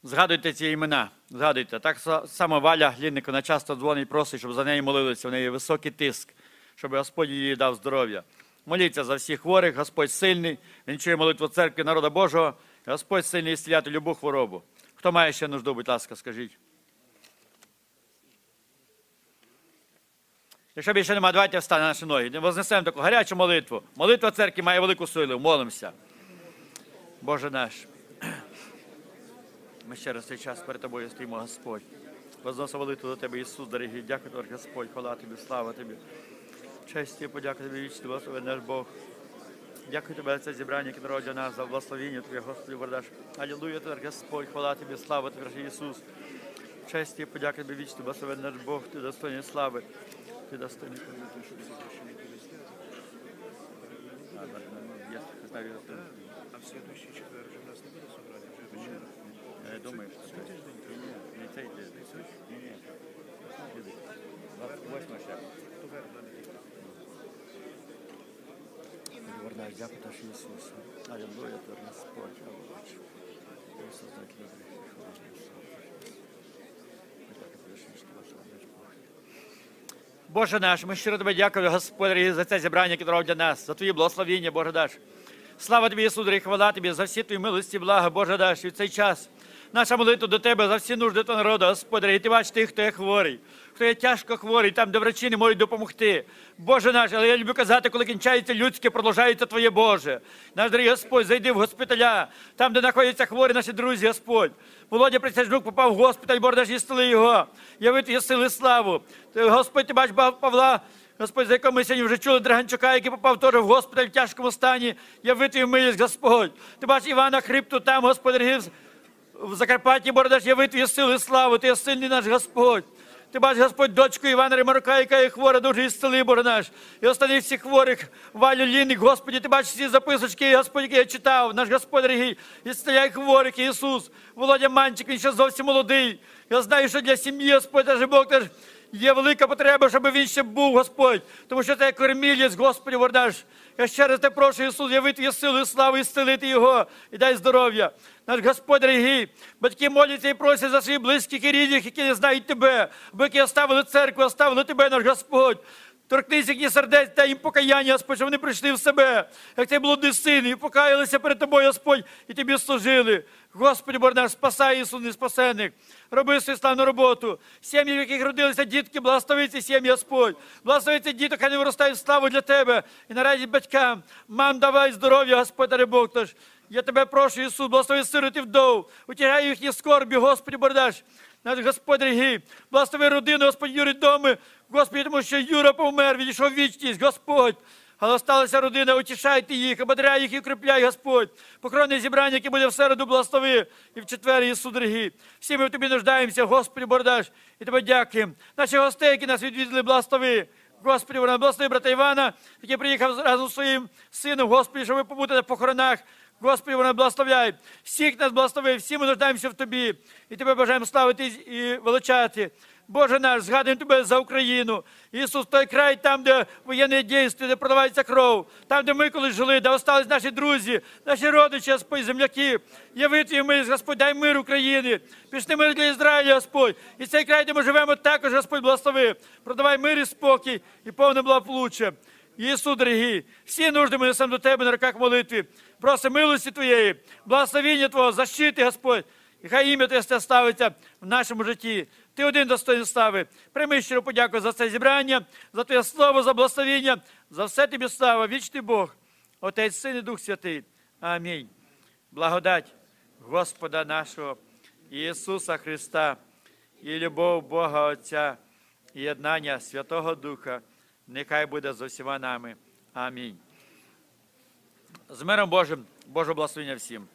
Згадуйте ці імена, згадуйте. Так само Валя Глінник, вона часто дзвонить, просить, щоб за неї молилися, в неї високий тиск, щоб Господь їй дав здоров'я. Моліться за всіх хворих, Господь сильний, він чує молитву церкви, народу Божого, Господь сильний ісціляти любу хворобу. Хто має ще нужду, будь ласка, скажіть. Якщо більше немає, давайте встане на наші ноги. Вознесемо таку гарячу молитву. Молитва церкви має велику силу. Молимося. Боже наш. Ми ще раз цей час перед Тобою стоїмо, Господь. Возносимо молитву до Тебе, Ісус, дорогий. Дякую, Тобі, Господь. Хвала Тобі, слава Тобі. Честь і подяка Тобі, вічний благословен наш Бог. Дякую Тобі за це зібрання, яке народило нас, за благословіння Твоє, Господи, бордаш. Алілуя, Тобі, Господь. Хвала Тобі, слава Тобі, Ісус. Честь і подяка Тобі, вічний благословен наш Бог. Ти достойний слави. Ти достойний думаешь, что это? Не цей день. Нет. 28 шаг. Говорна, я подаш Иисуса. Аллилуйя, ты нас спочал. Создатель добрый. Боже наш, ми щиро Тобі дякуємо, Господи, за це зібрання, яке дорого для нас, за Твої благословіння, Боже наш. Слава Тобі, Ісус, і хвала Тобі за всі Твої милості, блага, Боже наш, і в цей час наша молитва до Тебе за всі нужди того народу, Господи, і Ти бачиш тих, хто є хворий, хто є тяжко хворий, там, де врачі не можуть допомогти. Боже наш, але я люблю казати, коли кінчається людське, продовжається Твоє, Боже. Наш дорогий Господь, зайди в госпіталя, там, де знаходяться хворі наші друзі, Господь. Володя Присяжнюк попав в госпіталь, Боже наш, ісцели його, яви Твої сили, славу. Господь, Ти бачиш Павла, Господь, за якого ми сьогодні вже чули, Драганчука, який попав теж в госпіталь в тяжкому стані, яви Твою милість, Господь. Ти бачиш Івана Хрипту там, Господь, в Закарпатті, Бородаш, яви Твої сили, славу, Ти є сильний наш Господь. Ти бачиш, Господь, дочку Івана Римарука, яка є хвора, дуже ісцели, Боже наш. І останніх всіх хворих, Валю Лінник, Господи, Ти бачиш ці записочки, Господь, які я читав, наш Господь дорогий, ісцеляй хворих, Ісус. Володя Манчик, він ще зовсім молодий. Я знаю, що для сім'ї, Господь, наш Бог, теж є велика потреба, щоб він ще був, Господь, тому що це кормілець, Господи, Боже наш. Я ще раз Те прошу, Ісус, яви Твої сили і славу, ісцелити його і дай здоров'я. Наш Господь дорогий, батьки моляться і просять за своїх близьких і рідних, які не знають Тебе, бо які оставили церкву, оставили Тебе, наш Господь. Торкнись їхніх сердець, дай їм покаяння, Господь, щоб вони прийшли в себе, як Цей блудний син, і покаялися перед Тобою, Господь, і Тобі служили. Господи, Боже наш, спасай, Ісус, неспасених. Роби свою славну роботу. Сім'ї, в яких родилися дітки, благослови ці сім'ї, Господь. Благослови ці діток, хай не виростають в славу для Тебе. І на радість батькам. Мам, давай здоров'я, Господь, дари Бог наш. Я Тебе прошу, Ісус, благослови сирот і вдов. Утягай їхні скорбі, Господи, Боже наш. Наш Господь дорогий, благослови родину, Господь, Юри Доми, Господи, тому що Юра помер, відійшов вічність, Господь. Але осталася родина, утішайте їх, ободряй їх і укріпляй, Господь. Покровне зібрання, яке буде в середу, благослови, і в четвер, Ісус дорогий. Всі ми в Тобі нуждаємося, Господи, Боже наш, і Тебе дякуємо. Наші гості, які нас відвідали, благослови. Господи, благослови брата Івана, який приїхав разом з своїм сином, Господи, щоб ви побути на похоронах. Господи, вона благословляй. Всіх нас благослови, всі ми нуждаємося в Тобі. І Тебе бажаємо славити і величати. Боже наш, згадуємо Тебе за Україну. Ісус, той край, там, де воєнні дії, де проливається кров, там, де ми колись жили, де остались наші друзі, наші родичі, Господь, земляки. Яви Твою милість, Господь, дай мир Україні. Пішли мир для Ізраїля, Господь. І цей край, де ми живемо, також, Господь, благослови. Продавай мир і спокій, і повне благополуччя. Ісус, дорогий, всі нужди ми несемо до Тебе на руках молитви. Проси милості Твоєї, благословіння Твого, защити, Господь. І хай ім'я Твоє ставиться в нашому житті. Ти один достойний слави. Прийми щиро подяку за це зібрання, за Твоє слово, за благословіння, за все Тобі слава. Вічний Бог, Отець, Син і Дух Святий. Амінь. Благодать Господа нашого Ісуса Христа і любов Бога Отця і єднання Святого Духа нехай буде з усіма нами. Амінь. З миром Божим, Божого благословення всім.